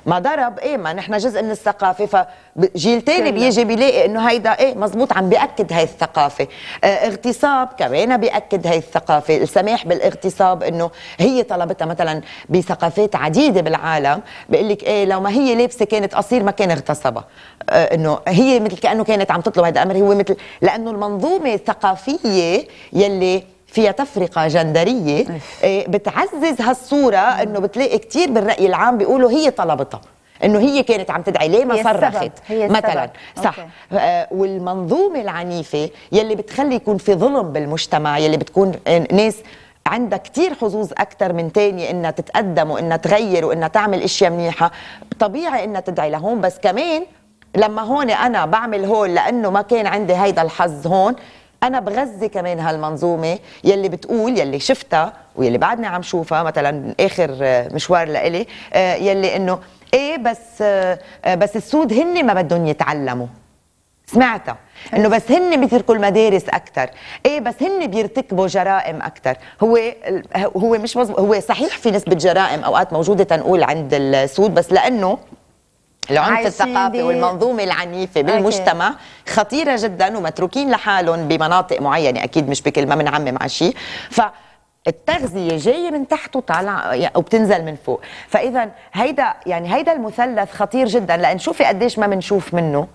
ما ضرب ايه، ما نحن جزء من الثقافة، فجيل تاني بيجي بيلاقي انه هيدا ايه مزبوط عم بيأكد هاي الثقافة. اه اغتصاب كمان بيأكد هاي الثقافة، السماح بالاغتصاب انه هي طلبتها مثلا بثقافات عديدة بالعالم، بيقول لك ايه لو ما هي لابسة كانت قصير ما كان اغتصبها. اه انه هي مثل كأنه كانت عم تطلب هذا الامر، هو مثل لانه المنظومة الثقافية يلي فيها تفرقة جندرية بتعزز هالصورة، انه بتلاقي كتير بالرأي العام بيقولوا هي طلبتها، انه هي كانت عم تدعي ليه ما صرخت مثلا، صح. آه والمنظومة العنيفة يلي بتخلي يكون في ظلم بالمجتمع، يلي بتكون ناس عندها كتير حظوظ أكتر من تاني إنها تتقدم وإنها تغير وإنها تعمل إشياء منيحة، طبيعي إنها تدعي لهون. بس كمان لما هون أنا بعمل هون لأنه ما كان عندي هيدا الحظ هون، أنا بغذي كمان هالمنظومة يلي بتقول، يلي شفتها ويلي بعدني عم شوفها مثلا آخر مشوار لإلي، يلي إنه إيه بس بس السود هن ما بدهم يتعلموا، سمعتها إنه بس هن بيتركوا المدارس أكثر، إيه بس هن بيرتكبوا جرائم أكثر. هو هو مش مزبوط، هو صحيح في نسبة جرائم أوقات موجودة تنقول عند السود، بس لأنه العنف الثقافي والمنظومة العنيفة بالمجتمع خطيرة جدا ومتروكين لحالهم بمناطق معينة، أكيد مش بكل ما بنعمم على شيء، فالتغذية جاية من تحت وطالعة وبتنزل من فوق. فإذا هيدا يعني هيدا المثلث خطير جدا، لأن شوفي قديش ما بنشوف منه،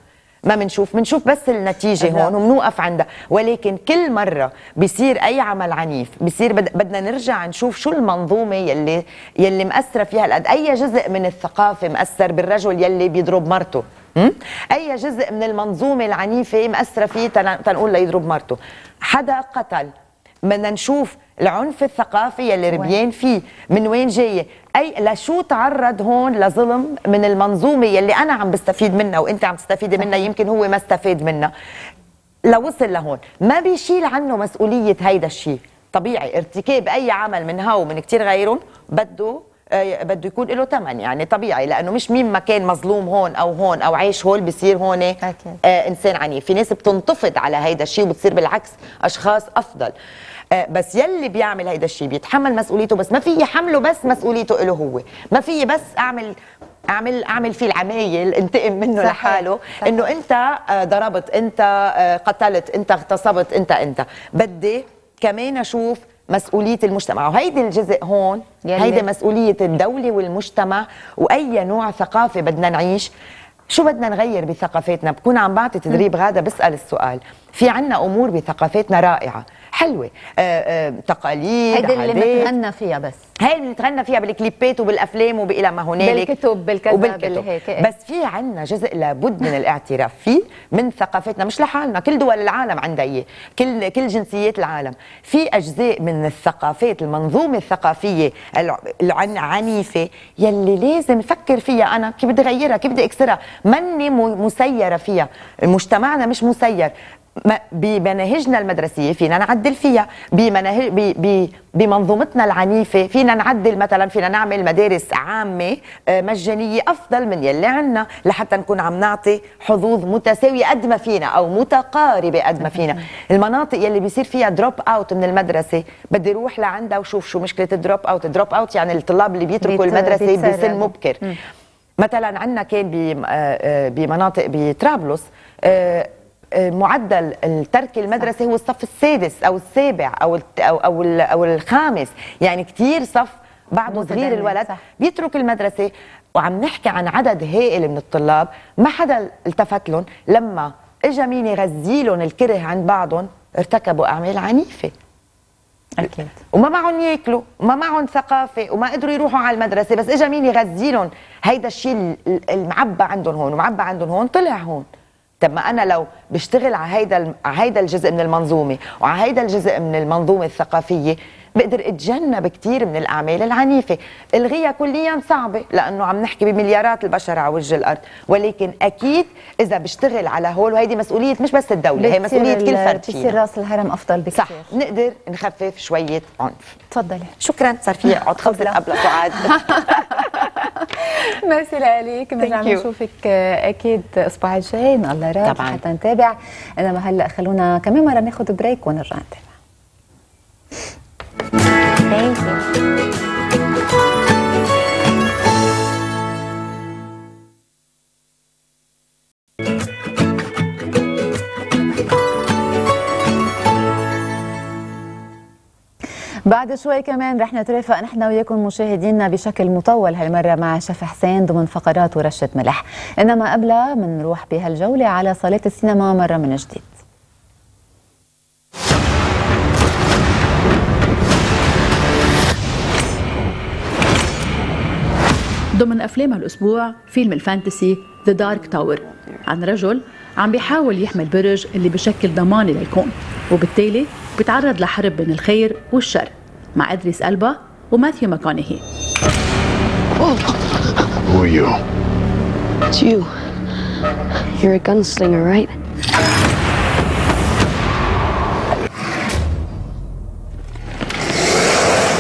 ما بنشوف بنشوف بس النتيجة أه. هون وبنوقف عندها، ولكن كل مرة بصير أي عمل عنيف بصير بد... بدنا نرجع نشوف شو المنظومة يلي يلي مأثرة فيها هالقد، أي جزء من الثقافة مأثر بالرجل يلي بيضرب مرته، م? أي جزء من المنظومة العنيفة مأثرة فيه تن... تنقول ليضرب مرته، حدا قتل، بدنا نشوف العنف الثقافي يلي ربيان فيه من وين جايه، اي لشو تعرض هون لظلم من المنظومه يلي انا عم بستفيد منها وانت عم تستفيدي منها، يمكن هو ما استفاد منها لوصل لهون، ما بيشيل عنه مسؤوليه هيدا الشيء. طبيعي ارتكاب اي عمل من هو ومن كثير غيرهم بده بده يكون له ثمن، يعني طبيعي، لانه مش مين ما كان مظلوم هون او هون او عايش هون بصير هون آه انسان عنيف. في ناس بتنتفض على هيدا الشيء وبتصير بالعكس اشخاص افضل، بس يلي بيعمل هيدا الشيء بيتحمل مسؤوليته، بس ما في حمله بس مسؤوليته له هو، ما في بس اعمل اعمل اعمل فيه العمايل انتقم منه صحيح. لحاله صحيح. انه انت ضربت، انت قتلت، انت اغتصبت، انت انت بدي كمان اشوف مسؤولية المجتمع، وهيدي الجزء هون يعني هيدي مسؤولية الدولة والمجتمع وأي نوع ثقافة بدنا نعيش. شو بدنا نغير بثقافتنا؟ بكون عم بعطي تدريب غادة بسأل السؤال، في عنا أمور بثقافتنا رائعة حلوة، آآ آآ تقاليد، عادات، هيدي اللي بنتغنى فيها، بس هاي اللي بنتغنى فيها بالكليبات وبالأفلام وبإلى ما هنالك، بالكتب بالكذا بالهيك. بس في عنا جزء لابد من الاعتراف فيه من ثقافتنا، مش لحالنا، كل دول العالم عندها إياه، كل كل جنسيات العالم، في أجزاء من الثقافات المنظومة الثقافية العنيفة يلي لازم أفكر فيها أنا كيف بدي أغيرها، كيف بدي أكسرها، مني مسيرة فيها، مجتمعنا مش مسير، بمناهجنا المدرسية فينا نعدل فيها، بمناهج بمنظومتنا العنيفة فينا نعدل، مثلا فينا نعمل مدارس عامة مجانية أفضل من يلي عنا لحتى نكون عم نعطي حظوظ متساوية قد ما فينا أو متقاربة قد ما فينا. المناطق يلي بيصير فيها دروب أوت من المدرسة بدي روح لعندها وشوف شو مشكلة الدروب أوت. الدروب أوت يعني الطلاب اللي بيتركوا المدرسة بسن مبكر. مثلا عنا كان بمناطق بطرابلس معدل الترك المدرسي هو الصف السادس او السابع او او او الخامس، يعني كثير صف بعده صغير الولد صح. بيترك المدرسه وعم نحكي عن عدد هائل من الطلاب ما حدا التفت لهم. لما اجى مين يغذيلهم الكره عند بعضهم ارتكبوا اعمال عنيفه اكيد، وما معهم ياكلوا وما معهم ثقافه وما قدروا يروحوا على المدرسه، بس اجى مين يغذيلهم هيدا الشيء المعبى عندهم هون ومعبى عندهم هون طلع هون. طب ما انا لو بشتغل على هيدا على هيدا الجزء من المنظومه وعلى هيدا الجزء من المنظومه الثقافيه بقدر اتجنب كثير من الاعمال العنيفه. الغيها كليا صعبه لانه عم نحكي بمليارات البشر على وجه الارض، ولكن اكيد اذا بشتغل على هول، وهيدي مسؤوليه مش بس الدوله، هي مسؤوليه كل فرد فينا. بتصير راس الهرم افضل بكثير، صح، نقدر نخفف شويه عنف. تفضلي. شكرا، صار في عود خبزه قبل سعاد. ميرسي لك، بنرجع بنشوفك اكيد الاسبوع الجاي ان الله راد حتى نتابع. انما هلا خلونا كمان مره ناخذ بريك ونرجع نتابع. Thank you. بعد شوي كمان رح نترافق نحن وياكم مشاهدينا بشكل مطول هالمره مع شيف حسين ضمن فقرات ورشه ملح، انما قبلها بنروح بهالجوله على صالات السينما مره من جديد. ضمن أفلام هالأسبوع فيلم الفانتسي The Dark Tower عن رجل عم بيحاول يحمي برج اللي بشكل ضماني للكون، وبالتالي بيتعرض لحرب بين الخير والشر مع إدريس ألبا وماثيو ماكونهي. Who are you? It's you. You're a gunslinger, right?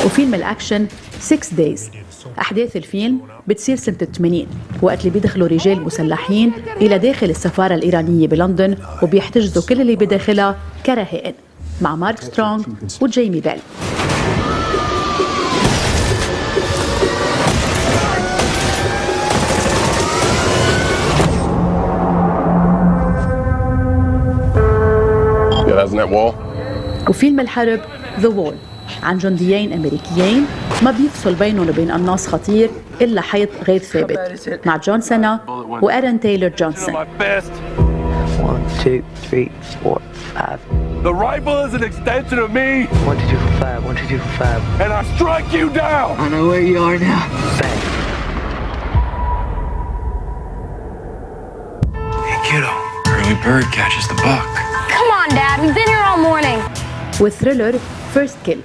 وفيلم الأكشن Six Days. أحداث الفيلم بتصير سنة الثمانين وقت اللي بيدخلوا رجال مسلحين إلى داخل السفارة الإيرانية بلندن وبيحتجزوا كل اللي بداخلها كرهائن مع مارك سترونغ وجيمي بيل. وفيلم الحرب The Wall عن جنديين أمريكيين ما بيفصل بينهم وبين قناص خطير إلا حيط غير ثابت مع جون سينا وآرون تايلور جونسون. والثريلر First Kill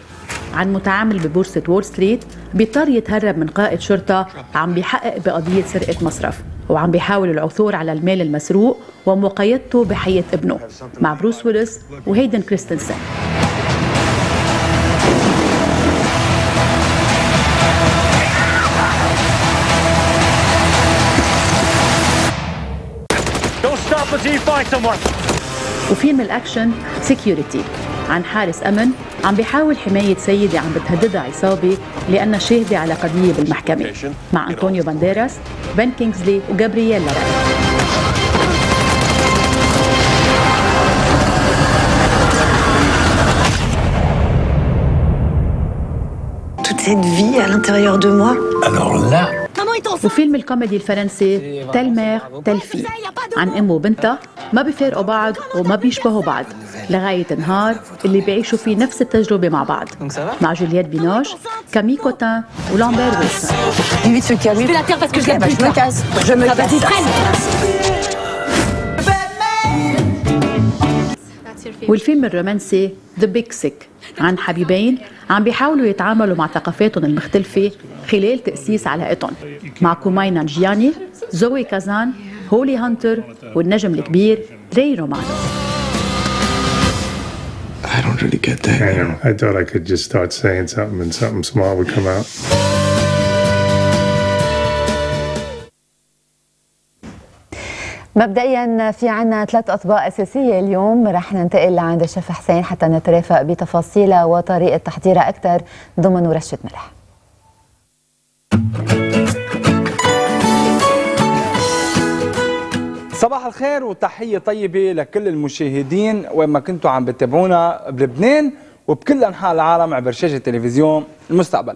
عن متعامل ببورصة وول ستريت بيضطر يتهرب من قائد شرطة عم بيحقق بقضية سرقة مصرف وعم بيحاول العثور على المال المسروق ومقايضته بحياة ابنه مع بروس ويلس وهيدن كريستنسن. وفيلم الأكشن Security عن حارس أمن عم بيحاول حماية سيدة عم بتهددها عصابة لأنها شاهدة على قضية بالمحكمة مع أنطونيو بانديراس، بن كينغزلي وجابرييلا راي. وفيلم الكوميدي الفرنسي تل مير تل في عن أم وبنتها ما بيفارقوا بعض وما بيشبهوا بعض لغاية نهار اللي بيعيشوا فيه نفس التجربة مع بعض مع جولييت بينوش، كامي كوتان ولامبير ويلسون. والفيلم الرومانسي The Big Sick عن حبيبين عم بيحاولوا يتعاملوا مع ثقافاتهم المختلفة خلال تأسيس علاقتهم مع كوماي نانجياني، زوي كازان، هولي هانتر والنجم الكبير ري رومانو. I don't really get that. I know. I thought I could just start saying something and something small would come out. مبدئيا في عنا ثلاث أطباق أساسية اليوم، رح ننتقل لعند الشيف حسين حتى نترافق بتفاصيلها وطريقة تحضيرها أكثر ضمن ورشة ملح. صباح الخير وتحية طيبة لكل المشاهدين وين ما كنتوا عم بتابعونا بلبنان وبكل أنحاء العالم عبر شاشة تلفزيون المستقبل.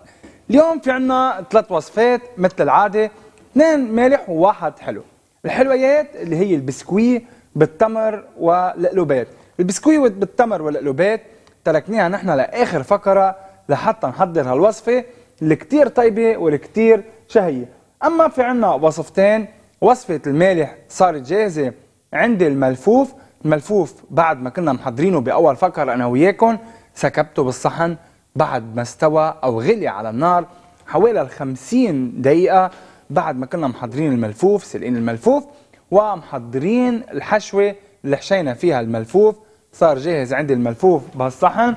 اليوم في عنا ثلاث وصفات مثل العاده، اثنين مالح وواحد حلو. الحلويات اللي هي البسكوي بالتمر والقلوبات. البسكوي بالتمر والقلوبات تركناها نحن لاخر فقره لحتى نحضر هالوصفه اللي كتير طيبه واللي كتير شهيه. اما في عنا وصفتين، وصفه المالح صارت جاهزه عندي الملفوف، الملفوف بعد ما كنا محضرينه باول فقره انا وياكم سكبته بالصحن بعد ما استوى او غلي على النار حوالي الخمسين دقيقه. بعد ما كنا محضرين الملفوف، سلقين الملفوف ومحضرين الحشوه اللي حشينا فيها الملفوف، صار جاهز عندي الملفوف بهالصحن.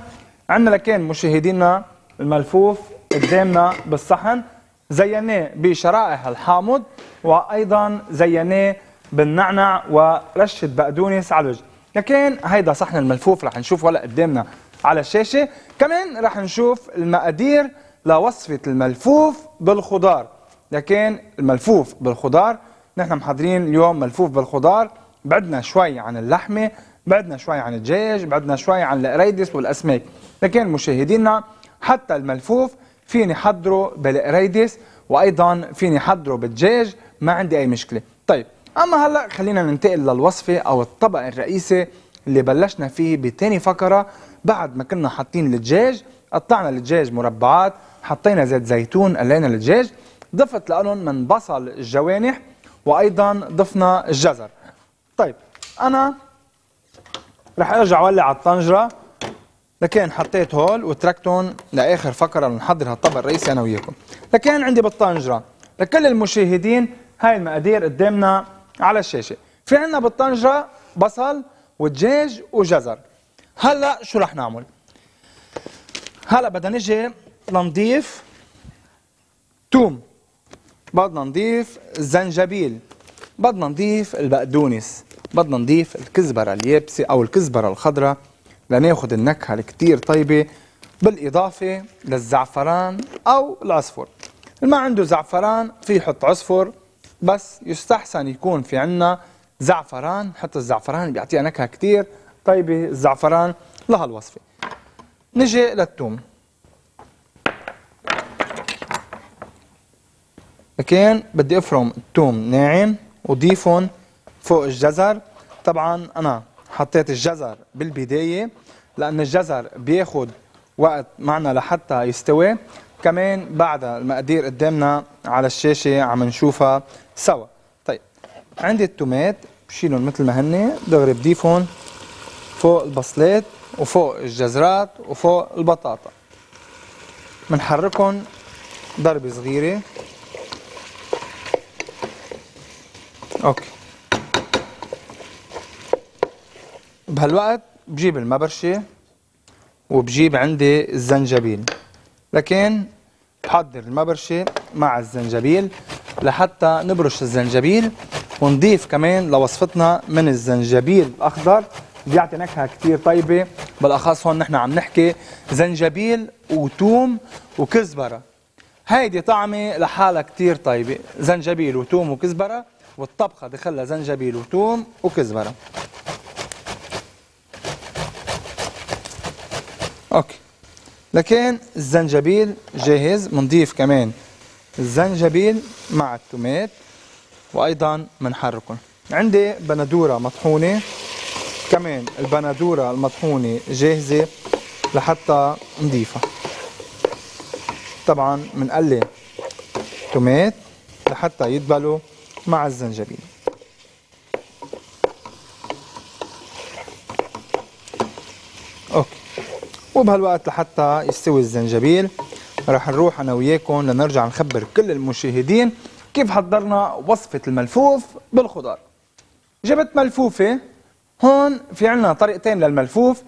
عندنا لكان مشاهدينا الملفوف قدامنا بالصحن، زيناه بشرائح الحامض وايضا زيناه بالنعنع ورشه بقدونس علج. لكن هيدا صحن الملفوف رح نشوف هلا قدامنا على الشاشه. كمان رح نشوف المقادير لوصفه الملفوف بالخضار. لكن الملفوف بالخضار نحن محضرين اليوم ملفوف بالخضار، بعدنا شوي عن اللحمه، بعدنا شوي عن الدجاج، بعدنا شوي عن القريدس والاسماك. لكن مشاهدينا حتى الملفوف فيني حضره بالقريدس وايضا فيني حضره بالدجاج، ما عندي اي مشكله. طيب اما هلا خلينا ننتقل للوصفه او الطبق الرئيسي اللي بلشنا فيه بثاني فقره. بعد ما كنا حاطين الدجاج، قطعنا الدجاج مربعات، حطينا زيت زيتون، قلينا الدجاج، ضفت لهم من بصل الجوانح وايضا ضفنا الجزر. طيب انا رح ارجع ولع على الطنجره، لكن حطيت هول وتركتهم لاخر فقره لنحضر هالطبق الرئيسي انا وياكم. لكن عندي بالطنجره لكل المشاهدين هاي المقادير قدامنا على الشاشه. في عندنا بالطنجره بصل ودجاج وجزر. هلا شو رح نعمل؟ هلا بدنا نجي لنضيف توم، بدنا نضيف الزنجبيل، بدنا نضيف البقدونس، بدنا نضيف الكزبره اليابسه او الكزبره الخضراء لناخذ النكهه الكتير طيبه، بالاضافه للزعفران او العصفر. اللي ما عنده زعفران في يحط عصفر، بس يستحسن يكون في عندنا زعفران، نحط الزعفران بيعطيها نكهه كتير طيبه الزعفران لهالوصفه. نجي للثوم. لكن بدي افرم الثوم ناعم وضيفهم فوق الجزر. طبعا انا حطيت الجزر بالبدايه لان الجزر بياخد وقت معنا لحتى يستوي. كمان بعد المقادير قدامنا على الشاشه عم نشوفها سوا. طيب عندي التومات بشيلهم مثل ما هن دغري، بضيفهم فوق البصلات وفوق الجزرات وفوق البطاطا، بنحركهم ضربه صغيره. اوكي بهالوقت بجيب المبرشه وبجيب عندي الزنجبيل. لكن بحضر المبرشه مع الزنجبيل لحتى نبرش الزنجبيل ونضيف كمان لوصفتنا من الزنجبيل الاخضر، بيعطي نكهه كتير طيبه. بالاخص هون نحن عم نحكي زنجبيل وتوم وكزبره، هيدي طعمه لحالها كتير طيبه، زنجبيل وتوم وكزبره، والطبخه دخلها زنجبيل وتوم وكزبره. اوكي لكن الزنجبيل جاهز، بنضيف كمان الزنجبيل مع التومات وايضا بنحركهم. عندي بندوره مطحونه، كمان البندوره المطحونه جاهزه لحتى نضيفها. طبعا بنقلي تومات لحتى يدبلوا مع الزنجبيل. اوكي وبهالوقت لحتى يستوي الزنجبيل رح نروح انا وياكم لنرجع نخبر كل المشاهدين كيف حضرنا وصفه الملفوف بالخضار. جبت ملفوفه، هون في عندنا طريقتين للملفوف،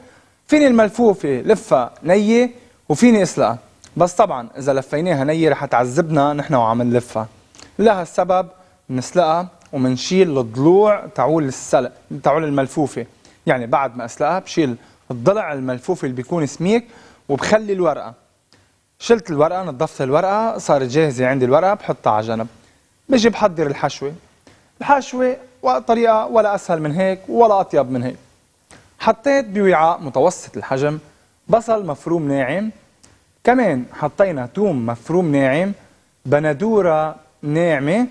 فيني الملفوفه لفها نيه وفيني اسلقها، بس طبعا اذا لفيناها نيه رح تعذبنا نحن وعم نلفها، لهالسبب بنسلقها وبنشيل الضلوع تعول السلق تعول الملفوفه، يعني بعد ما اسلقها بشيل الضلع الملفوفه اللي بيكون سميك وبخلي الورقه. شلت الورقه، نظفت الورقه، صارت جاهزه عندي الورقه، بحطها على جنب. بجي بحضر الحشوه. الحشوه طريقه ولا اسهل من هيك ولا اطيب من هيك. حطيت بوعاء متوسط الحجم بصل مفروم ناعم، كمان حطينا توم مفروم ناعم، بندورة ناعمة،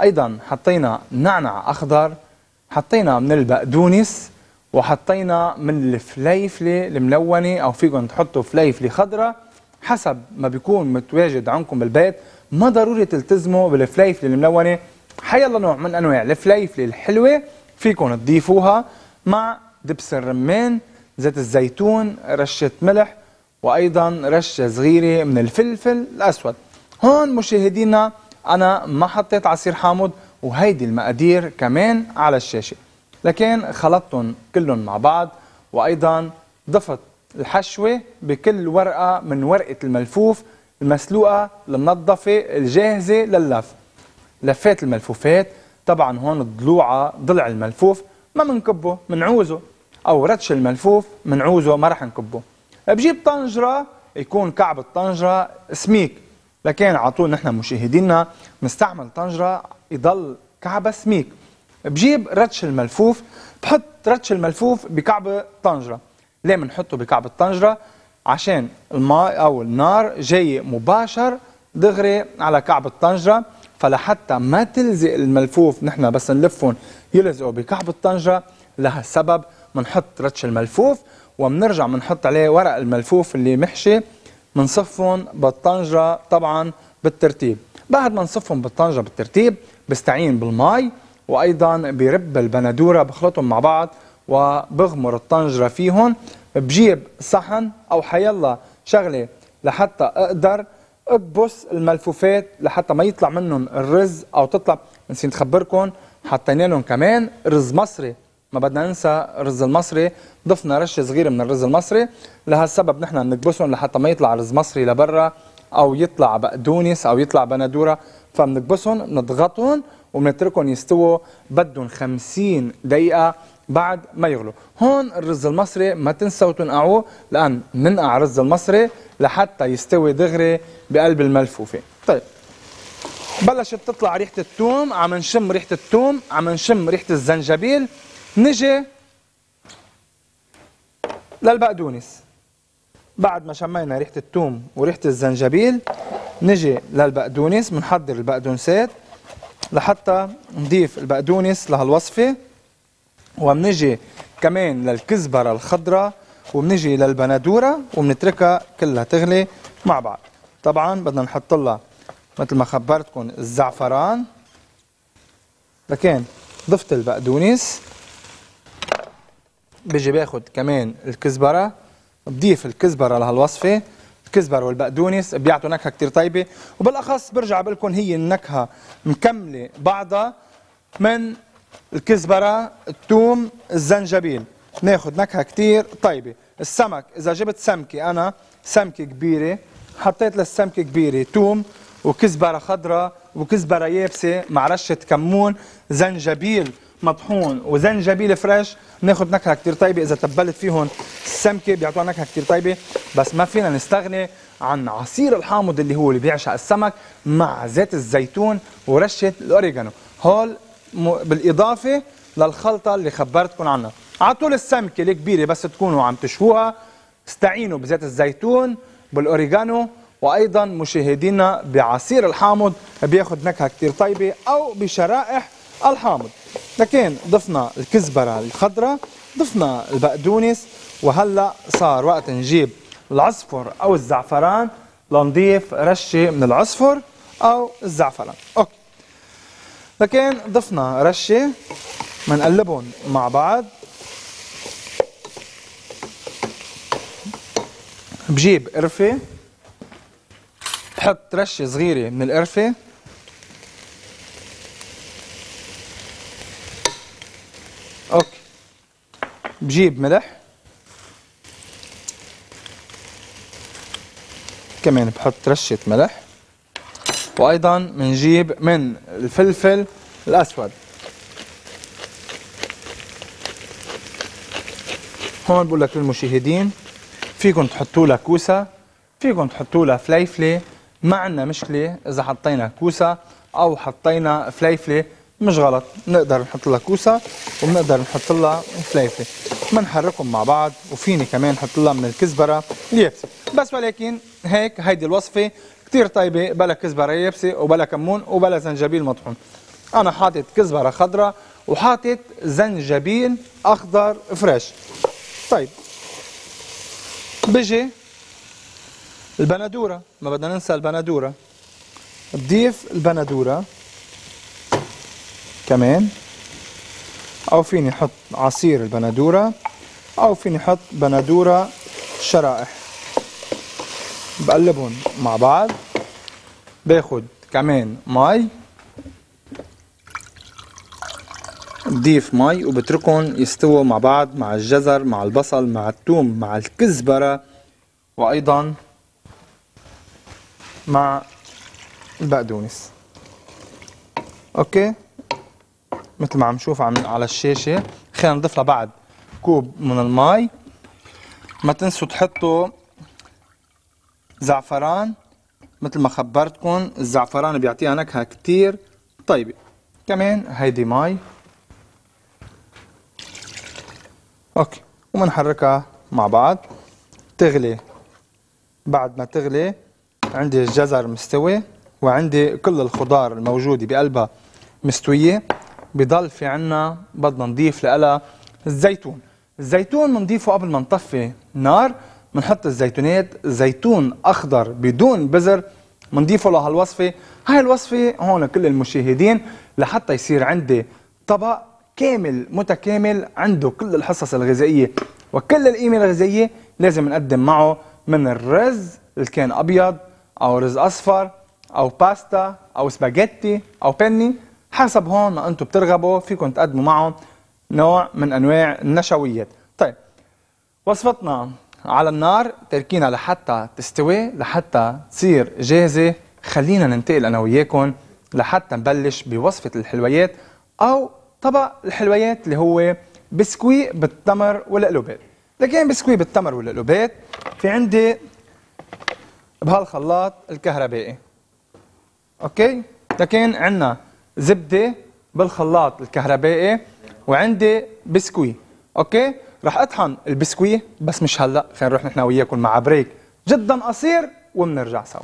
أيضا حطينا نعنع أخضر، حطينا من البقدونس، وحطينا من الفليفلة الملونة، أو فيكم تحطوا فليفلة خضراء حسب ما بيكون متواجد عندكم بالبيت. ما ضروري تلتزموا بالفليفلة الملونة، حيلا نوع من أنواع الفليفلة الحلوة فيكم تضيفوها مع دبس الرمان، زيت الزيتون، رشة ملح، وأيضا رشة صغيرة من الفلفل الأسود. هون مشاهدينا أنا ما حطيت عصير حامض، وهيدي المقادير كمان على الشاشة، لكن خلطتهم كلهم مع بعض، وأيضا ضفت الحشوة بكل ورقة من ورقة الملفوف المسلوقة المنظفة الجاهزة لللف. لفيت الملفوفات، طبعا هون الضلوعة ضلع الملفوف ما منكبه منعوزه، أو رتش الملفوف منعوزه ما رح نكبه. بجيب طنجرة يكون كعب الطنجرة سميك، لكن على طول نحن مشاهدينا بنستعمل طنجرة يضل كعبة سميك. بجيب رتش الملفوف، بحط رتش الملفوف بكعب الطنجرة. ليه بنحطه بكعب الطنجرة؟ عشان الماء أو النار جاي مباشر دغري على كعب الطنجرة، فلحتى ما تلزق الملفوف نحن بس نلفهم يلزقوا بكعب الطنجرة. لهالسبب بنحط رتش الملفوف، وبنرجع بنحط عليه ورق الملفوف اللي محشي، بنصفهم بالطنجرة طبعا بالترتيب. بعد ما نصفهم بالطنجرة بالترتيب بستعين بالماء، وأيضا برب البندورة، بخلطهم مع بعض وبغمر الطنجرة فيهم. بجيب صحن أو حيلا شغلة لحتى أقدر أكبس الملفوفات لحتى ما يطلع منهم الرز أو تطلع. نسيت أخبركم حطينا لهم كمان رز مصري، ما بدنا ننسى الرز المصري، ضفنا رشة صغيرة من الرز المصري. لهالسبب نحن بنكبسهم لحتى ما يطلع رز مصري لبرا، أو يطلع بقدونس، أو يطلع بندورة، فبنكبسهم بنضغطهم وبنتركهم يستووا بدهم خمسين دقيقة بعد ما يغلوا. هون الرز المصري ما تنسوا تنقعوه، لأن بننقع رز المصري لحتى يستوي دغري بقلب الملفوفة. طيب بلشت تطلع ريحة الثوم، عم نشم ريحة الثوم، عم نشم ريحة الزنجبيل. نجي للبقدونس. بعد ما شمينا ريحة الثوم وريحة الزنجبيل نجي للبقدونس. بنحضر البقدونسات لحتى نضيف البقدونس لهالوصفة، وبنجي كمان للكزبرة الخضراء، وبنجي للبندورة، وبنتركها كلها تغلي مع بعض. طبعا بدنا نحط لها مثل ما خبرتكم الزعفران، لكن ضفت البقدونس، بيجي باخذ كمان الكزبرة، بضيف الكزبرة لهالوصفة. الكزبرة والبقدونس بيعطوا نكهة كتير طيبة، وبالأخص برجع بقول لكم هي النكهة مكملة بعضها من الكزبرة، الثوم، الزنجبيل، ناخذ نكهة كتير طيبة. السمك، إذا جبت سمكة، أنا سمكة كبيرة، حطيت للسمكة كبيرة ثوم وكزبرة خضراء وكزبرة يابسة مع رشة كمون، زنجبيل مطحون وزنجبيل فريش، ناخذ نكهه كثير طيبه. اذا تبلت فيهم السمكه بيعطوها نكهه كثير طيبه، بس ما فينا نستغني عن عصير الحامض اللي هو اللي بيعشق السمك، مع زيت الزيتون ورشه الاوريجانو. هول بالاضافه للخلطه اللي خبرتكم عنها. على طول السمكه الكبيره بس تكونوا عم تشوها استعينوا بزيت الزيتون بالاوريجانو، وايضا مشاهدينا بعصير الحامض بياخذ نكهه كثير طيبه، او بشرائح الحامض. لكن ضفنا الكزبرة الخضراء، ضفنا البقدونس، وهلا صار وقت نجيب العصفر او الزعفران لنضيف رشة من العصفر او الزعفران. اوكي، لكن ضفنا رشة، بنقلبهم مع بعض. بجيب قرفة، بحط رشة صغيرة من القرفة، اوكي. بجيب ملح، كمان بحط رشة ملح، وايضا بنجيب من الفلفل الاسود. هون بقول لك للمشاهدين فيكم تحطوا لها كوسة، فيكم تحطوا لها فليفلة، ما عندنا مشكلة اذا حطينا كوسة او حطينا فليفلة، مش غلط، نقدر نحط لها كوسه وبنقدر نحط لها فليفله، بنحركهم مع بعض، وفيني كمان نحط لها من الكزبره اليابسه، بس ولكن هيك هيدي الوصفه كثير طيبه بلا كزبره يابسه وبلا كمون وبلا زنجبيل مطحون. انا حاطط كزبره خضراء وحاطط زنجبيل اخضر فريش. طيب بيجي البندوره، ما بدنا ننسى البندوره. بضيف البندوره كمان، او فيني احط عصير البندوره او فيني احط بندوره شرائح. بقلبهم مع بعض، باخد كمان مي، بضيف مي وبتركهم يستووا مع بعض مع الجزر مع البصل مع الثوم مع الكزبره وايضا مع البقدونس. اوكي، مثل ما عم نشوف على الشاشه. خلينا نضيف لبعض كوب من المي، ما تنسوا تحطوا زعفران، مثل ما خبرتكم الزعفران بيعطيها نكهه كتير طيبه. كمان هيدي مي، اوكي، ومنحركها مع بعض تغلي. بعد ما تغلي عندي الجزر مستوي وعندي كل الخضار الموجوده بقلبها مستويه. بضل في عنا بدنا نضيف لها الزيتون. الزيتون بنضيفه قبل ما نطفي النار، بنحط الزيتونات، زيتون اخضر بدون بذر بنضيفه لهالوصفه. هاي الوصفه هون كل المشاهدين لحتى يصير عندي طبق كامل متكامل عنده كل الحصص الغذائيه وكل القيمه الغذائيه. لازم نقدم معه من الرز اللي كان ابيض او رز اصفر او باستا او سباجيتي او بني، حسب هون ما انتم بترغبوا فيكم تقدموا معه نوع من انواع النشويات. طيب وصفتنا على النار تركينا لحتى تستوي لحتى تصير جاهزه. خلينا ننتقل انا وياكم لحتى نبلش بوصفه الحلويات او طبق الحلويات اللي هو بسكويت بالتمر والقلوبات. لكن بسكويت بالتمر والقلوبات في عندي بهالخلاط الكهربائي، اوكي، لكن عندنا زبده بالخلاط الكهربائي وعندي بسكوي. اوكي، رح اطحن البسكوي بس مش هلا، خلينا نروح نحن وياكم مع بريك جدا قصير وبنرجع سوا.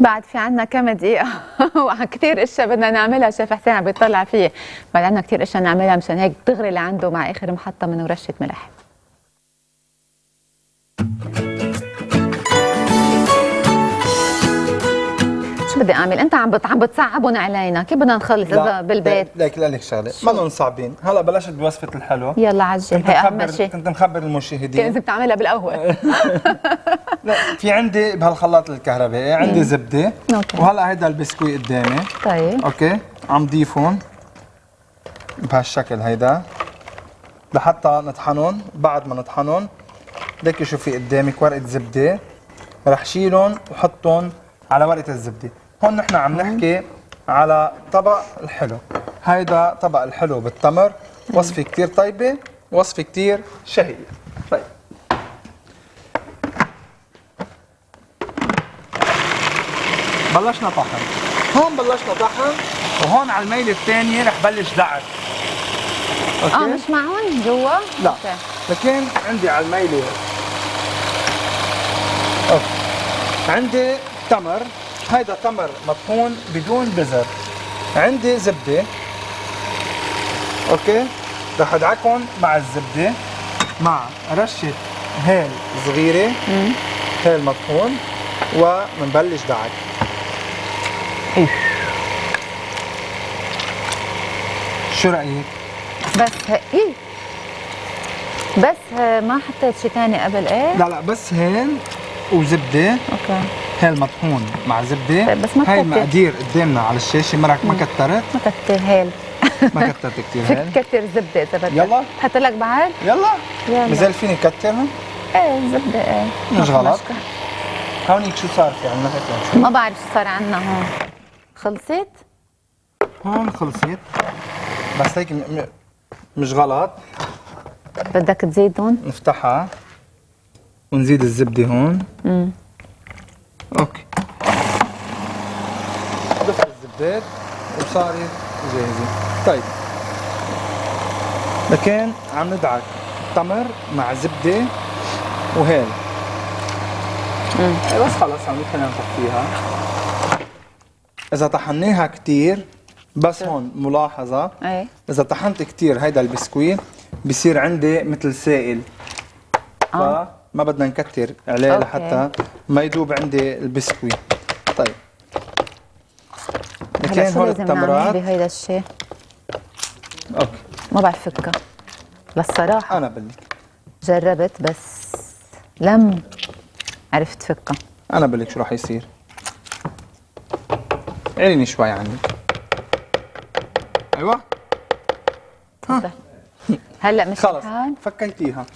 بعد في عنا كم دقيقة وعن كتير اشياء بدنا نعملها. شيف حسين عم بيطلع فيي، بعد عنا كتير اشياء نعملها مشان هيك دغري لعنده مع اخر محطة من ورشة ملح. شو بدي اعمل؟ انت عم عم بتصعبهم علينا، كيف بدنا نخلص اذا بالبيت؟ لك لك شغله، ما لهم صعبين. هلا بلشت بوصفة الحلو، يلا عجل، هي اهم شيء. كنت مخبر المشاهدين كنت بتعملها بالقهوة. لا، في عندي بهالخلاط الكهربائي عندي زبدة، وهلا هيدا البسكويت قدامي. طيب اوكي، عم ضيفهم بهالشكل هيدا لحتى نطحنهم. بعد ما نطحنهم ليكي شو في قدامك ورقة زبدة، رح شيلهم وحطهم على ورقة الزبدة. هون نحن عم نحكي على طبق الحلو، هيدا طبق الحلو بالتمر، وصفة كتير طيبة، وصفة كتير شهية. طيب بلشنا طحن، هون بلشنا طحن، وهون على الميلة الثانية رح بلش دعك. اه مش معهم جوا؟ لا أوكي. لكن عندي على الميلة اوكي عندي تمر، هيدا تمر مطحون بدون بذر، عندي زبدة، اوكي، رح ادعكهم مع الزبدة مع رشة هيل صغيرة، هيل مطحون، ومنبلش دعك. شو رأيك؟ بس هيك، بس ما حطيت شي ثاني قبل ايه؟ لا لا، بس هيل وزبدة، اوكي، هيل مطحون مع زبده. طيب بس ما هاي المقادير قدامنا على الشاشه، مرك ما كترت ما كترت هيل ما كترت كثير هيل، فيك كتر زبده اذا بدك. يلا حط لك بعد، يلا يلا مازال فيني كترهم. ايه زبده، ايه مش غلط. هونيك شو صار في عندنا هيك؟ ما بعرف شو صار عندنا هون، خلصت؟ هون خلصت. بس هيك مش غلط. بدك تزيد هون؟ نفتحها ونزيد الزبده هون. امم اوكي. ضفت الزبدات وصارت جاهزه. طيب لكن عم ندعك تمر مع زبده وهيل. امم بس خلص عم نخليها نطفيها. إذا طحناها كثير بس هون ملاحظة، أي. إذا طحنت كثير هيدا البسكويت بصير عندي مثل سائل، آه. فما بدنا نكتر عليه لحتى ما يذوب عندي البسكويت. طيب لكن هون التمرات بهيدا الشيء اوكي ما بعرف فكها، بس صراحة أنا بقول لك جربت بس لم عرفت فكها. أنا بقول لك شو راح يصير، عيني شوي عندك. ايوه ها. هلا مش خلص فكيتيها.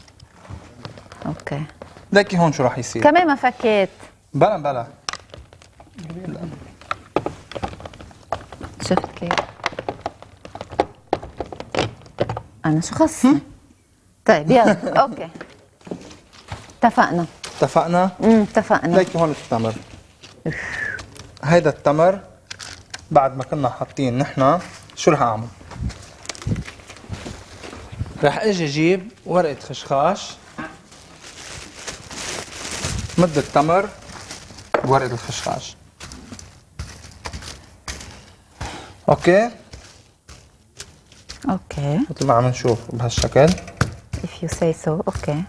اوكي لكي هون شو راح يصير؟ كمان ما فكيت. بلا بلا شفت كيف انا شو خصني. طيب يلا اوكي اتفقنا اتفقنا امم اتفقنا. لكي هون التمر، هيدا التمر بعد ما كنا حاطين نحن شو رح اعمل؟ رح اجي اجيب ورقة خشخاش، مد التمر بورقة الخشخاش. اوكي؟ اوكي مثل ما عم نشوف بهالشكل. If you say so، اوكي.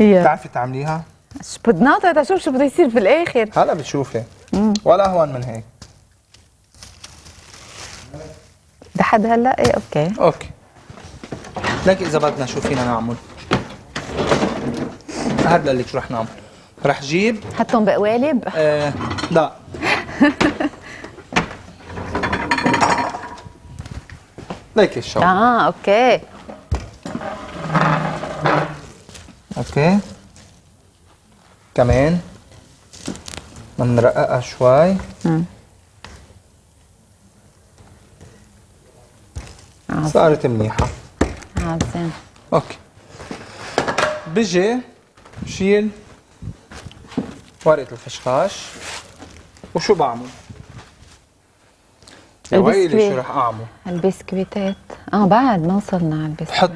بتعرفي تعمليها؟ بدي ناطرة اشوف شو بده يصير بالاخر. هلا بتشوفي ولا هون من هيك. لحد هلا ايه اوكي اوكي. لكن اذا بدنا شو فينا نعمل؟ هاد لك شو رح نعمل؟ رح جيب حطهم بقوالب؟ ايه لا ليك الشو. اه اوكي اوكي كمان بنرققها شوي. امم صارت منيحة. عظيم. اوكي بجي بشيل ورقة الخشخاش وشو بعمل؟ يا ويلي شو رح اعمل؟ البسكويتات. اه بعد ما وصلنا على البسكويت. بحط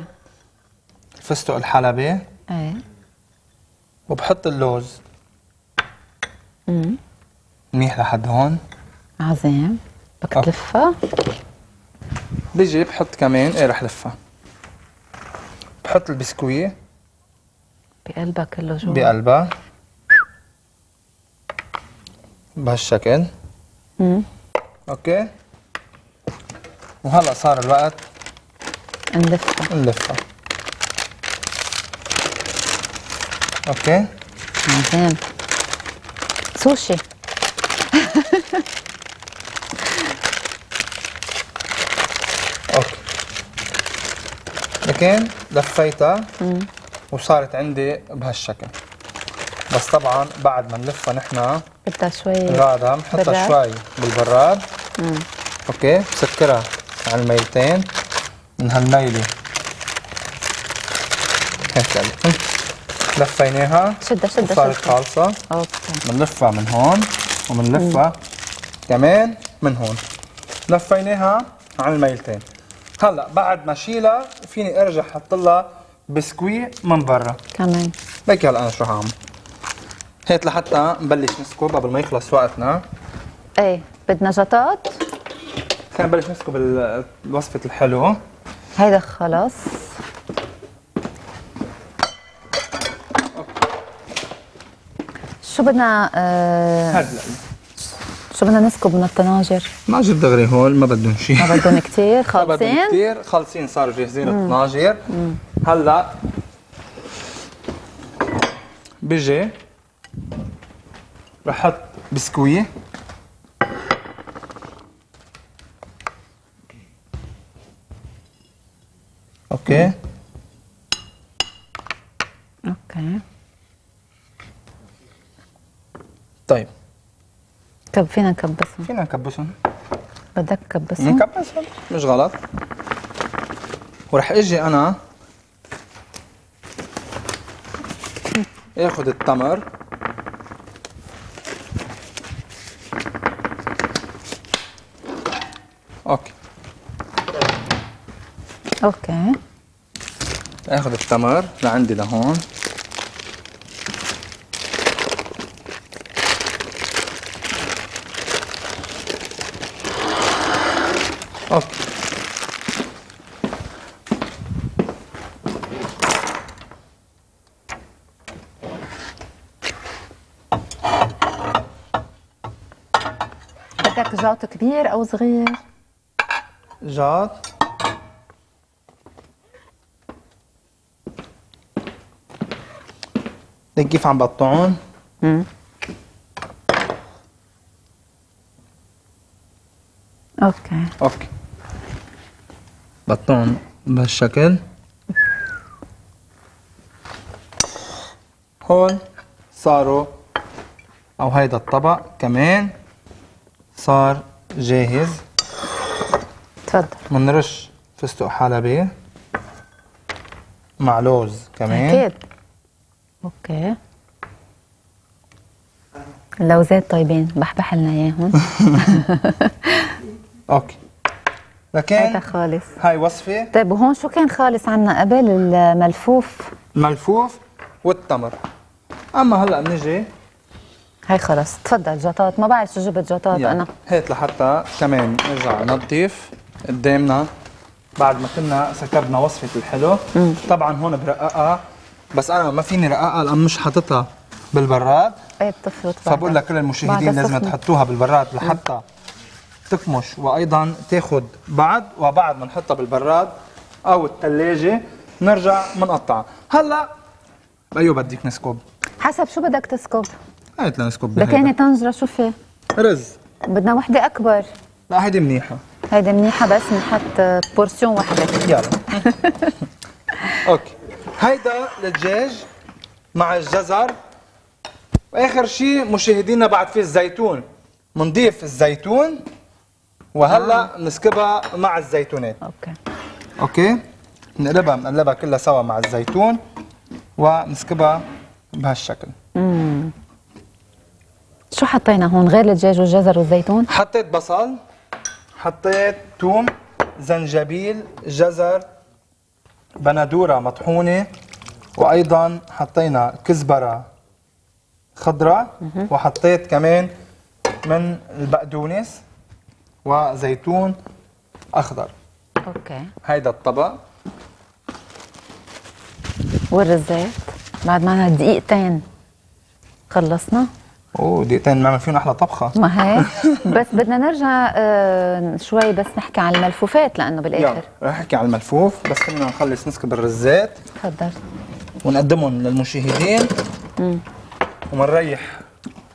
الفستق الحلبي. ايه وبحط اللوز. امم منيح لحد هون. عظيم. بدك تلفها؟ بيجي بحط كمان ايه رح لفها. بحط البسكوية بقلبها كله جوا بقلبها بهالشكل. امم اوكي وهلا صار الوقت نلفها نلفها. اوكي عظيم. سوشي. اوكي لكن لفيتها وصارت عندي بهالشكل، بس طبعا بعد ما نلفها نحن بدها شوي غاده نحطها شوي بالبراد. امم اوكي بسكرها على الميلتين من هالميله هيك. لفيناها شدها شدها صارت خالصه. اوكي بنلفها من هون وبنلفها كمان من هون. لفيناها على الميلتين. هلا بعد ما اشيلها فيني ارجع احط لها بسكوي من برا كمان. ليكي هلا انا شو هعمل؟ هيك لحتى نبلش نسكب قبل ما يخلص وقتنا. ايه بدنا جطات. خلينا نبلش نسكب وصفة الحلو. هيدا خلص. أوكي. شو بدنا آه... هلا شو بدنا نسكب من الطناجر؟ طناجر دغري هول ما بدهم شيء. ما بدهم كثير خالصين؟ ما بدهم كثير خالصين صاروا جاهزين الطناجر. هلا بيجي رح احط بسكوية. اوكي مم. اوكي طيب فينا نكبسهم فينا نكبسهم بدك كبسهم؟ مكبسهم مش غلط. ورح اجي انا اخذ التمر اوكي اوكي اخذ التمر لعندي لهون اوكي. بدك جاط كبير او صغير؟ جاط لك كيف عم بقطعون؟ امم اوكي اوكي بقطعهم بهالشكل. هون صاروا او هيدا الطبق كمان صار جاهز. تفضل. منرش فستق حلبي مع لوز كمان. اكيد. اوكي. اللوزات طيبين، بحبح لنا اياهم. اوكي. لكن هيدا خالص. هاي وصفة. طيب وهون شو كان خالص عنا قبل؟ الملفوف. الملفوف والتمر. أما هلا بنجي هاي خلص، تفضل جاطات، ما بعرف شو جبت جاطات يعني. أنا هيك لحتى كمان نرجع نضيف قدامنا بعد ما كنا سكبنا وصفة الحلو. مم. طبعا هون برققها بس أنا ما فيني رققها لأن مش حاططها بالبراد. إيه بتفرط. فبقول لكل المشاهدين لازم تحطوها بالبراد لحتى مم. تكمش وايضا تاخذ بعض، وبعد ما نحطها بالبراد او الثلاجه نرجع بنقطعها. هلا بايو بدك نسكب؟ حسب شو بدك تسكب؟ هات لنسكب بهيدا. بكاني طنجره شو في؟ رز. بدنا وحده اكبر. لا هيدي منيحه. هيدي منيحه بس نحط بورسيون وحده. يلا. اوكي. هيدا الدجاج مع الجزر. واخر شيء مشاهدينا بعد في الزيتون. منضيف الزيتون وهلا بنسكبها مع الزيتونات. اوكي اوكي بنقلبها بنقلبها كلها سوا مع الزيتون ونسكبها بهالشكل. امم شو حطينا هون غير الدجاج والجزر والزيتون؟ حطيت بصل، حطيت ثوم، زنجبيل، جزر، بندوره مطحونه، وايضا حطينا كزبره خضراء، وحطيت كمان من البقدونس وزيتون اخضر. اوكي. هيدا الطبق. والرزات بعد معنا دقيقتين خلصنا. اوه دقيقتين بنعمل فيهم احلى طبخه. ما هي بس بدنا نرجع آه شوي بس نحكي عن الملفوفات لانه بالاخر رح احكي عن الملفوف بس بدنا نخلص نسكب الرزات. تفضل. ونقدمهم للمشاهدين. امم ومنريح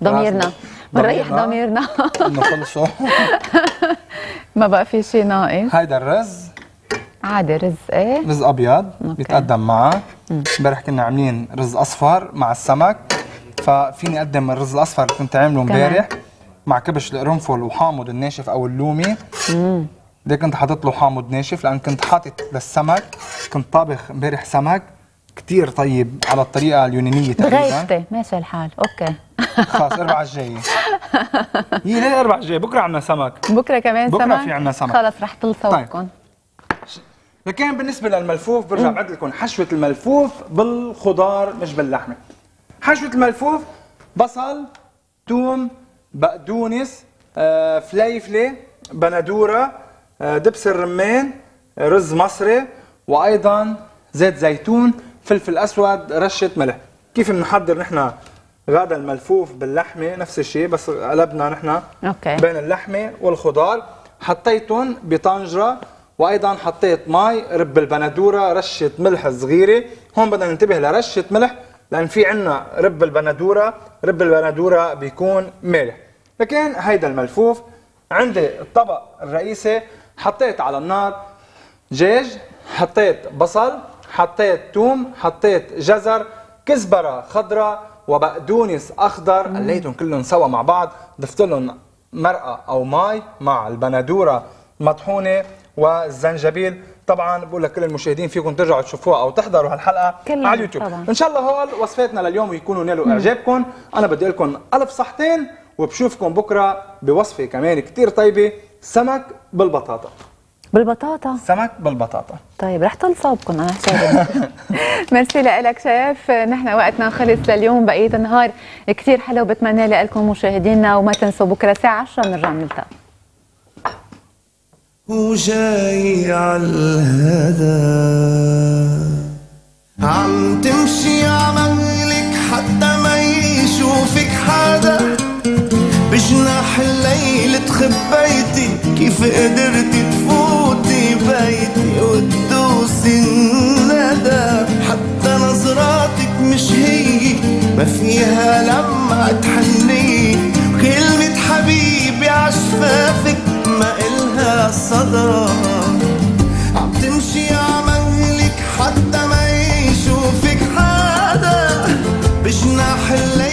ضميرنا بنريح ضميرنا انه خلصوا ما بقى في شيء ناقص. هيدا الرز عادي رز ايه؟ رز ابيض. أوكي. بيتقدم معه. امبارح كنا عاملين رز اصفر مع السمك، ففيني اقدم الرز الاصفر اللي كنت عامله امبارح مع كبش القرنفل وحامض الناشف او اللومي. امم ليه كنت حاطط له حامض ناشف؟ لان كنت حاطط للسمك، كنت طابخ امبارح سمك كثير طيب على الطريقه اليونانيه تقريبا. بغيرتي ماشي الحال. اوكي خلاص الاربعاء الجاي. هي ليه الاربعاء الجاي؟ بكره عندنا سمك. بكره كمان سمك؟ بكره في عندنا سمك. خلص رح تلصقكم. لكن بالنسبه للملفوف برجع بعد لكم حشوه الملفوف بالخضار مش باللحمه. حشوه الملفوف بصل، ثوم، بقدونس، آه، فليفله، بندوره، آه، دبس الرمان، رز مصري، وايضا زيت زيتون، فلفل اسود، رشه ملح. كيف بنحضر نحن غدا الملفوف باللحمه؟ نفس الشيء بس قلبنا نحن. أوكي. بين اللحمه والخضار حطيتهم بطنجره، وايضا حطيت مي، رب البندوره، رشه ملح صغيره. هون بدنا ننتبه لرشه ملح لان في عندنا رب البندوره، رب البندوره بيكون مالح. لكن هيدا الملفوف عندي الطبق الرئيسي. حطيت على النار دجاج، حطيت بصل، حطيت ثوم، حطيت جزر، كزبره خضراء، وبقدونس اخضر. قليتهم كلهم سوا مع بعض، ضفت لهم مرقة أو ماء مع البندورة مطحونة والزنجبيل. طبعا بقول لكل المشاهدين فيكم ترجعوا تشوفوها او تحضروا هالحلقه على اليوتيوب طبعًا. ان شاء الله هول وصفاتنا لليوم يكونوا نالوا اعجابكم. انا بدي اقول لكم الف صحتين وبشوفكم بكره بوصفه كمان كثير طيبه، سمك بالبطاطا. بالبطاطا؟ سمك بالبطاطا. طيب رح تنصابكم انا حسابي. ميرسي لك شيف، نحن وقتنا خلص لليوم، بقيه نهار كثير حلو بتمنى لكم مشاهدينا، وما تنسوا بكره ساعه عشرة بنرجع نلتقي. وجاي عالهدى عم تمشي عملك حتى ما يشوفك حدا، بجناح الليل تخبيتي كيف قدرتي تفوتي بيتي وتدوسي الندى، حتى نظراتك مش هي ما فيها لما تحني، كلمة حبيبي عشفافك ما إلها صدى، عم تمشي عمهلك حتى ما يشوفك حدا، بجناح الليل